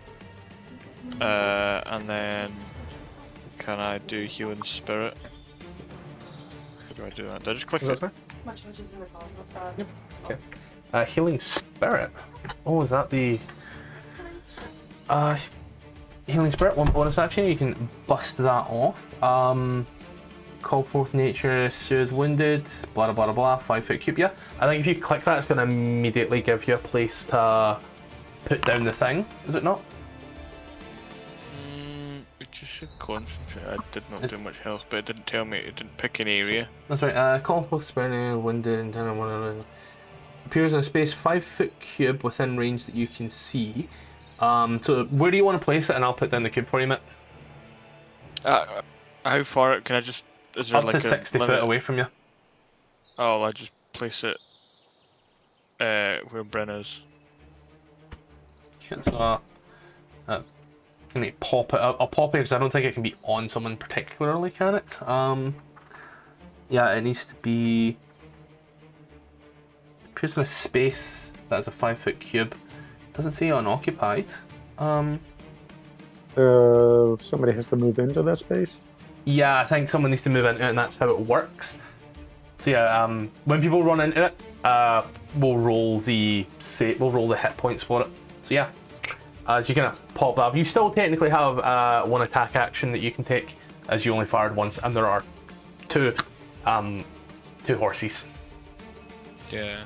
And then can I do healing spirit? How do I do that? Did I just click it? Much is in the column, that's fine. Yep. Okay. Healing spirit. Oh, is that the healing spirit? 1 bonus action. You can bust that off. Call forth nature, soothe wounded, blah blah blah blah, 5 foot cube, yeah. I think if you click that, it's going to immediately give you a place to put down the thing, is it not? It just should concentrate. I did not do much health, but it didn't tell me, it didn't pick an area. That's right, call forth spirit, wounded, and then one appears in a space 5 foot cube within range that you can see. So where do you want to place it, and I'll put down the cube for you, Matt? How far, can I just... Is there up like to 60 foot away from you. Oh, I'll just place it where Bryn is. It's can we pop it? I'll pop it because I don't think it can be on someone particularly, can it? Yeah, it needs to be... It appears in a space that's a 5 foot cube. Doesn't say unoccupied. Somebody has to move into that space? Yeah, I think someone needs to move into it, and that's how it works. So yeah, when people run into it, we'll roll the hit points for it. So yeah, as you're gonna pop up, you still technically have 1 attack action that you can take, as you only fired once, and there are 2 horses. Yeah.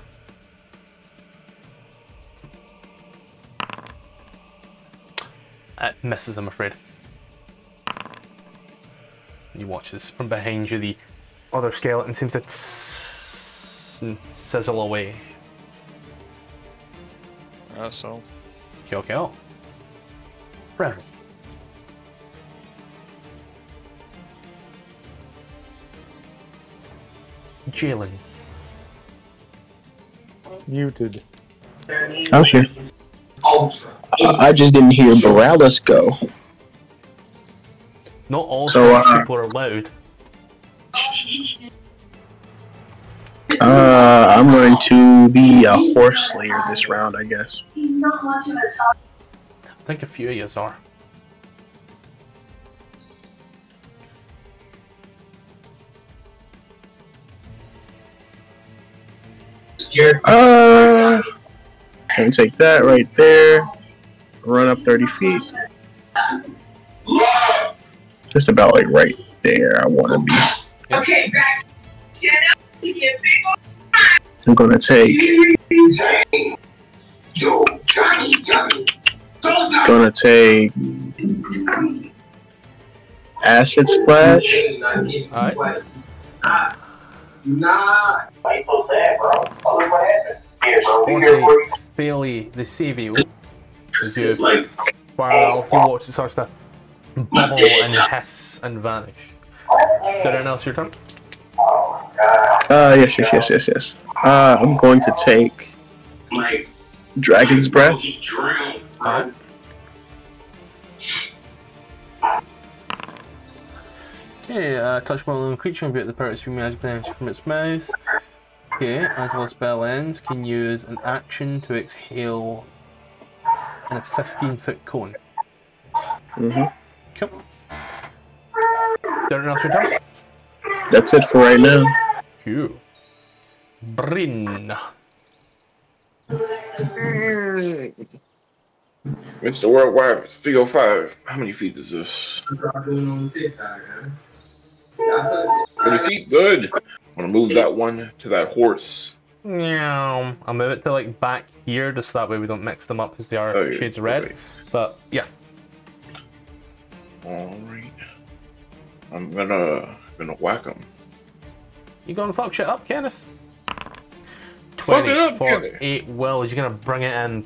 It misses, I'm afraid. You watch as from behind you the other skeleton seems to sizzle away. That's all. Kill, kill. Revel. Jalen. Muted. Okay. I just didn't hear Boralis go. Not all people are loud. I'm going to be a horse slayer this round, I guess. I think a few of you are. Can take that right there. Run up 30 feet. Just about like right there, I want to be. Okay, guys, get up. I'm gonna take. Gonna take acid splash. Alright. Fairly the CV as you fire off, you watch it starts to bubble and hiss and vanish. Did I announce your turn? Yes. I'm going to take Dragon's Breath. Alright. Okay, touch one lone creature and break the power of speed magic energy from its mouth. Okay, until a spell ends, can use an action to exhale in a 15-foot cone. Mhm. Cool. Darren, that's your turn. That's it for right now. Phew. Bryn. It's the worldwide 305. How many feet is this? 20 feet, good. I'm gonna move that one to that horse. No, I'll move it to like back here, just that way we don't mix them up because they are shades of red. Okay. But yeah. Alright. I'm gonna whack him. You gonna fuck shit up, Kenneth? 20 for 8 wills. You're gonna bring it in,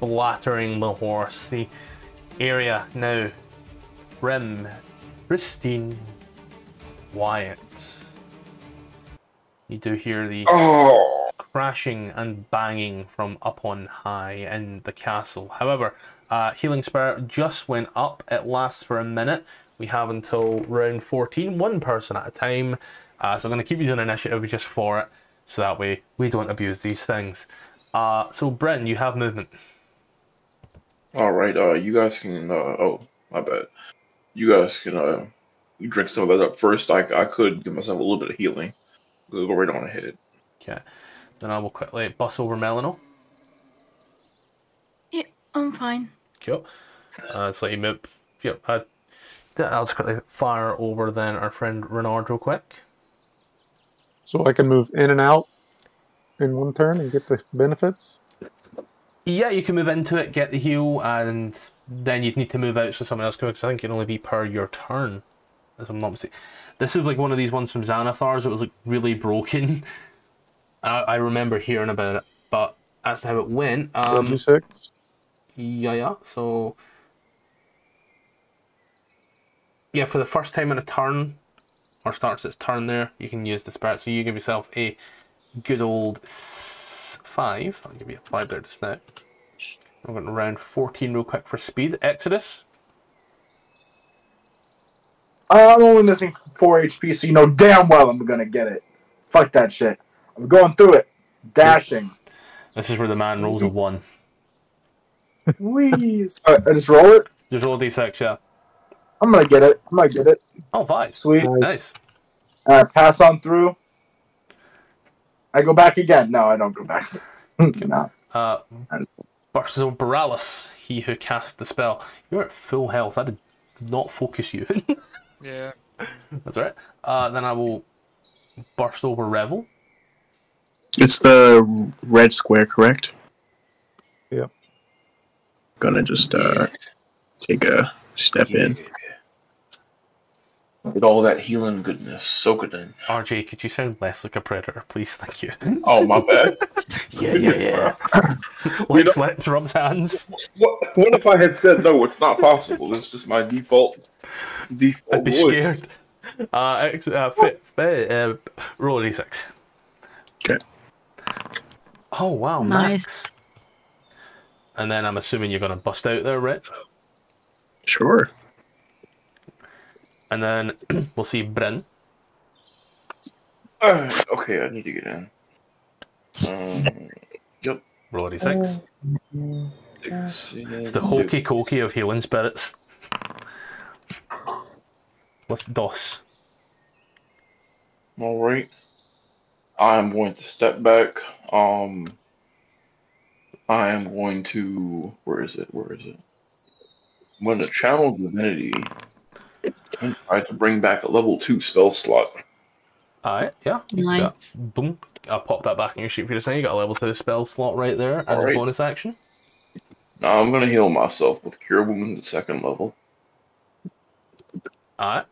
blattering the horse. The area now, Rim, Pristine, Wyatt. You do hear the crashing and banging from up on high in the castle. However, Healing Spirit just went up. It lasts for a minute. We have until round 14, one person at a time. So I'm going to keep using initiative just for it, so that way we don't abuse these things. So Bryn, you have movement. Alright, you guys can, oh, my bad. You guys can drink some of that up first. I could give myself a little bit of healing. We'll go right on ahead. Okay, then I will quickly bus over Melanor. Yeah, I'm fine. Cool. So you move, yep, I'll just quickly fire over then our friend Rennard real quick. So I can move in and out in one turn and get the benefits? Yeah, you can move into it, get the heal, and then you'd need to move out so someone else can, because I think it can only be per your turn, as I'm not mistaken. This is like one of these ones from Xanathar's that was like really broken. I remember hearing about it, but as to how it went... 26? Yeah, so... Yeah, for the first time in a turn, or starts its turn there, you can use the spirit. So you give yourself a good old 5. I'll give you a 5 there just now. I'm going to round 14 real quick for speed. Exodus? I'm only missing 4 HP, so you know damn well I'm going to get it. Fuck that shit. I'm going through it. Dashing. This is where the man rolls a 1. Wee. Right, I just roll it? Just roll D6, yeah. I'm gonna get it. I might get it. Oh, fine. Sweet. Nice. I pass on through. I go back again. No, I don't go back. No. Versus Baralis, he who cast the spell. You're at full health. I did not focus you. Yeah. That's right. Then I will burst over Revel. It's the red square, correct? Yep. Gonna just take a step in. With all that healing goodness, soak it in. RJ, could you sound less like a predator, please? Thank you. Oh, my bad. yeah. Let's rub hands. What if I had said no? It's not possible. It's just my default. I'd be scared. Roll a d6. Okay. Oh wow, nice. And then I'm assuming you're gonna bust out there, right? Sure. And then we'll see Bryn. Okay, I need to get in. Yep. Roll a d6. It's the hokey cokey of healing spirits. What's DOS? Alright. I'm going to step back. I am going to... Where is it? I'm going to channel divinity and try to bring back a level 2 spell slot. Alright, yeah. Nice. Boom. I'll pop that back in your sheet for you just now. You got a level 2 spell slot right there as a bonus action. Now I'm going to heal myself with Cure Wounds at 2nd level. Alright.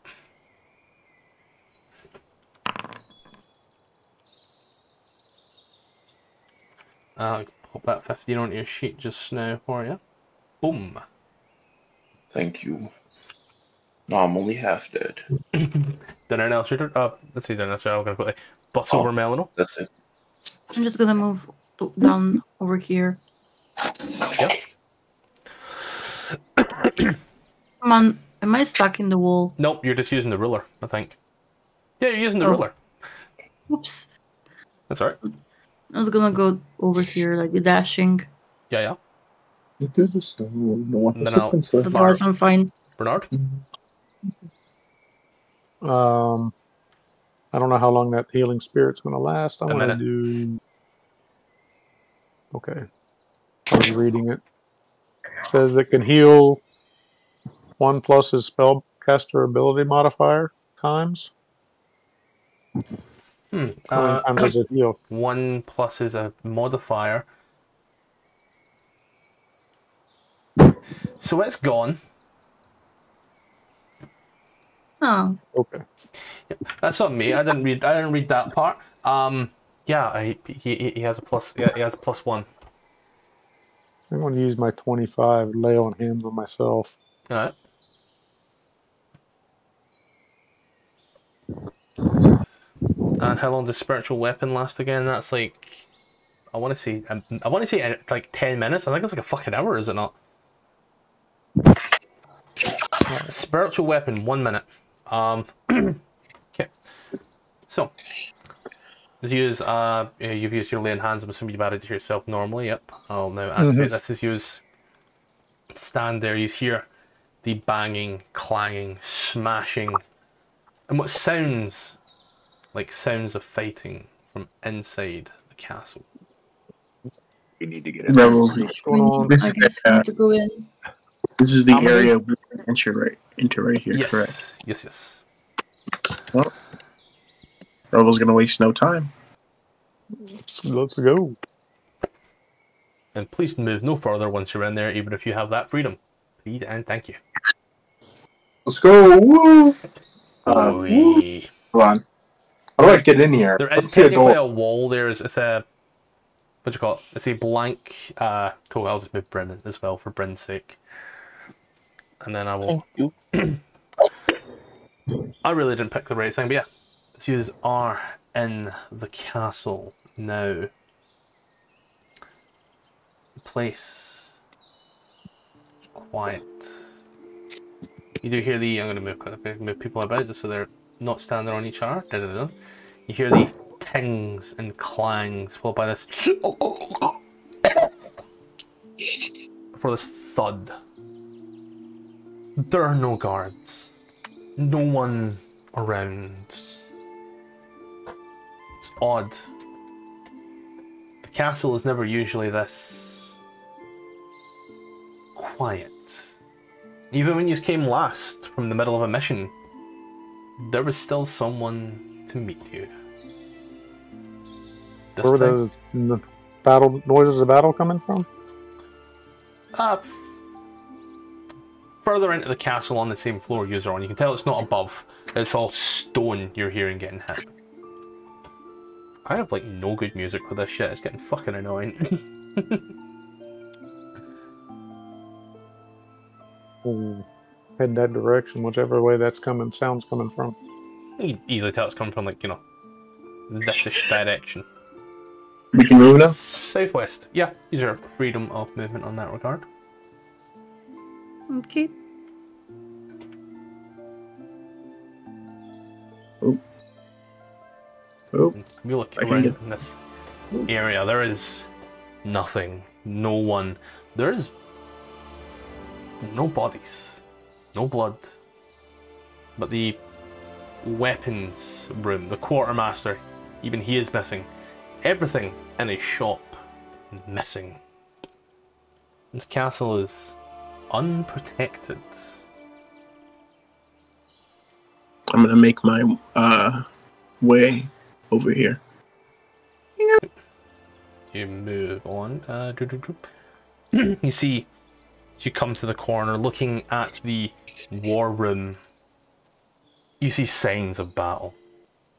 I'll pop that 15 onto your sheet just now for you. Boom. Thank you. No, I'm only half dead. Then I now let's see. Then I'm gonna quickly bust over Melanor. That's it. I'm just gonna move down over here. Yep. Come on. Am I stuck in the wall? Nope, you're just using the ruler, I think. Yeah, you're using the ruler. Oops. That's alright. I was gonna go over here, like dashing. Yeah, yeah. You do this, no and then I'm fine. Rennard? Mm-hmm. I don't know how long that healing spirit's gonna last. I'm gonna do. Okay. I was reading it. It says it can heal 1 plus his spellcaster ability modifier times. How much does it heal? 1 plus is a modifier. So it's gone. Oh. Okay. Yeah, that's on me. I didn't read that part. Yeah. He has a plus. Yeah, he has a +1. I'm going to use my 25 lay on hands on myself. All right. And how long does spiritual weapon last again? That's like, I want to say like 10 minutes. I think it's like a fucking hour, is it not? Spiritual weapon, 1 minute. Okay. So, you've used your laying hands. I'm assuming you've added to yourself normally. Yep. I'll now activate this. Is use stand there. You hear the banging, clanging, smashing, and what sounds like sounds of fighting from inside the castle. We need to get in. This is the area we can enter right here, yes. Correct? Yes. Well, Rebel's gonna waste no time. Let's go. And please move no further once you're in there, even if you have that freedom. Please and thank you. Let's go! Woo! Woo. Hold on. How do I get in here? There is technically a wall there. It's a... What do you call it? It's a blank... cool, I'll just move Bryn as well for Bryn's sake. And then I will... I really didn't pick the right thing, but yeah. Let's use R in the castle now. The place is quiet. You do hear the... I'm going to move people about just so they're... not standing on each other. You hear the tings and clangs followed by this before this thud. There are no guards. No one around. It's odd. The castle is never usually this quiet. Even when you came last from the middle of a mission, there was still someone to meet you. Where were those noises of battle coming from? Further into the castle on the same floor you're on. You can tell it's not above. It's all stone you're hearing getting hit. I have like no good music for this shit. It's getting fucking annoying. Head that direction, whichever way that's coming, sound's coming from. You can easily tell it's coming from, like, you know, this-ish direction. We can move now? Southwest. Yeah, use your freedom of movement on that regard. Okay. Oh. We look around in this area. There is nothing. No one. There is no bodies. No blood, but the weapons room, the quartermaster, even he is missing. Everything in his shop missing. This castle is unprotected. I'm gonna make my way over here. You move on. You see. As you come to the corner, looking at the war room, you see signs of battle.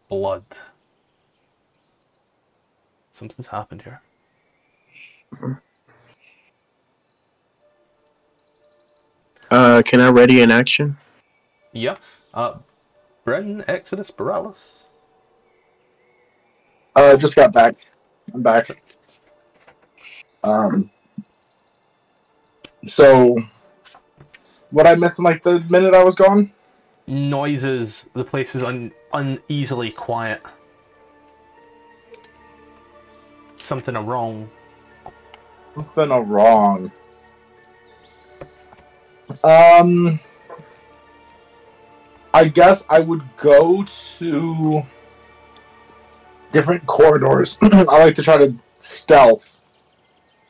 Blood. Something's happened here. Can I ready an action? Yeah. Bren, Exodus, Boralis. I just got back. I'm back. So, what I missed in like the minute I was gone? Noises. The place is uneasily quiet. Something wrong. Something wrong. I guess I would go to different corridors. I like to try to stealth.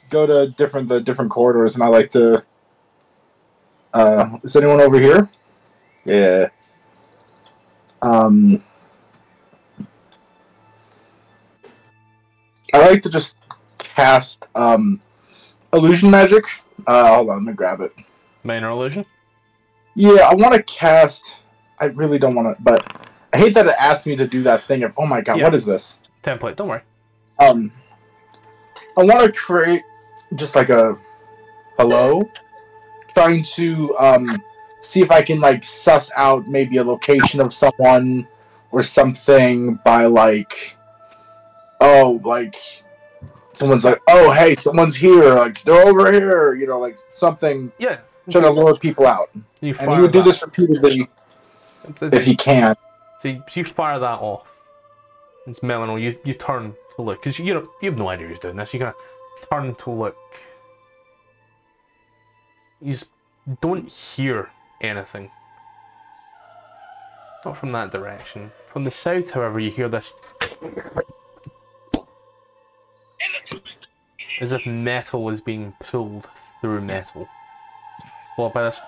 Go to the different corridors, and I like to. Is anyone over here? Yeah. I like to just cast illusion magic. Hold on, let me grab it. Minor illusion. Yeah, I want to cast. I really don't want to, but I hate that it asked me to do that thing of. Oh my god, yeah. What is this? Template. Don't worry. I want to create just like a hello, trying to see if I can like suss out maybe a location of someone or something by like. Oh, like, someone's like, oh, hey, someone's here, like, they're over here, you know, like, something. Yeah. Trying to lure people out. You and you would do this repeatedly if you can. See, so you fire that off. It's Melanor, you turn to look, because you have no idea who's doing this. You kind of turn to look. You just don't hear anything. Not from that direction. From the south, however, you hear this. As if metal is being pulled through metal. Followed by this.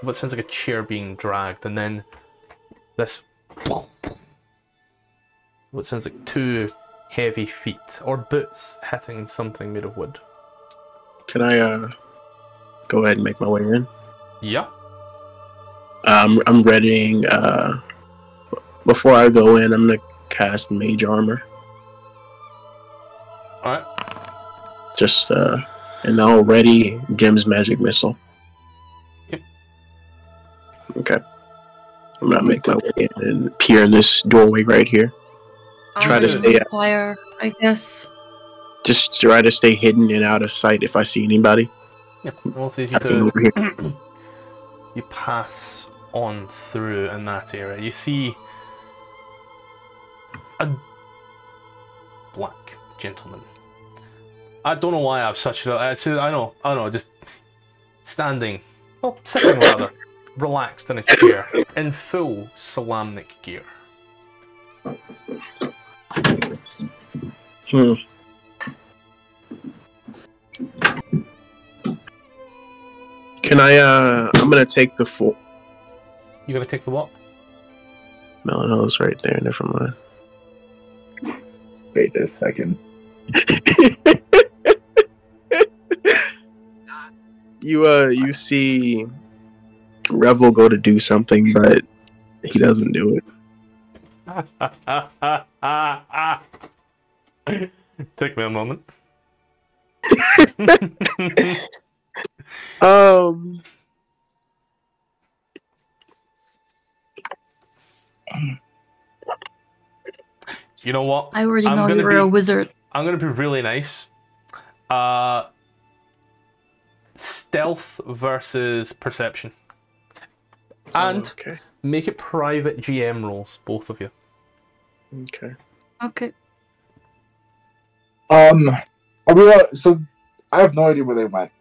What sounds like a chair being dragged, and then this. What sounds like two heavy feet or boots hitting something made of wood. Can I go ahead and make my way in? Yeah. I'm readying. Before I go in, I'm gonna cast Mage Armor. Alright. Just, and the already Gem's Magic Missile. Yep. Okay. I'm gonna make my way in and peer in this doorway right here. Try to stay out. Fire, I guess. Just try to stay hidden and out of sight if I see anybody. Yep. Well, you pass on through in that area. You see a black gentleman. I don't know why I have such a... I know, just standing, well, sitting rather, relaxed in a chair, in full Solamnic gear. Can I, I'm gonna take the full... You're gonna take the what? Melanor's right there, never mind. Wait a second. You see Revel go to do something, but he doesn't do it. Took me a moment. You know what? I already know you were a wizard. I'm gonna be really nice. Stealth versus perception, and make it private GM rolls, both of you. Okay. Okay. So I have no idea where they went.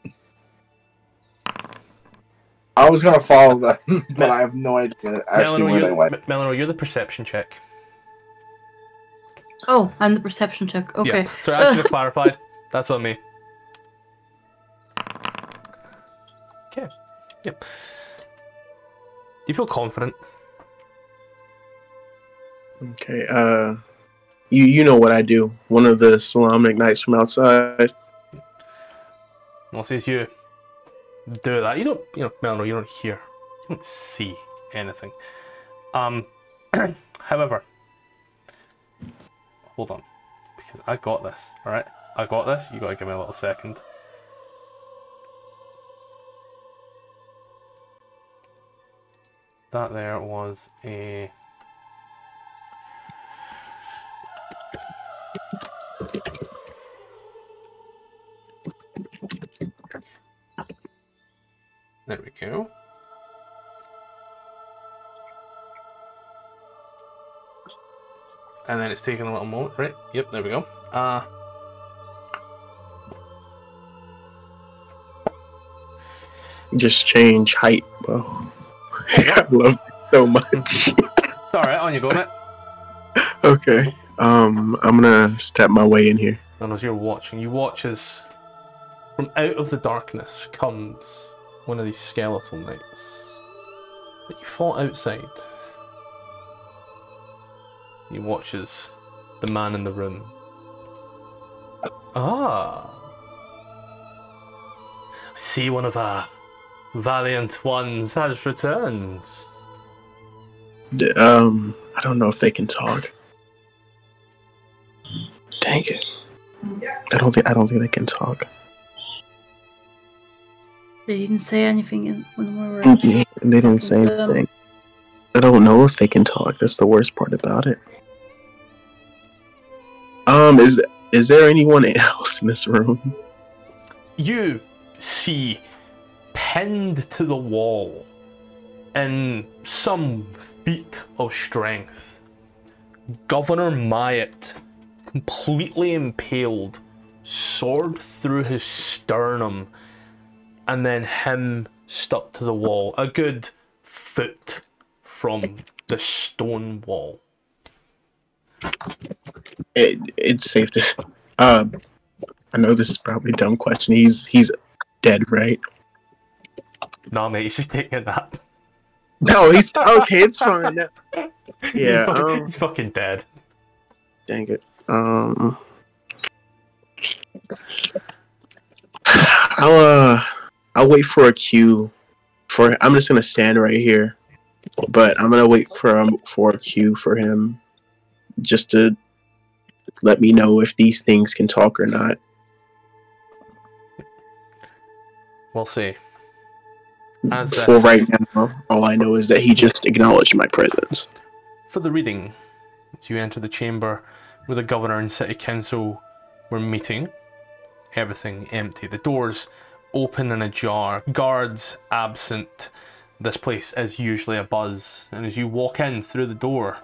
I was gonna follow them, but I have no idea actually where they went. Melanor, you're the perception check. Oh, I'm the perception check. Okay. Yeah. So I should have clarified. That's on me. Okay. Yep. Do you feel confident? Okay. You know what I do. One of the Solamnic Knights from outside. Well, since you do that, you know, Melanor, you don't hear, you don't see anything. However. Hold on, because I got this, alright? I got this, you gotta give me a little second. That there was a... There we go. And then it's taking a little moment, right? Yep, there we go. Just change height, bro. I love it so much. It's alright, on you go, mate. Okay. I'm gonna step my way in here. And as you're watching, you watch as from out of the darkness comes one of these skeletal knights that you fought outside. He watches the man in the room. Ah! I see one of our valiant ones has returned. I don't know if they can talk. Dang it! I don't think they can talk. They didn't say anything when we were. They didn't say anything. I don't know if they can talk. That's the worst part about it. Is there anyone else in this room? You see, pinned to the wall, in some feat of strength, Governor Myatt, completely impaled, sword through his sternum, and then him stuck to the wall, a good foot from the stone wall. It's safe to say. I know this is probably a dumb question. He's dead, right? Nah, mate, he's just taking a nap. No, he's okay. It's fine. Yeah, he's fucking dead. Dang it. I'll wait for a cue. I'm just gonna stand right here, but I'm gonna wait for a cue for him, just to let me know if these things can talk or not. We'll see. For right now, all I know is that he just acknowledged my presence. For the reading, as you enter the chamber where the governor and city council were meeting, everything empty. The doors open and ajar, guards absent. This place is usually abuzz, and as you walk in through the door,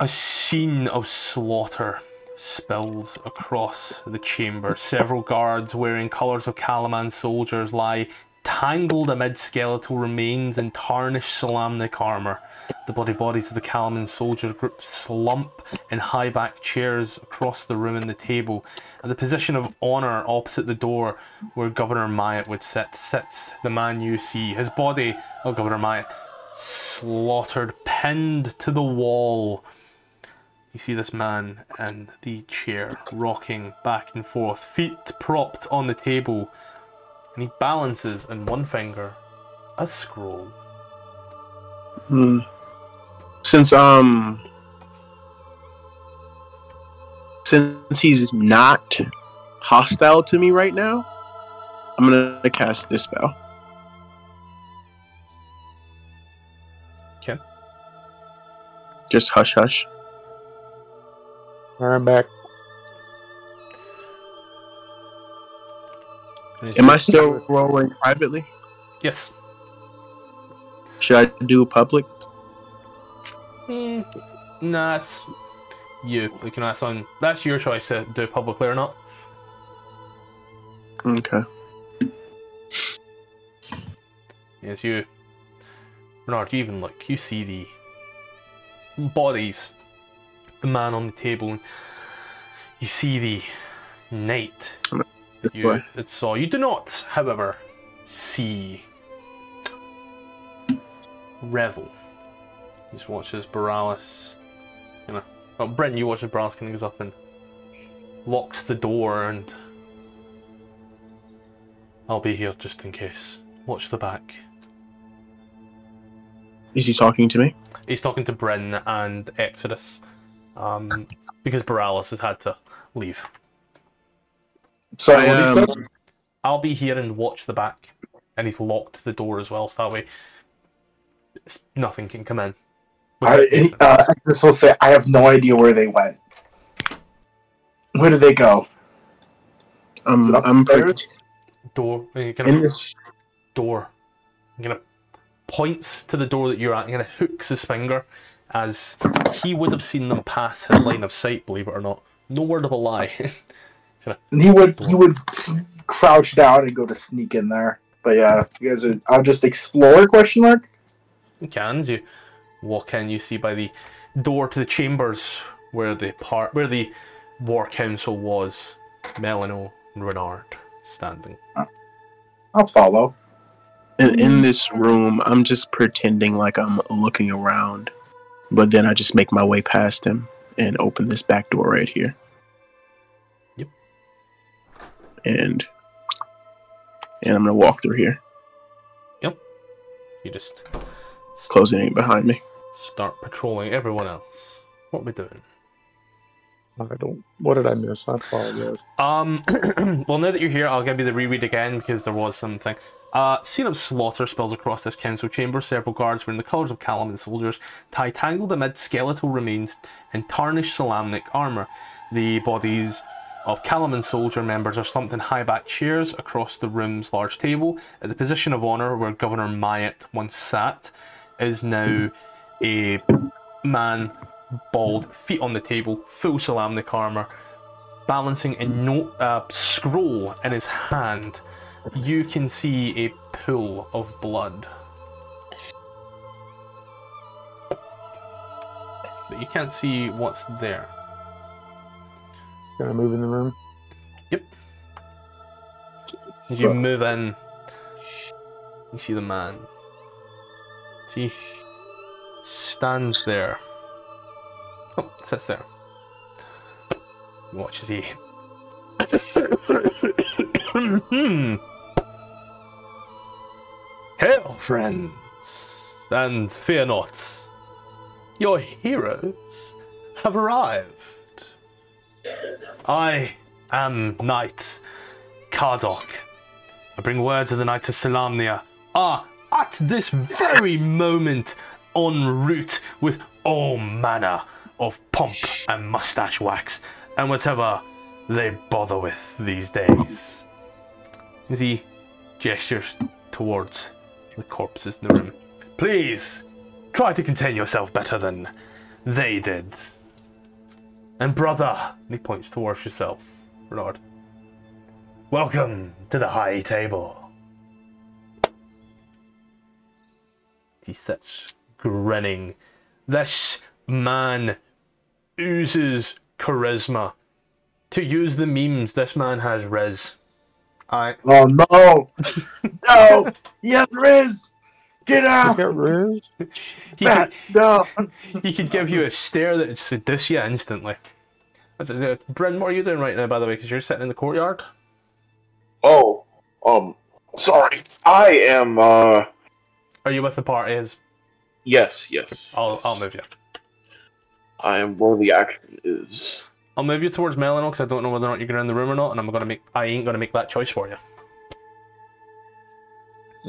a scene of slaughter spills across the chamber. Several guards wearing colours of Kalaman soldiers lie tangled amid skeletal remains and tarnished Solamnic armour. The bloody bodies of the Kalaman soldier group slump in high-backed chairs across the room and the table. At the position of honour opposite the door where Governor Myatt would sit, sits the man you see. His body, oh, Governor Myatt, slaughtered, pinned to the wall. You see this man in the chair, rocking back and forth, feet propped on the table, and he balances in one finger a scroll. Since he's not hostile to me right now, I'm gonna cast this spell. Okay. Just hush, hush. Alright, I'm back. Am I still rolling privately? Yes. Should I do public? Nah, that's you. We can ask on. That's your choice to do publicly or not. Okay. Yes, you. Rennard, you even look. You see the bodies. The man on the table. You see the knight. You it saw. You do not, however, see Revel. He just watches Baralis, you know. Well, Bryn, you watch as Baralis kind of goes up and locks the door and... I'll be here just in case. Watch the back. Is he talking to me? He's talking to Bryn and Exodus. Because Baralis has had to leave. So I'll be here and watch the back. And he's locked the door as well, so that way nothing can come in. This will say, I have no idea where they went. Where did they go? I'm embarrassed. Door. Door. I'm gonna points to the door that you're at. And hooks his finger, as he would have seen them pass his line of sight. Believe it or not, no word of a lie. He would crouch down and go to sneak in there. But yeah, you guys are. I'll just explore? Question mark. You can. You walk in. You see by the door to the chambers where the war council was. Melanor and Rennard standing. I'll follow. In this room, I'm just pretending like I'm looking around, but then I just make my way past him and open this back door right here. Yep. And I'm gonna walk through here. Yep. You just close it in behind me. Start patrolling everyone else. What are we doing? I don't. What did I miss? I apologize. Well, now that you're here, I'll give you the reread again because there was something. Scene of slaughter spills across this council chamber. Several guards wearing the colours of Kalaman soldiers tie tangled amid skeletal remains and tarnished Solamnic armour. The bodies of Kalaman soldier members are slumped in high back chairs across the room's large table. At the position of honour where Governor Myatt once sat is now a man. Bald, feet on the table, full Solamnic armour, balancing a scroll in his hand. You can see a pool of blood. But you can't see what's there. Can I move in the room? Yep. As you move in, you see the man. He stands there. Oh, sits there. Watch as he Hail, friends, and fear not. Your heroes have arrived. I am Knight Caradoc. I bring words of the Knight of Solamnia. At this very moment, en route with all manner of pomp and mustache wax and whatever they bother with these days. As he gestures towards the corpses in the room. Please try to contain yourself better than they did. And brother, and he points towards yourself, Rennard. Welcome to the high table. He sits grinning. This man oozes charisma. To use the memes, this man has Riz. Oh no! No! He has Riz! Get out! He got Riz? He could give you a stare that would seduce you instantly. Bryn, what are you doing right now, by the way? Because you're sitting in the courtyard? Oh, sorry. I am, Are you with the party? Yes. I'll move you. I am where the action is. I'll move you towards Melanor because I don't know whether or not you're gonna in the room or not, and I ain't gonna make that choice for you.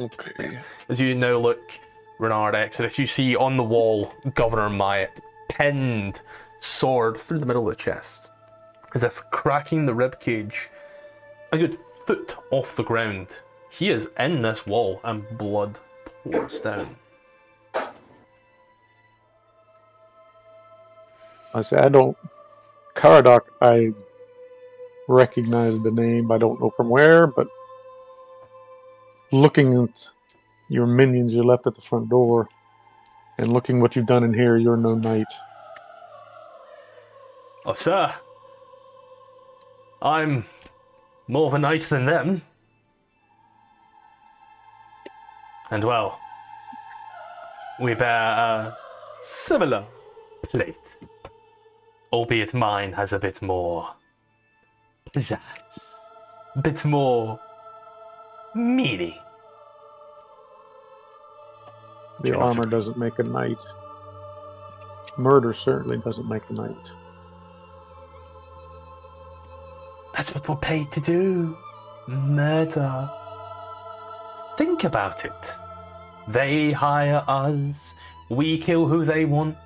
Okay. As you now look, Rennard Exodus, you see on the wall Governor Myatt, pinned, sword through the middle of the chest, as if cracking the ribcage a good foot off the ground. He is in this wall, and blood pours down. I say, I don't... Caradoc, I recognize the name. I don't know from where, but looking at your minions you left at the front door and looking what you've done in here, you're no knight. Oh, sir. I'm more of a knight than them. And, well, we bear a similar plate. Albeit mine has a bit more pizzazz, a bit more meaning. The armor doesn't make a knight. Murder certainly doesn't make a knight. That's what we're paid to do. Murder. Think about it. They hire us. We kill who they want.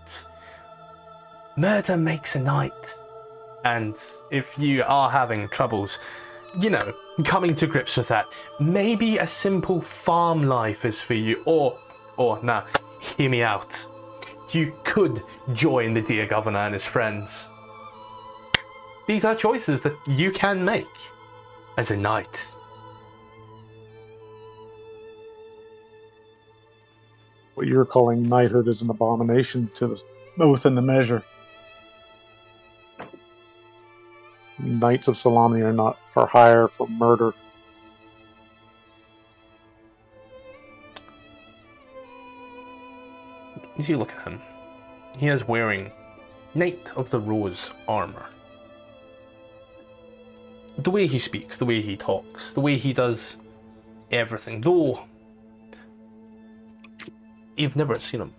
Murder makes a night. And if you are having troubles, you know, coming to grips with that, maybe a simple farm life is for you. Or no, hear me out. You could join the Dear Governor and his friends. These are choices that you can make as a knight. What you're calling knighthood is an abomination to the oath and the measure. Knights of Solamnia are not for hire for murder. As you look at him, he is wearing Knight of the Rose armor. The way he speaks, the way he talks, the way he does everything, though you've never seen him,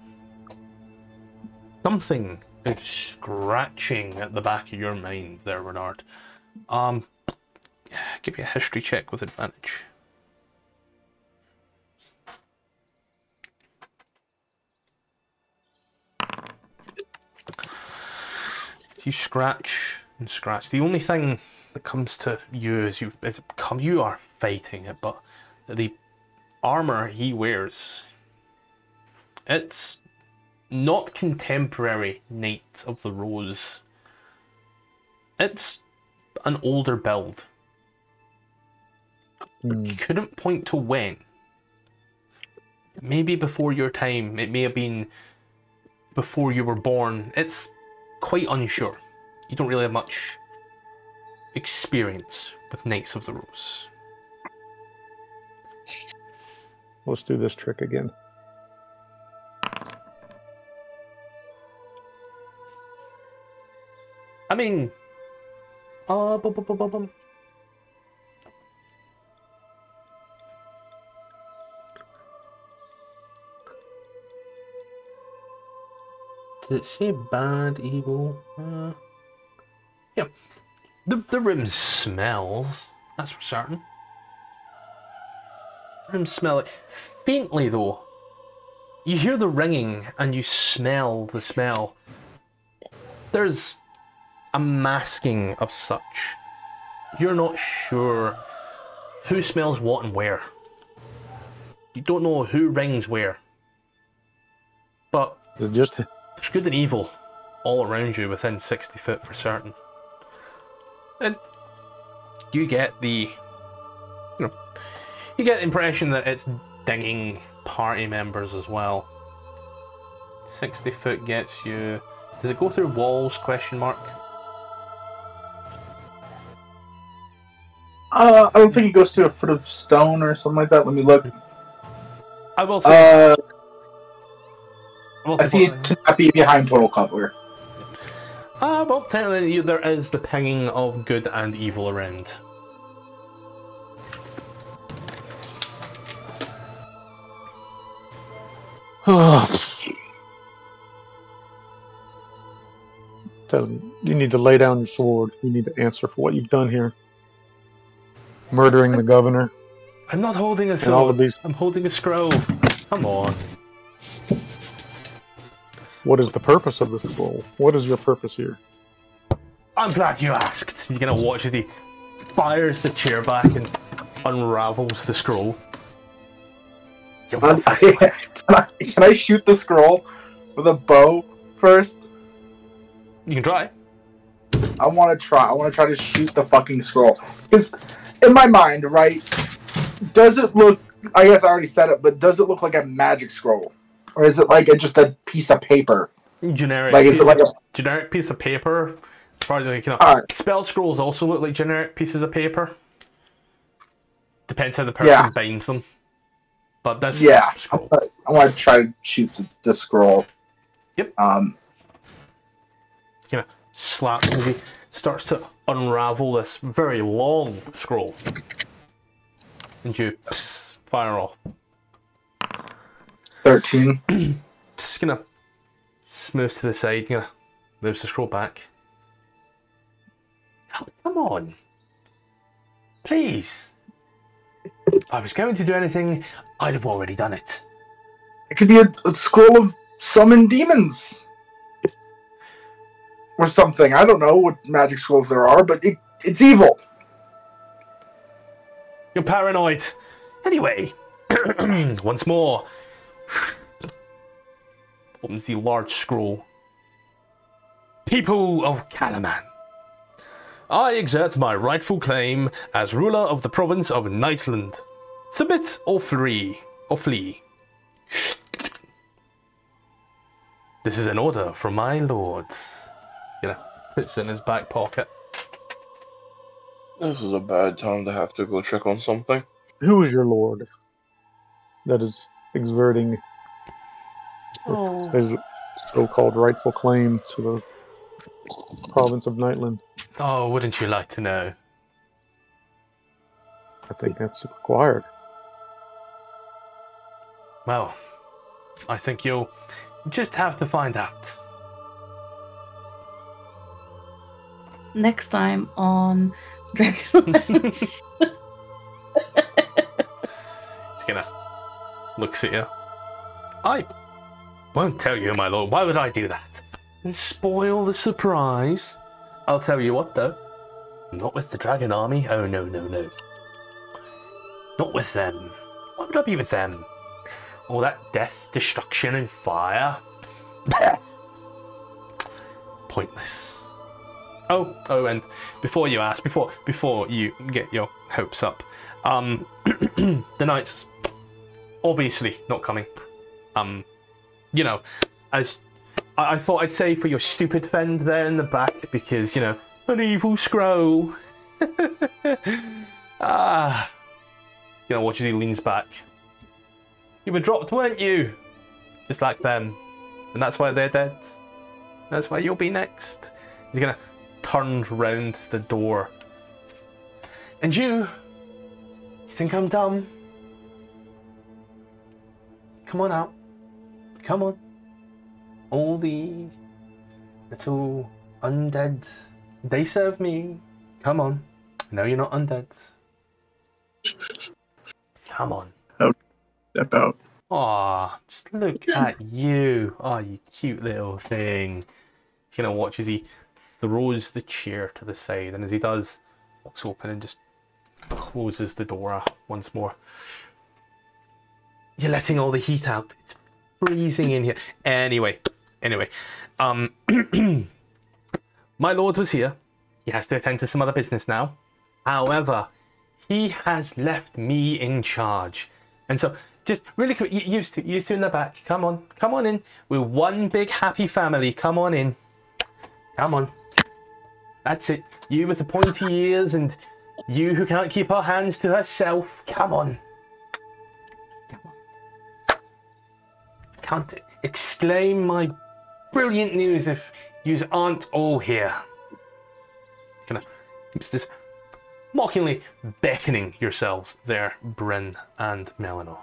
something is scratching at the back of your mind there, Rennard. Give me a history check with advantage. You scratch and scratch. The only thing that comes to you as you are fighting it, but the armor he wears, it's not contemporary Knight of the Rose. It's an older build. Couldn't point to when. Maybe before your time. It may have been before you were born. It's quite unsure. You don't really have much experience with Knights of the Rose. Let's do this trick again. I mean, Does it say bad, evil? Yeah. The room smells. That's for certain. The room smells like, faintly though. You hear the ringing and you smell the smell. There's a masking of such. You're not sure who smells what and where. You don't know who rings where. But there's good and evil all around you within 60 foot for certain. And you get the, you know, you get the impression that it's dinging party members as well. 60 foot gets you, does it go through walls, question mark? I don't think it goes through a foot of stone or something like that. Let me look. I will say I think it cannot be behind total cover. Well, technically there is the pinging of good and evil around. Tell him, you need to lay down your sword. You need to answer for what you've done here. Murdering the governor. I'm not holding a sword. All of these... I'm holding a scroll. Come on. What is the purpose of this scroll? What is your purpose here? I'm glad you asked. You're gonna watch as he fires the chair back and unravels the scroll. Can I shoot the scroll with a bow first? You can try. I want to try. I want to try to shoot the fucking scroll. Because in my mind, right, does it look, I guess I already said it, but does it look like a magic scroll? Or is it like just a piece of paper? Generic. Like is it like a generic piece of paper? As far as I can. Right. Spell scrolls also look like generic pieces of paper. Depends how the person binds them. But that's scroll. I want to try to shoot the scroll. Yep. You know, slap movie starts to unravel this very long scroll, and you fire off. 13. Just gonna smooth to the side, gonna move the scroll back. Oh, come on. Please. If I was going to do anything, I'd have already done it. It could be a scroll of summon demons. Or something. I don't know what magic scrolls there are, but it's evil. You're paranoid. Anyway, once more. Opens the large scroll. People of Kalaman, I exert my rightful claim as ruler of the province of Nightland. Submit or free, or flee. This is an order from my lords. You know, puts it in his back pocket. This is a bad time to have to go check on something. Who is your lord that is exerting his so-called rightful claim to the province of Nightland? Oh, wouldn't you like to know? I think that's required. Well, I think you'll just have to find out. Next time on Dragonlance. It's gonna looks at you. I won't tell you, my lord. Why would I do that? And spoil the surprise. I'll tell you what, though. Not with the dragon army. Oh, no, no, no. Not with them. Why would I be with them? All that death, destruction, and fire. Pointless. Oh, and before you ask, before you get your hopes up, the knight's obviously not coming. You know, as I thought I'd say for your stupid friend there in the back, because, you know, an evil scroll. You know, watches he leans back. You were dropped, weren't you? Just like them. And that's why they're dead. That's why you'll be next. He's gonna turn round the door. And you think I'm dumb? Come on out. Come on. All the little undead, they serve me. Come on. No, you're not undead. Come on. Step out. Aw, just look at you. Oh, you cute little thing. He's gonna watch as he throws the chair to the side, and as he does, walks open and just closes the door once more. You're letting all the heat out. It's freezing in here. Anyway. My lord was here. He has to attend to some other business now. However, he has left me in charge. And so, just really quick, used to in the back. Come on in. We're one big happy family. Come on in. Come on. That's it. You with the pointy ears and you who can't keep her hands to herself. Come on. Can't exclaim my brilliant news if yous aren't all here. Kind of just mockingly beckoning yourselves there, Bryn and Melanor.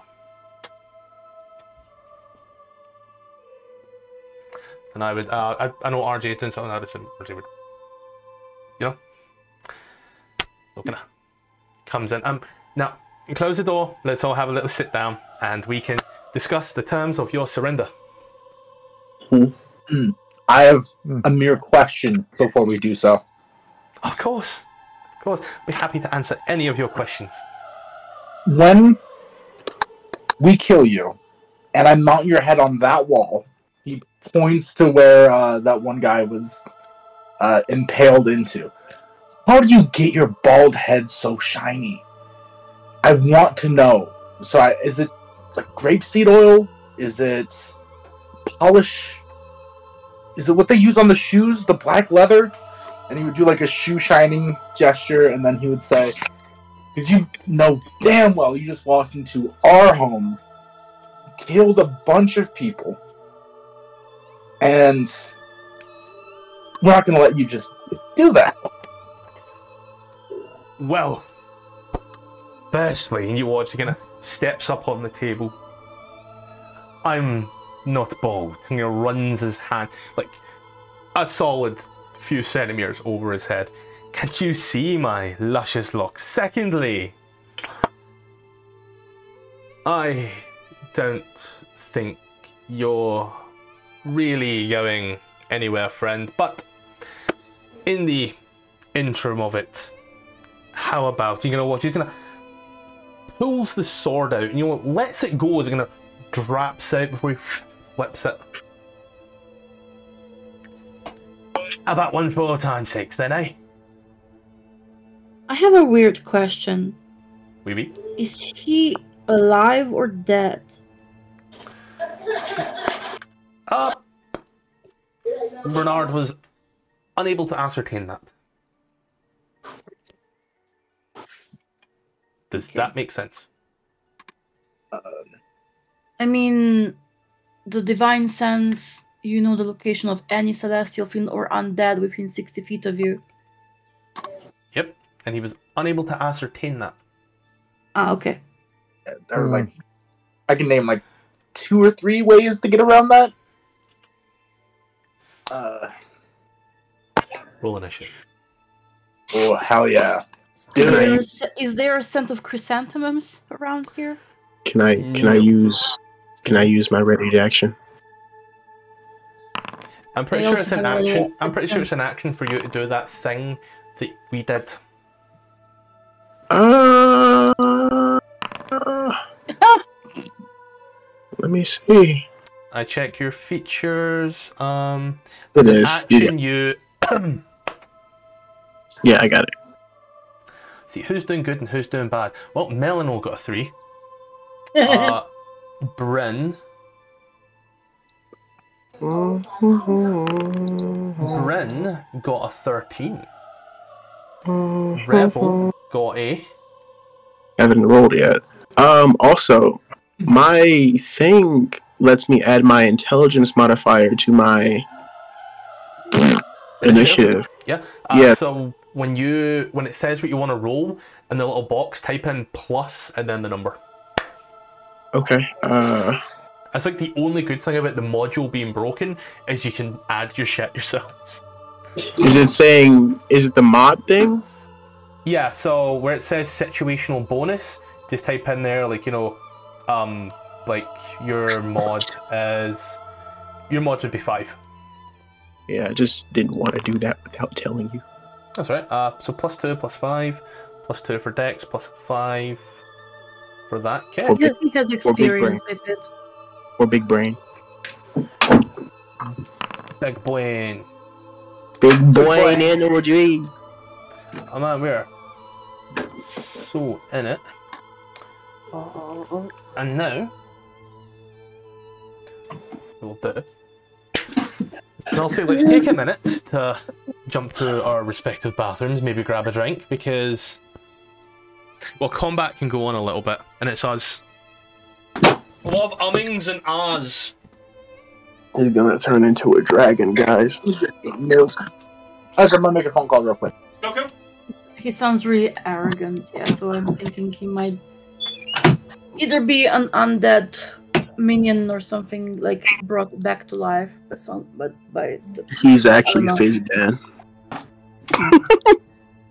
And I would, I know RJ is doing something. I would assume RJ would, you know, looking at, comes in. Now you close the door. Let's all have a little sit down, and we can discuss the terms of your surrender. I have a mere question before we do so. Of course. I'll be happy to answer any of your questions. When we kill you, and I mount your head on that wall, he points to where that one guy was impaled into. How do you get your bald head so shiny? I want to know. So is it like grapeseed oil? Is it polish? Is it what they use on the shoes? The black leather? And he would do like a shoe shining gesture, and then he would say, because you know damn well you just walked into our home, killed a bunch of people, and we're not going to let you just do that. Well, firstly, and you watch, you're going to steps up on the table. I'm not bald. And he runs his hand like a solid few centimeters over his head. Can't you see my luscious locks? Secondly, I don't think you're really going anywhere, friend, but in the interim of it, how about you're gonna pulls the sword out and lets it go as it drops out before he flips it. About one for time's sake, then, eh? I have a weird question. Weeby? Is he alive or dead? Rennard was unable to ascertain that. Does that make sense? I mean, the divine sense, you know the location of any celestial fiend or undead within 60 feet of you. Yep, and he was unable to ascertain that. Ah, okay. There were like, I can name like 2 or 3 ways to get around that. Roll initiative. Oh, hell yeah. Is there a scent of chrysanthemums around here? Can I use my ready action? I'm pretty sure it's an action. I'm pretty sure it's an action for you to do that thing that we did. Let me see. I check your features. It is action. You. Yeah, I got it. See who's doing good and who's doing bad. Well, Melanor got a 3. Bryn. Bryn got a 13. Revel got a... Haven't rolled yet. Also, my thing lets me add my intelligence modifier to my initiative. Yeah. Yeah. So when it says what you want to roll in the little box, type in plus and then the number. Okay. That's like the only good thing about the module being broken is you can add your shit yourselves. Is it saying? Is it the mod thing? Yeah. So where it says situational bonus, just type in there like like your mod would be 5. Yeah, I just didn't want to do that without telling you. That's right. So +2, +5, +2 for Dex, +5 for that. Okay. He has experience with it. Or big brain. Big brain. Big brain energy. Oh man, we are so in it. And now we'll do it. And also, let's take a minute to jump to our respective bathrooms, maybe grab a drink, because, well, combat can go on a little bit, and it's us. A lot of ummings and ahs. He's gonna turn into a dragon, guys. Nope. I'm gonna make a phone call real quick. Okay. He sounds really arrogant, yeah, so I'm thinking he might either be an undead minion or something, like brought back to life, he's actually face Dan.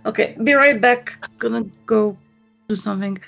Okay, be right back. Gonna go do something.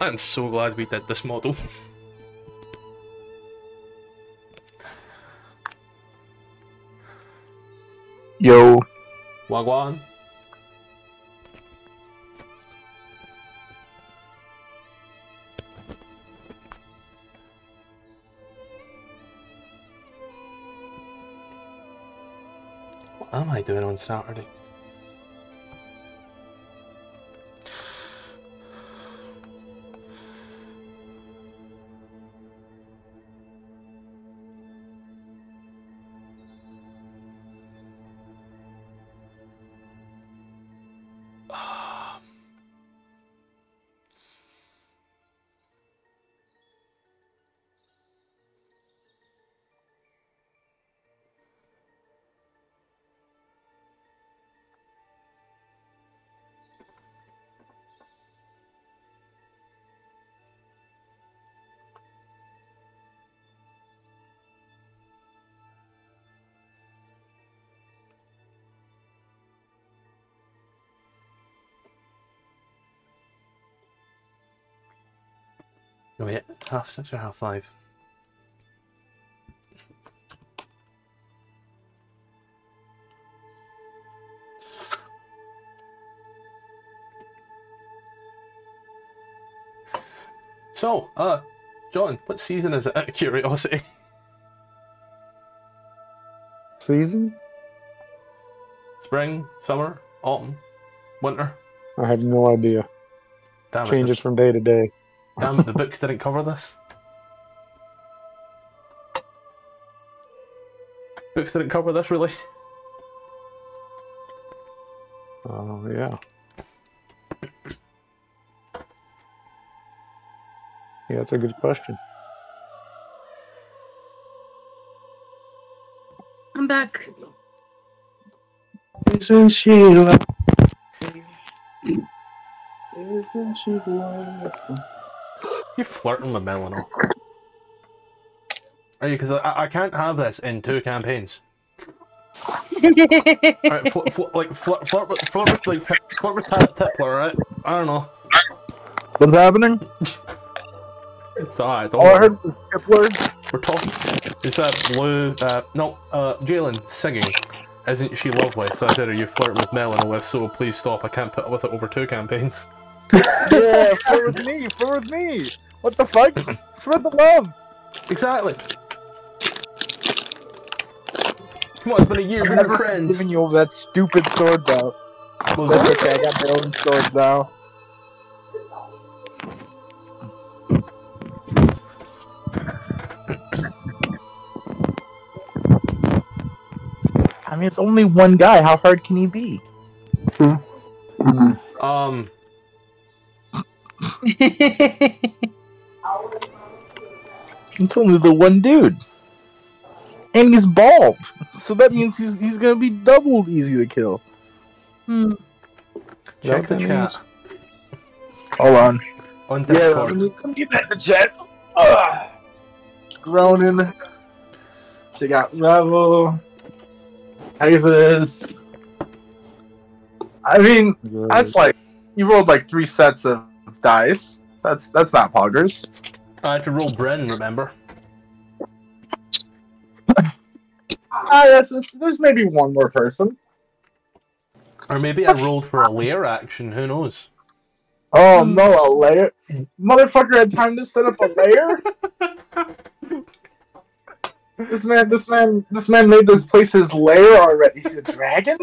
I'm so glad we did this model. Yo. Wagwan. What am I doing on Saturday? Oh yeah, half 5. So, John, what season is it, out of curiosity? Season? Spring, summer, autumn, winter? I have no idea. Damn, changes from day to day. Damn it, the books didn't cover this. Books didn't cover this, really. Oh, yeah. Yeah, that's a good question. I'm back. Isn't she wonderful? You're flirting with Melanor. Are you? Because I can't have this in 2 campaigns. Alright, flirt with Tipler, alright? I don't know. What's happening? It's alright. All I heard was Tipler. We're talking. Is that blue? No, Jalen singing. Isn't she lovely? So I said, are you flirting with Melanor? If so, please stop. I can't put up with it over 2 campaigns. Yeah, flirt with me! What the fuck? Spread the love! Exactly! Come on, it's been a year, we've been friends! I've given you over that stupid sword though. Well, that's okay, I got my own sword now. I mean, it's only one guy, how hard can he be? Mm-hmm. It's only the one dude, and he's bald, so that means he's gonna be doubled easy to kill. Hmm. Check the chat. Hold on. On Discord. Yeah, come get back to the chat. Groaning. So you got Revel. Takhisis. I mean, good. That's like you rolled like 3 sets of dice. That's not poggers. I had to roll Bren, remember? Yes, there's maybe one more person. Or maybe I rolled for a lair action, who knows? Oh no, a lair? Motherfucker had time to set up a lair? This man made this place his lair already. He's a dragon?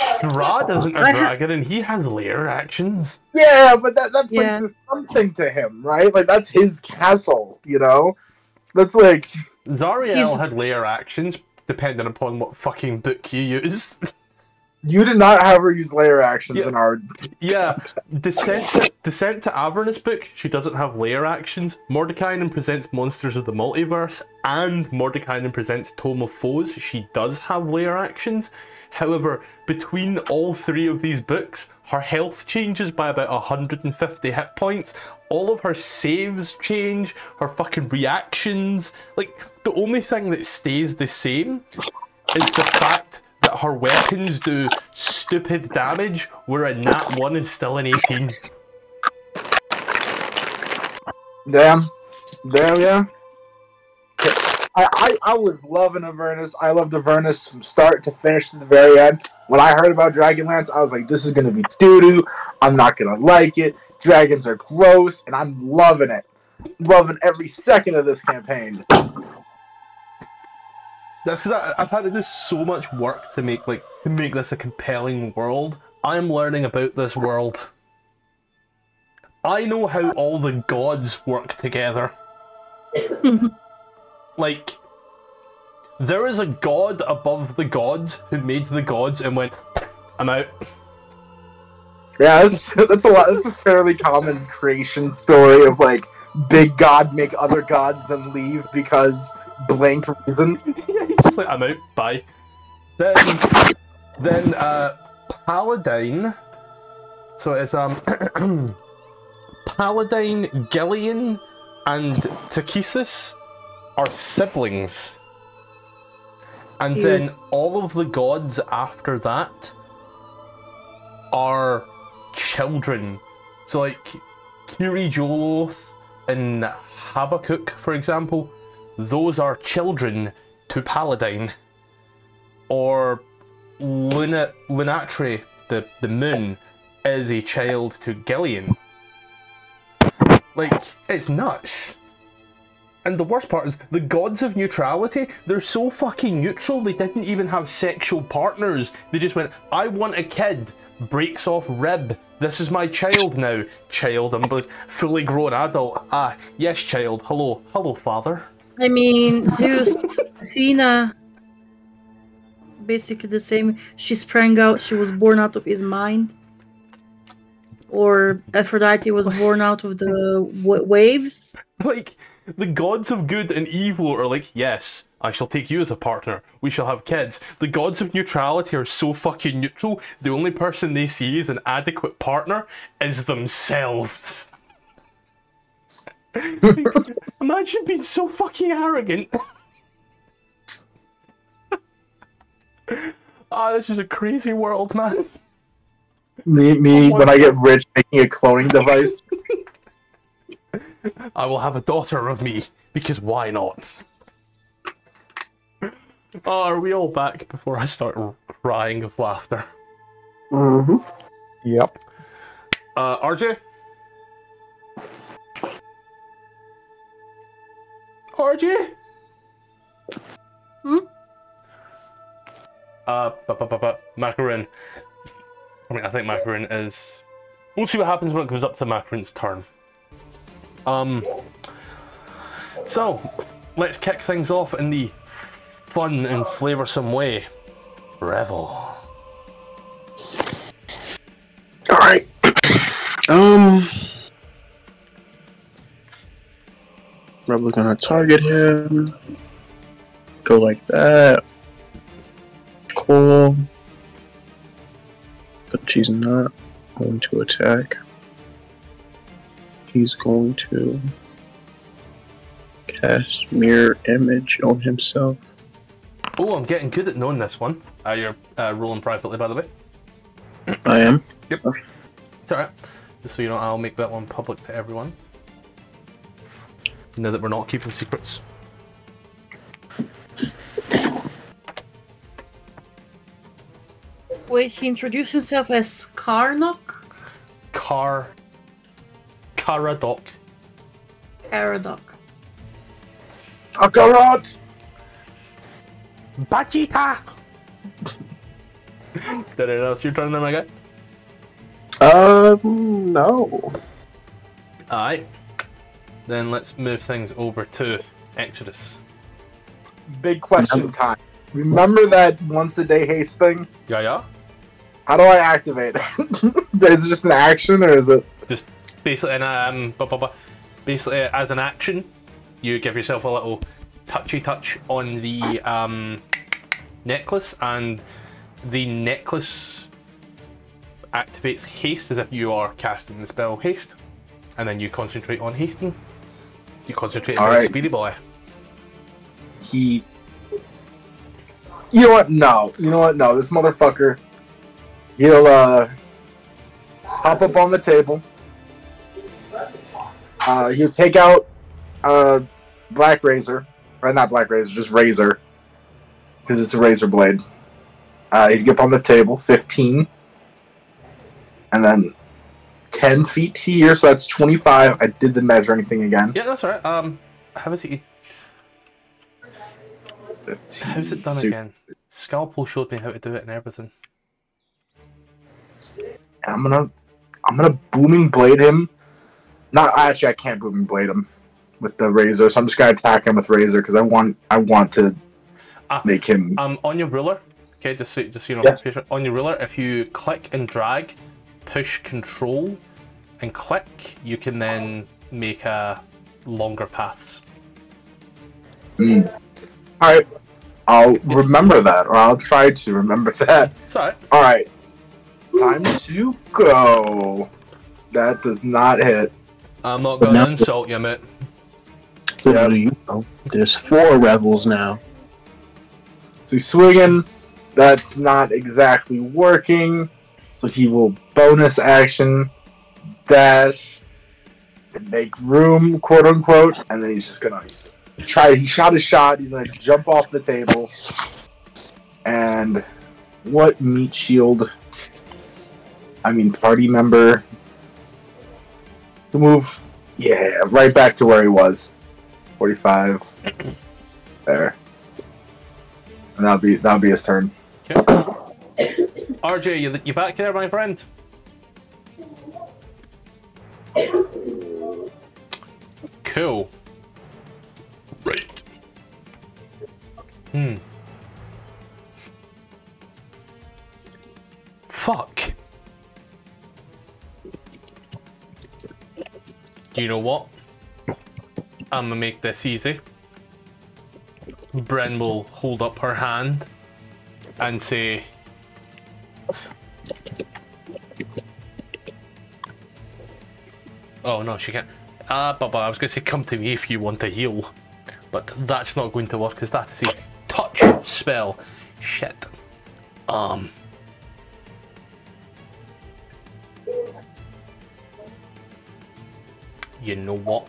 Strahd isn't a dragon, and he has lair actions. Yeah, but that place is something to him, right? Like, that's his castle, you know? That's like... Zariel had lair actions, depending upon what fucking book you used. You did not have her use lair actions in our... Yeah, Descent to Avernus book, she doesn't have lair actions. Mordekainen Presents Monsters of the Multiverse, and Mordekainen Presents Tome of Foes, she does have lair actions. However, between all 3 of these books, her health changes by about 150 hit points, all of her saves change, her fucking reactions, like, the only thing that stays the same is the fact that her weapons do stupid damage, whereas Nat 1 is still an 18. Damn, yeah. I was loving Avernus. I loved Avernus from start to finish to the very end. When I heard about Dragonlance, I was like, this is going to be doo-doo. I'm not going to like it. Dragons are gross, and I'm loving it. I'm loving every second of this campaign. That's because I've had to do so much work to make this a compelling world. I'm learning about this world. I know how all the gods work together. Like, there is a god above the gods who made the gods and went, I'm out. Yeah, that's a lot. That's a fairly common creation story of, like, big god make other gods then leave because blank reason. Yeah, he's just like, I'm out, bye. Then Paladine. So it's, Paladine, Gilean, and Takhisis are siblings, and then all of the gods after that are children. So, like, Kiri Joloth and Habakkuk, for example, those are children to Paladine. Or Lunatri, the moon, is a child to Gilean. Like, it's nuts. And the worst part is, the gods of neutrality, they're so fucking neutral, they didn't even have sexual partners. They just went, I want a kid, breaks off rib, this is my child now. Child, I'm a fully grown adult. Ah, yes child, hello, hello father. I mean, Zeus, Athena, basically the same. She sprang out, she was born out of his mind. Or Aphrodite was born out of the waves. Like, the gods of good and evil are like, yes, I shall take you as a partner. We shall have kids. The gods of neutrality are so fucking neutral, the only person they see as an adequate partner is themselves. Imagine being so fucking arrogant. Ah, this is a crazy world, man. Me, when I get rich, making a cloning device. I will have a daughter of me, because why not? Oh, are we all back before I start crying of laughter? Mm-hmm. Yep. RJ? RJ? Hmm? Macaron. I mean, I think Macaron is... We'll see what happens when it goes up to Macaron's turn. So, let's kick things off in the fun and flavoursome way. Revel. Alright. Revel's gonna target him. Go like that. Cool. But she's not going to attack. He's going to cast Mirror Image on himself. Oh, I'm getting good at knowing this one. You're rolling privately, by the way. I am. Yep. It's alright. Just so you know, I'll make that one public to everyone. Now that we're not keeping secrets. Wait, he introduced himself as Carnock? Caradoc. Caradoc. Akarot! Bachita! Did it else your turn then, my guy? No. Alright. Then let's move things over to Exodus. Big question time. Remember that once a day haste thing? Yeah, yeah. How do I activate it? Is it just an action or is it? Just. Basically, basically, as an action, you give yourself a little touchy touch on the necklace, and the necklace activates haste as if you are casting the spell haste, and then you concentrate on hasting. You concentrate on the speedy boy. You know what? No. You know what? No. This motherfucker. He'll hop up on the table. He'll take out Black Razor. Or not Black Razor, just Razor. Because it's a razor blade. He'd get up on the table, 15. And then 10 feet here, so that's 25. I did the measuring thing again. Yeah, that's alright. How is he... 15. How's it done again? Scalpel showed me how to do it and everything. I'm gonna booming blade him. Not actually, I can't booming blade him with the razor, so I'm just gonna attack him with razor because I want to make him. On your ruler, okay, just so you know, yeah. On your ruler, if you click and drag, push Control, and click, you can then make a longer paths. Mm. All right, I'll remember that, or I'll try to remember that. It's all right. All right. Time to go. That does not hit. I'm not going to insult you, mate. Yeah. You know, there's 4 rebels now. So he's swinging. That's not exactly working. So he will bonus action, dash, and make room, quote unquote. And then he's just going to try. He shot his shot. He's going to jump off the table. And what meat shield... I mean, party member. The move. Yeah, right back to where he was. 45. There. And that'll be his turn. Okay. RJ, you back there, my friend? Cool. Right. Hmm. Fuck. You know what? I'm gonna make this easy. Bren will hold up her hand and say, oh no, she can't. But I was gonna say come to me if you want to heal, but that's not going to work because that's a touch spell. Shit. You know what?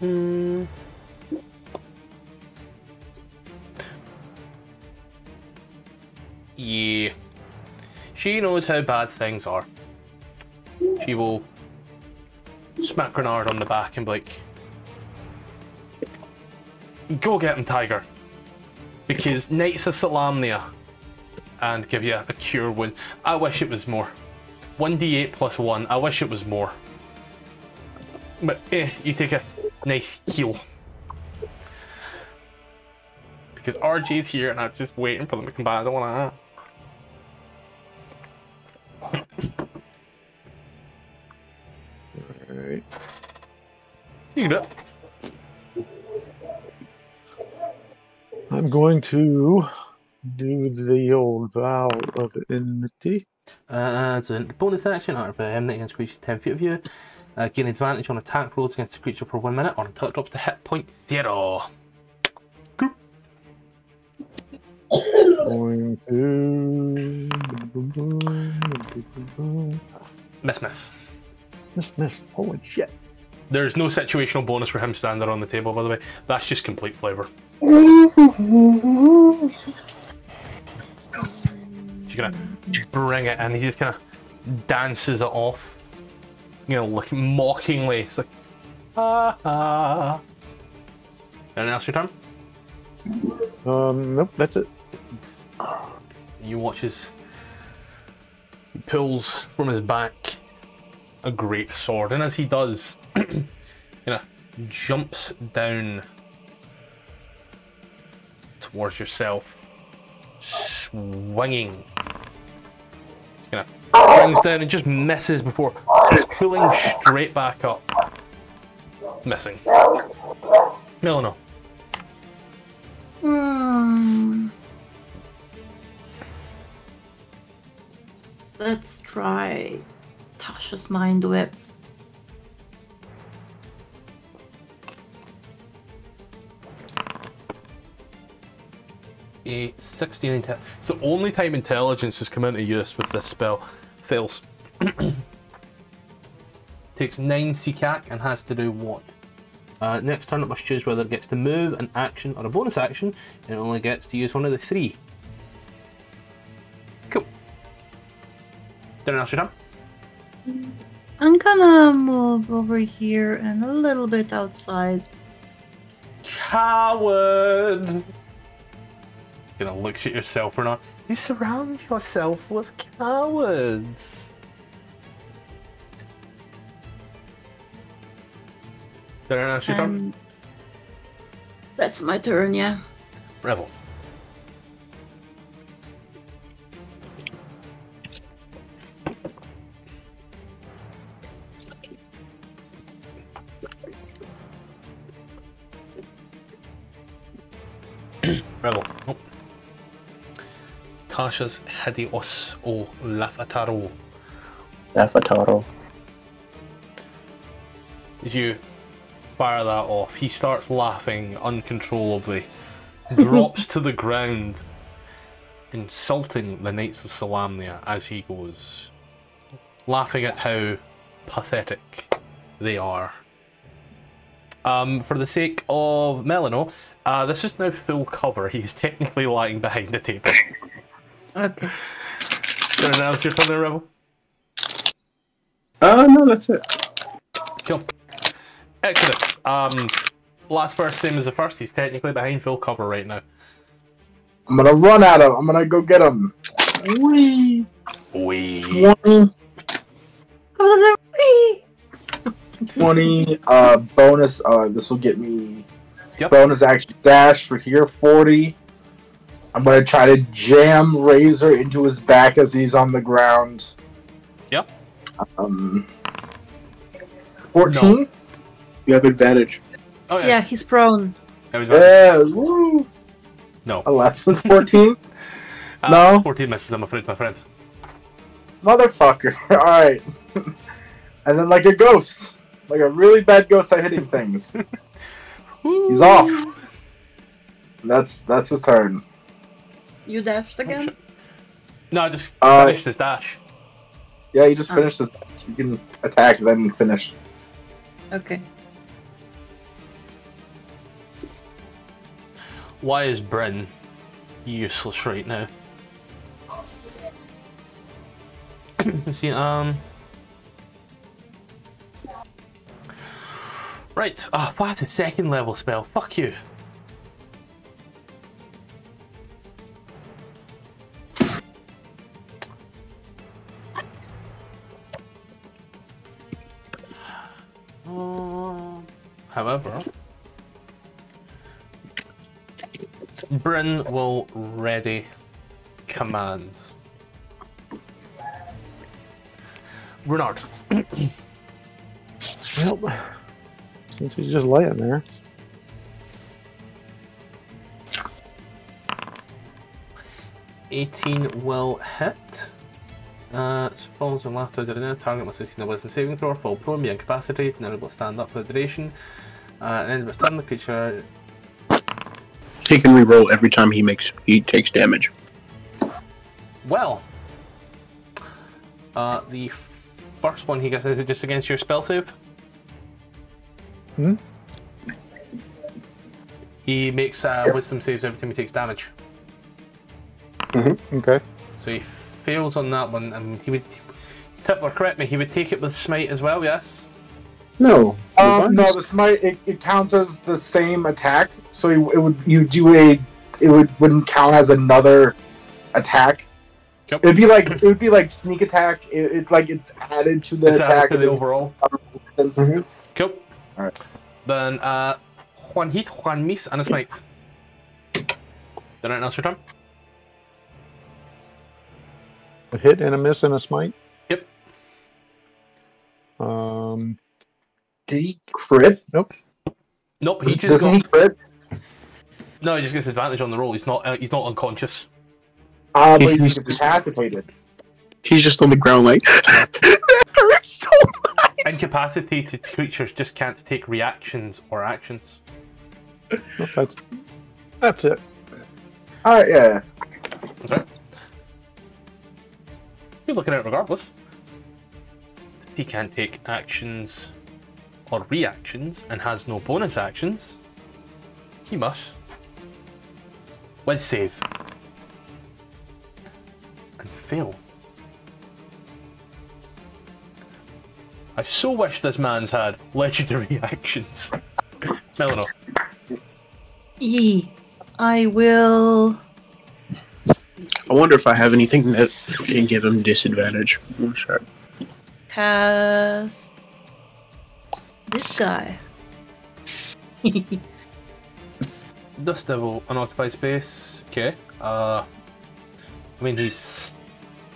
Hmm. Yeah. She knows how bad things are. She will smack Rennard on the back and be like, go get him, Tiger. Because Knights of Solamnia. And give you a cure wound. I wish it was more. 1d8 plus 1. I wish it was more. But you take a nice heal. Because RJ's here and I'm just waiting for them to come back. I don't want to... Alright. You can do it. I'm going to do the old vow of enmity. So bonus action, enmity against creature 10 feet of you. Gain advantage on attack rolls against the creature for 1 minute or until it drops to hit point 0. Cool. Miss. Holy shit. There's no situational bonus for him standing on the table, by the way. That's just complete flavor. She's gonna bring it and he just kind of dances it off. He's gonna look mockingly. It's like, ah, ah. Anything else your turn? Nope, that's it. You watch as he pulls from his back a great sword, and as he does, you know, jumps down towards yourself. Swinging. It's gonna brings down and just misses before pulling straight back up. Missing. Melanor. Let's try Tasha's Mind Whip. A 16 intelligence. It's the only time intelligence has come into use with this spell. Fails. Takes 9 Seekac and has to do what? Next turn it must choose whether it gets to move, an action, or a bonus action, and it only gets to use one of the three. Cool. Darren, else your turn? I'm gonna move over here and a little bit outside. Coward! Gonna look at yourself or not? You surround yourself with cowards. That's your turn? That's my turn, yeah. Revel. Revel. Oh. Tasha's Hideos o Lafataro. Lafataro. Is you. Fire that off. He starts laughing uncontrollably, drops to the ground, insulting the Knights of Solamnia as he goes, laughing at how pathetic they are. For the sake of Melanor, this is now full cover. He's technically lying behind the table. Okay. Gonna announce your turn there, Rebel? No, that's it. Cool. Exodus. Last verse, same as the first. He's technically behind full cover right now. I'm gonna run at him. I'm gonna go get him. Wee. Wee. 20. 20. Bonus. This will get me. Yep. Bonus action dash for here. 40. I'm gonna try to jam Razor into his back as he's on the ground. Yep. 14. No. You have advantage. Oh, yeah. Yeah, he's prone. Yeah, woo! No. I left with 14? No? 14 misses, I'm afraid, my friend. Motherfucker. Alright. And then like a ghost. Like a really bad ghost at hitting things. He's off. That's his turn. You dashed again? Oh, no, I just finished his dash. Yeah, you just finished his dash. You can attack, then finish. Okay. Why is Bryn useless right now? See, right, oh, that's a second level spell, fuck you. However, Bryn will ready command. Rennard. Well, since he's just laying there. "18 will hit. Falls and laughter during a target must succeed a wisdom saving throw, fall prone, be incapacitated, and unable to stand up for the duration. At the end of his turn, the creature..." He can reroll every time he takes damage. Well, the first one he gets is just against your spell save. Hmm. He makes wisdom saves every time he takes damage. Mm-hmm. Okay. So he fails on that one, and he would. Tip or correct me. He would take it with smite as well. Yes. No. No, the smite it counts as the same attack, so it wouldn't count as another attack. Yep. It would be like sneak attack. It's added to the attack of the overall. Mm-hmm. Cool. All right. Then one hit, one miss, and a smite. Then announce your turn. A hit and a miss and a smite. Yep. Did he crit? Nope. Nope. He just doesn't crit. No, he just gets advantage on the roll. He's not unconscious. But he's incapacitated. He's just on the ground, like. So much. Incapacitated creatures just can't take reactions or actions. Well, that's it. All right. Yeah. That's right. You're looking at it regardless. he can't take actions or reactions and has no bonus actions, he must Wiz save and fail. I so wish this man's had legendary actions. Melanor. I will... I wonder if I have anything that can give him disadvantage. I'm sorry. Cast... this guy. Dust Devil, unoccupied space. Okay. I mean, he's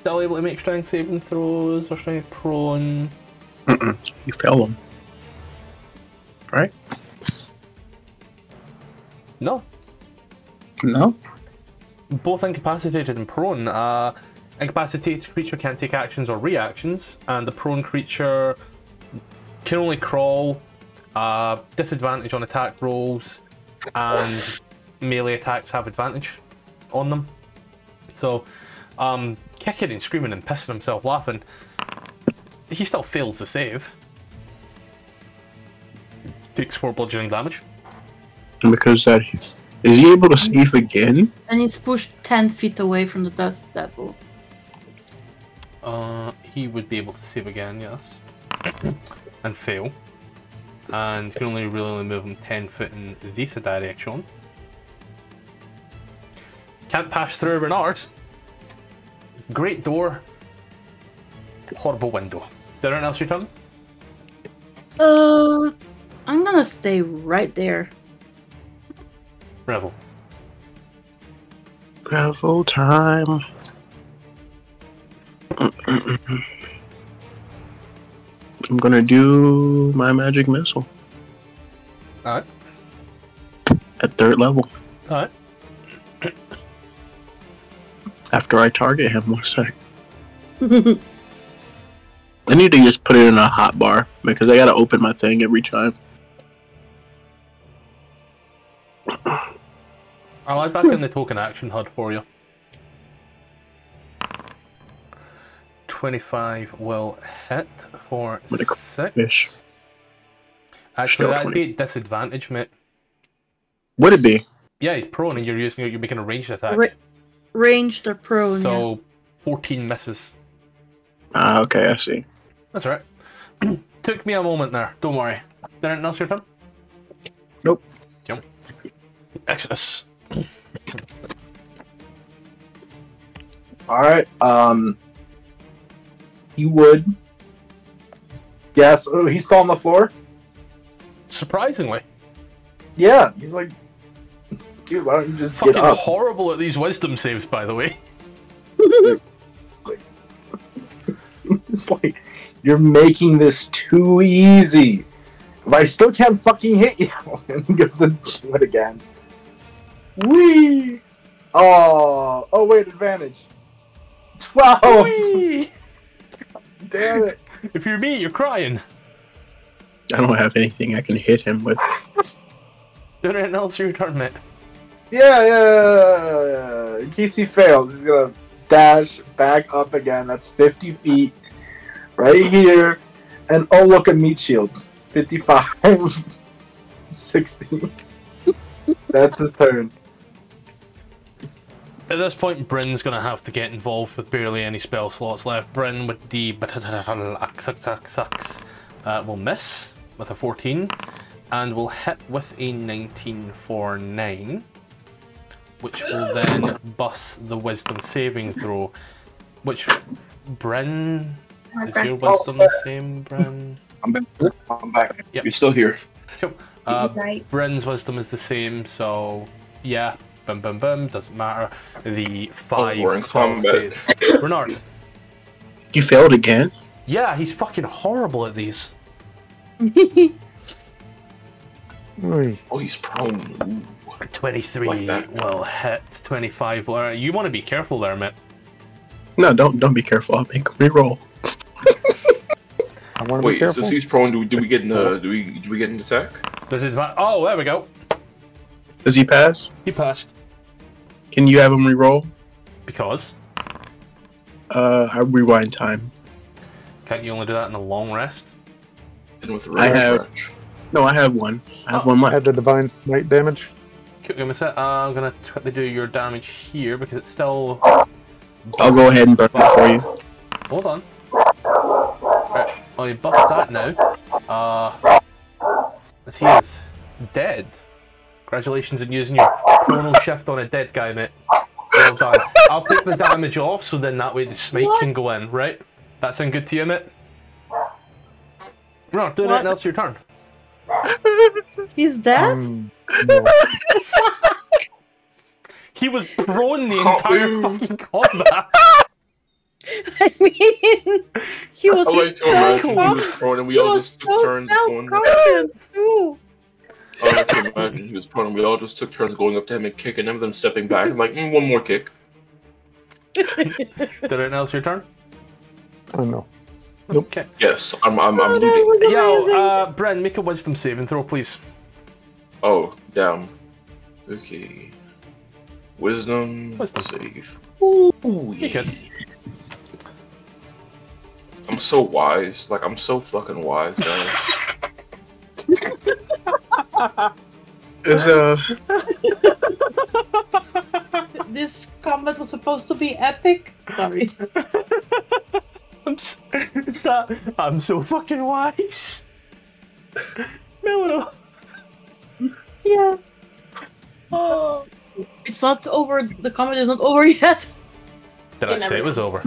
still able to make strength saving throws or strength prone. You fell him. Right? No. No? Both incapacitated and prone. Incapacitated creature can't take actions or reactions, and the prone creature can only crawl, disadvantage on attack rolls, and melee attacks have advantage on them. So, kicking and screaming and pissing himself laughing, he still fails the save. Takes 4 bludgeoning damage. And because that... is he able to save again? And he's pushed 10 feet away from the Dust Devil. He would be able to save again, yes. And fail. And can only really only move him 10 foot in this direction. Can't pass through Rennard. Great door. Horrible window. Darren, else your turn? I'm gonna stay right there. Revel. Revel time. I'm gonna do my magic missile. Alright. At 3rd level. Alright. After I target him, one sec. I need to just put it in a hotbar because I gotta open my thing every time. I'll add back in the token action HUD for you. 25 will hit for 6. Actually, that'd be disadvantage, mate. Would it be? Yeah, he's prone and you're making a ranged attack. Ranged or prone. So, yeah. 14 misses. Ah, okay, I see. That's right. Took me a moment there, don't worry. Didn't else your turn? Nope. Jump. Exodus. Alright, he would. Yes, oh, he's still on the floor? Surprisingly. Yeah, he's like, dude, why don't you just fucking get up? Horrible at these wisdom saves, by the way. It's like, you're making this too easy. If I still can't fucking hit you, and he goes to do it again. Wee! Oh, oh wait, advantage. 12. Wee! Damn it! If you're me, you're crying. I don't have anything I can hit him with. Did anything else your turn, mate? Yeah. In case he fails, he's gonna dash back up again. That's 50 feet, right here, and oh look, a meat shield. 55, 60. That's his turn. At this point, Bryn's going to have to get involved with barely any spell slots left. Bryn with the will miss with a 14 and will hit with a 19 for 9, which will then bust the wisdom saving throw, which Bryn, is your wisdom the same, Bryn? I'm back. Yep. You're still here. Sure. Bryn's wisdom is the same, so yeah, boom, doesn't matter. The 5 stays. Rennard. You failed again? Yeah, he's fucking horrible at these. Oh, he's prone. 23 like will hit, 25 will... You want to be careful there, mate. No, don't be careful, I'll make him reroll. Wait, is this he's prone? Do we get an attack? Does it? Oh, there we go. Does he pass? He passed. Can you have him reroll? Because I rewind time. Can't you only do that in a long rest? And with rare branch. No, I have one. I have one left. I have the divine smite damage. Keep going with it. I'm gonna try to do your damage here because it's still. I'll go ahead and burn it for you. Hold on. Right, well, you bust that now. As he is dead. Congratulations on using your chronal shift on a dead guy, mate. Well done. I'll take the damage off, so then that way the smite can go in, right? That sound good to you, mate? No, do anything else. Your turn. He's dead? No. He was prone the entire fucking combat. I mean, he was prone and we all just took turns going up. I can imagine he was prone and we all just took turns going up to him and kicking him, then stepping back. I'm like, one more kick. Did anyone else your turn? Oh no. Nope. Okay. Yes, I'm leaving. Yo, Bren, make a wisdom saving throw, please. Oh, damn. Okay. Wisdom save. Ooh, yeah. I'm so wise. Like, I'm so fucking wise, guys. This combat was supposed to be epic. Sorry. It's that I'm so fucking wise. Melanor. Yeah. Oh. It's not over. The combat is not over yet. Did I say it was over?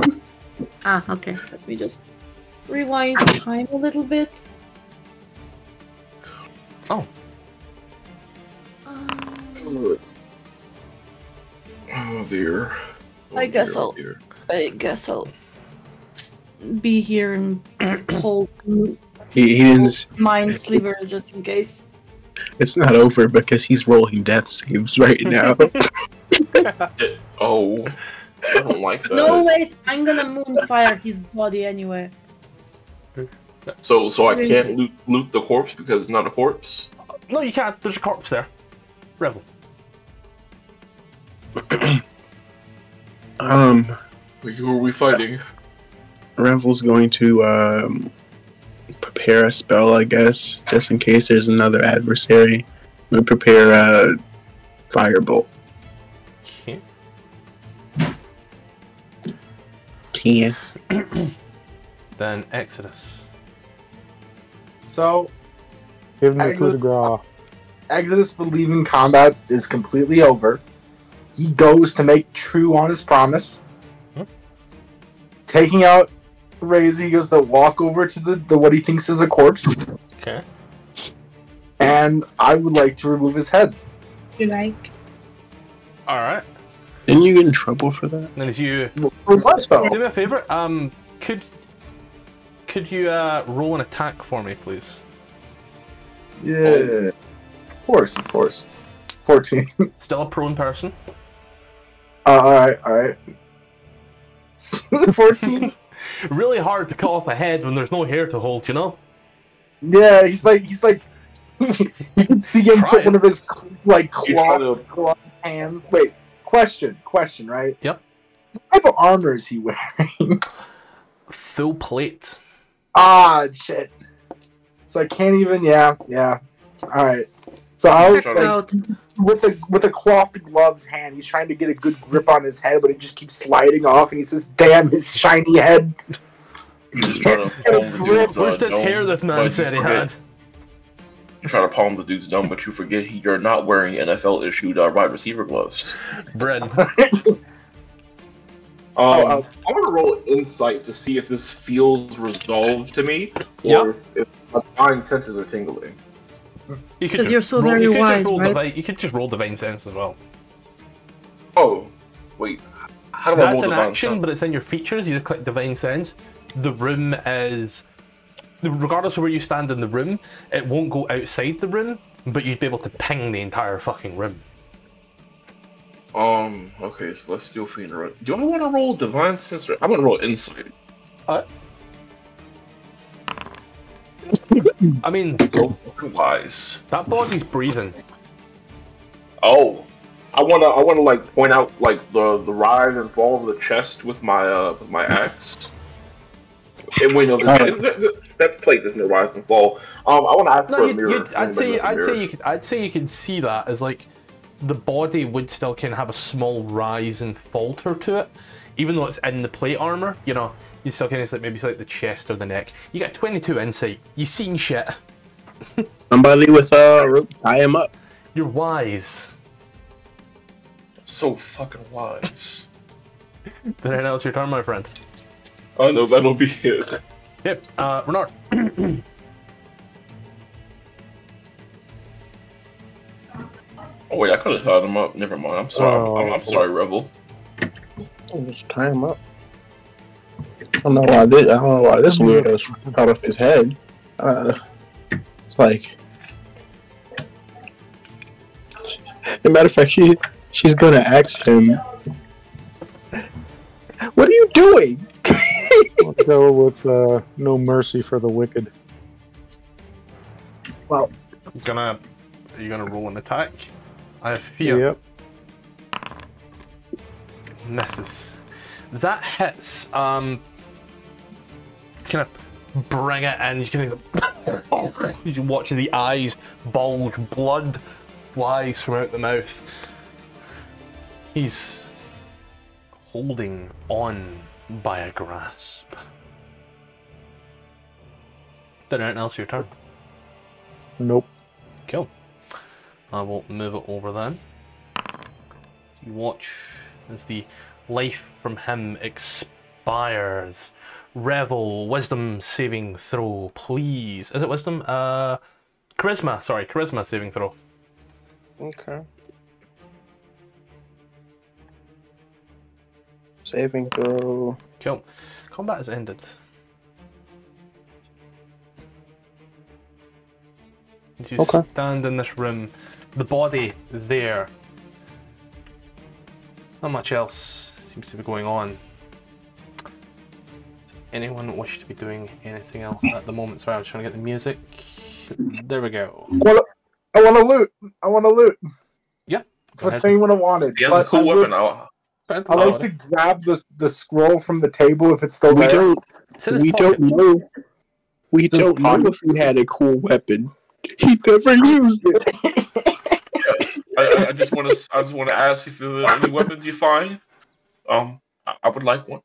Ah, okay. Let me just rewind time a little bit. Oh. Oh dear. Oh, I guess I'll be here and hold mind sliver just in case. It's not over because he's rolling death saves right now. Oh, I don't like that. No wait, I'm gonna moonfire his body anyway. So I can't loot the corpse because it's not a corpse. No, you can't. There's a corpse there. Revel. Who are we fighting? Revel's going to prepare a spell, I guess, just in case there's another adversary. I'm going to prepare a firebolt. Okay. Then Exodus. So, give me a coup de grace. Exodus believing combat is completely over. He goes to make true on his promise, taking out. Razor, he goes to walk over to the what he thinks is a corpse. Okay. And I would like to remove his head. You like? Alright. Didn't you get in trouble for that? Then it's you. Do me a favor. Could you roll an attack for me, please? Yeah. Oh. Of course, of course. 14. Still a prone person. Alright, alright. 14. Really hard to cut off a head when there's no hair to hold, you know? Yeah, he's like, you can see him put one of his, like, cloth hands. Wait, question, right? Yep. What type of armor is he wearing? Full plate. Ah, shit. So I can't even, yeah. Alright. So I was like, with a clothed gloved hand, he's trying to get a good grip on his head, but it just keeps sliding off, and he says, "Damn, his shiny head." Just trying to palm the dude's dumb. Where's this hair this man said he had? You're trying to palm the dude's dumb, but you forget you're not wearing NFL issued wide receiver gloves. Bread. I'm gonna roll insight to see if this feels resolved to me, or if my fine senses are tingling. Because you're so very wise, right? You could just roll Divine Sense as well. Oh, wait. How do I roll Divine Sense? That's an action, but it's in your features. You just click Divine Sense. The room is... Regardless of where you stand in the room, it won't go outside the room, but you'd be able to ping the entire fucking room. Okay, so let's do Fiend Run. Do I want to roll Divine Sense? I'm going to roll Insight. I mean, so fucking wise. That body's breathing. Oh, I wanna like point out like the rise and fall of the chest with my axe. and win over that's played this no rise and fall. I want to ask for a mirror. I'd say you could see that as like the body would still kind of have a small rise and falter to it, even though it's in the plate armor. You know, you still kind of like maybe like the chest or the neck. You got 22 insight. You seen shit. Somebody with a rope, tie him up. You're wise. So fucking wise. Did I announce your turn, my friend? Oh no, that'll be it. Yep, Rennard. Oh wait, I could have tied him up. Never mind. I'm sorry. I'm sorry, Revel. I'll just tie him up. I don't know why this weirdo cut off his head. It's like, as a matter of fact, she's gonna ask him, "What are you doing?" I'll go with no mercy for the wicked. Well, are you gonna roll an attack? I have fear. Yep. Misses. That hits. Kind of bring it in. He's gonna. He's watching the eyes bulge, blood flies from out the mouth. He's holding on by a grasp. Then anything else, your turn? Nope. Cool. I will move it over then. You watch as the life from him expires. Revel, wisdom saving throw, please. Is it wisdom? Charisma, sorry, charisma saving throw. Okay. Saving throw. Cool. Combat has ended. You stand in this room, the body there. Not much else seems to be going on. Does anyone wish to be doing anything else at the moment? Sorry, I was trying to get the music. There we go. I want to loot. I want to loot. Yeah. That's what anyone wanted. Yeah, cool weapon. I'd like to grab the scroll from the table if it's still there. We don't know if he had a cool weapon. He never used it. I just want to ask if there are any weapons you find. I would like one.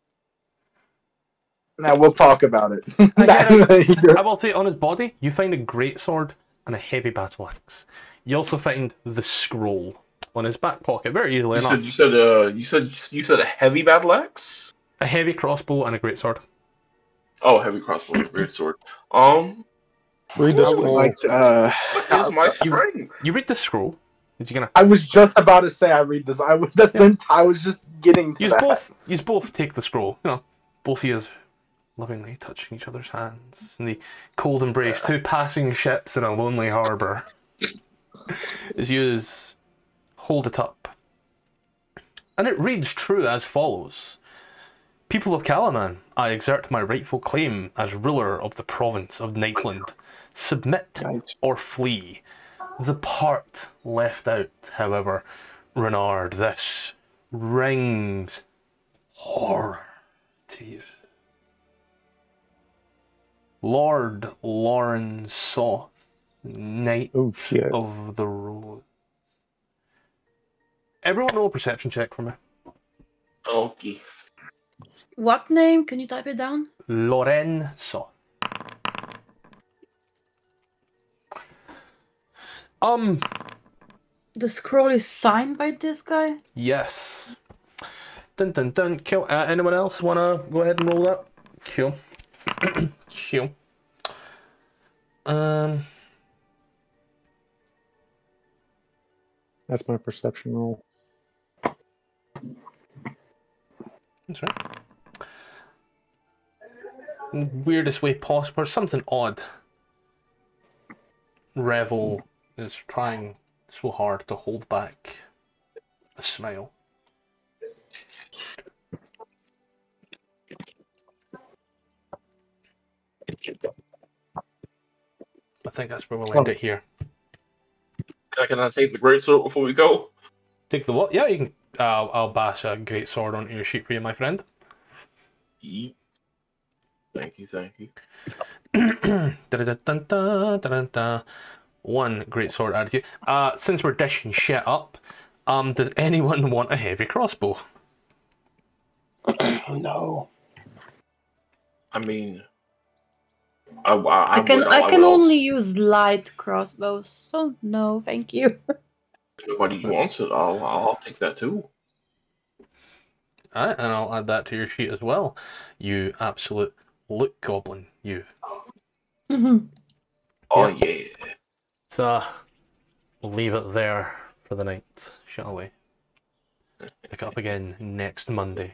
Now we'll talk about it. I will say on his body, you find a great sword and a heavy battle axe. You also find the scroll on his back pocket very easily enough. You said a heavy battle axe, a heavy crossbow, and a great sword. Oh, heavy crossbow, and a great sword. You read the scroll. I was just about to say I read this. I was just getting to that. You both take the scroll. You know, both of you lovingly touching each other's hands in the cold embrace. Two passing ships in a lonely harbour. As you hold it up, and it reads true as follows: People of Kalaman, I exert my rightful claim as ruler of the province of Nightland. Submit or flee. The part left out, however, Rennard, this rings horror to you. Lord Lorenso, Knight of the Road. Everyone roll a perception check for me. Okay. What name? Can you type it down? Lorenso. The scroll is signed by this guy? Yes. Dun dun dun. Cool. Anyone else wanna go ahead and roll that? Cool. Cool. That's my perception roll. That's right. Weirdest way possible. Something odd. Revel is trying so hard to hold back a smile. I think that's where we'll end it here. Can I take the great sword before we go? Take the what? Yeah, you can. I'll bash a great sword onto your sheet for you, my friend. Thank you, thank you. One great sword added to you. Since we're dishing shit up, does anyone want a heavy crossbow? No. I mean, I can only use light crossbows, so no, thank you. Everybody wants it. I'll take that too. Alright, and I'll add that to your sheet as well. You absolute loot goblin, you. Mm-hmm. Oh yeah. So we'll leave it there for the night, shall we? Pick up again next Monday.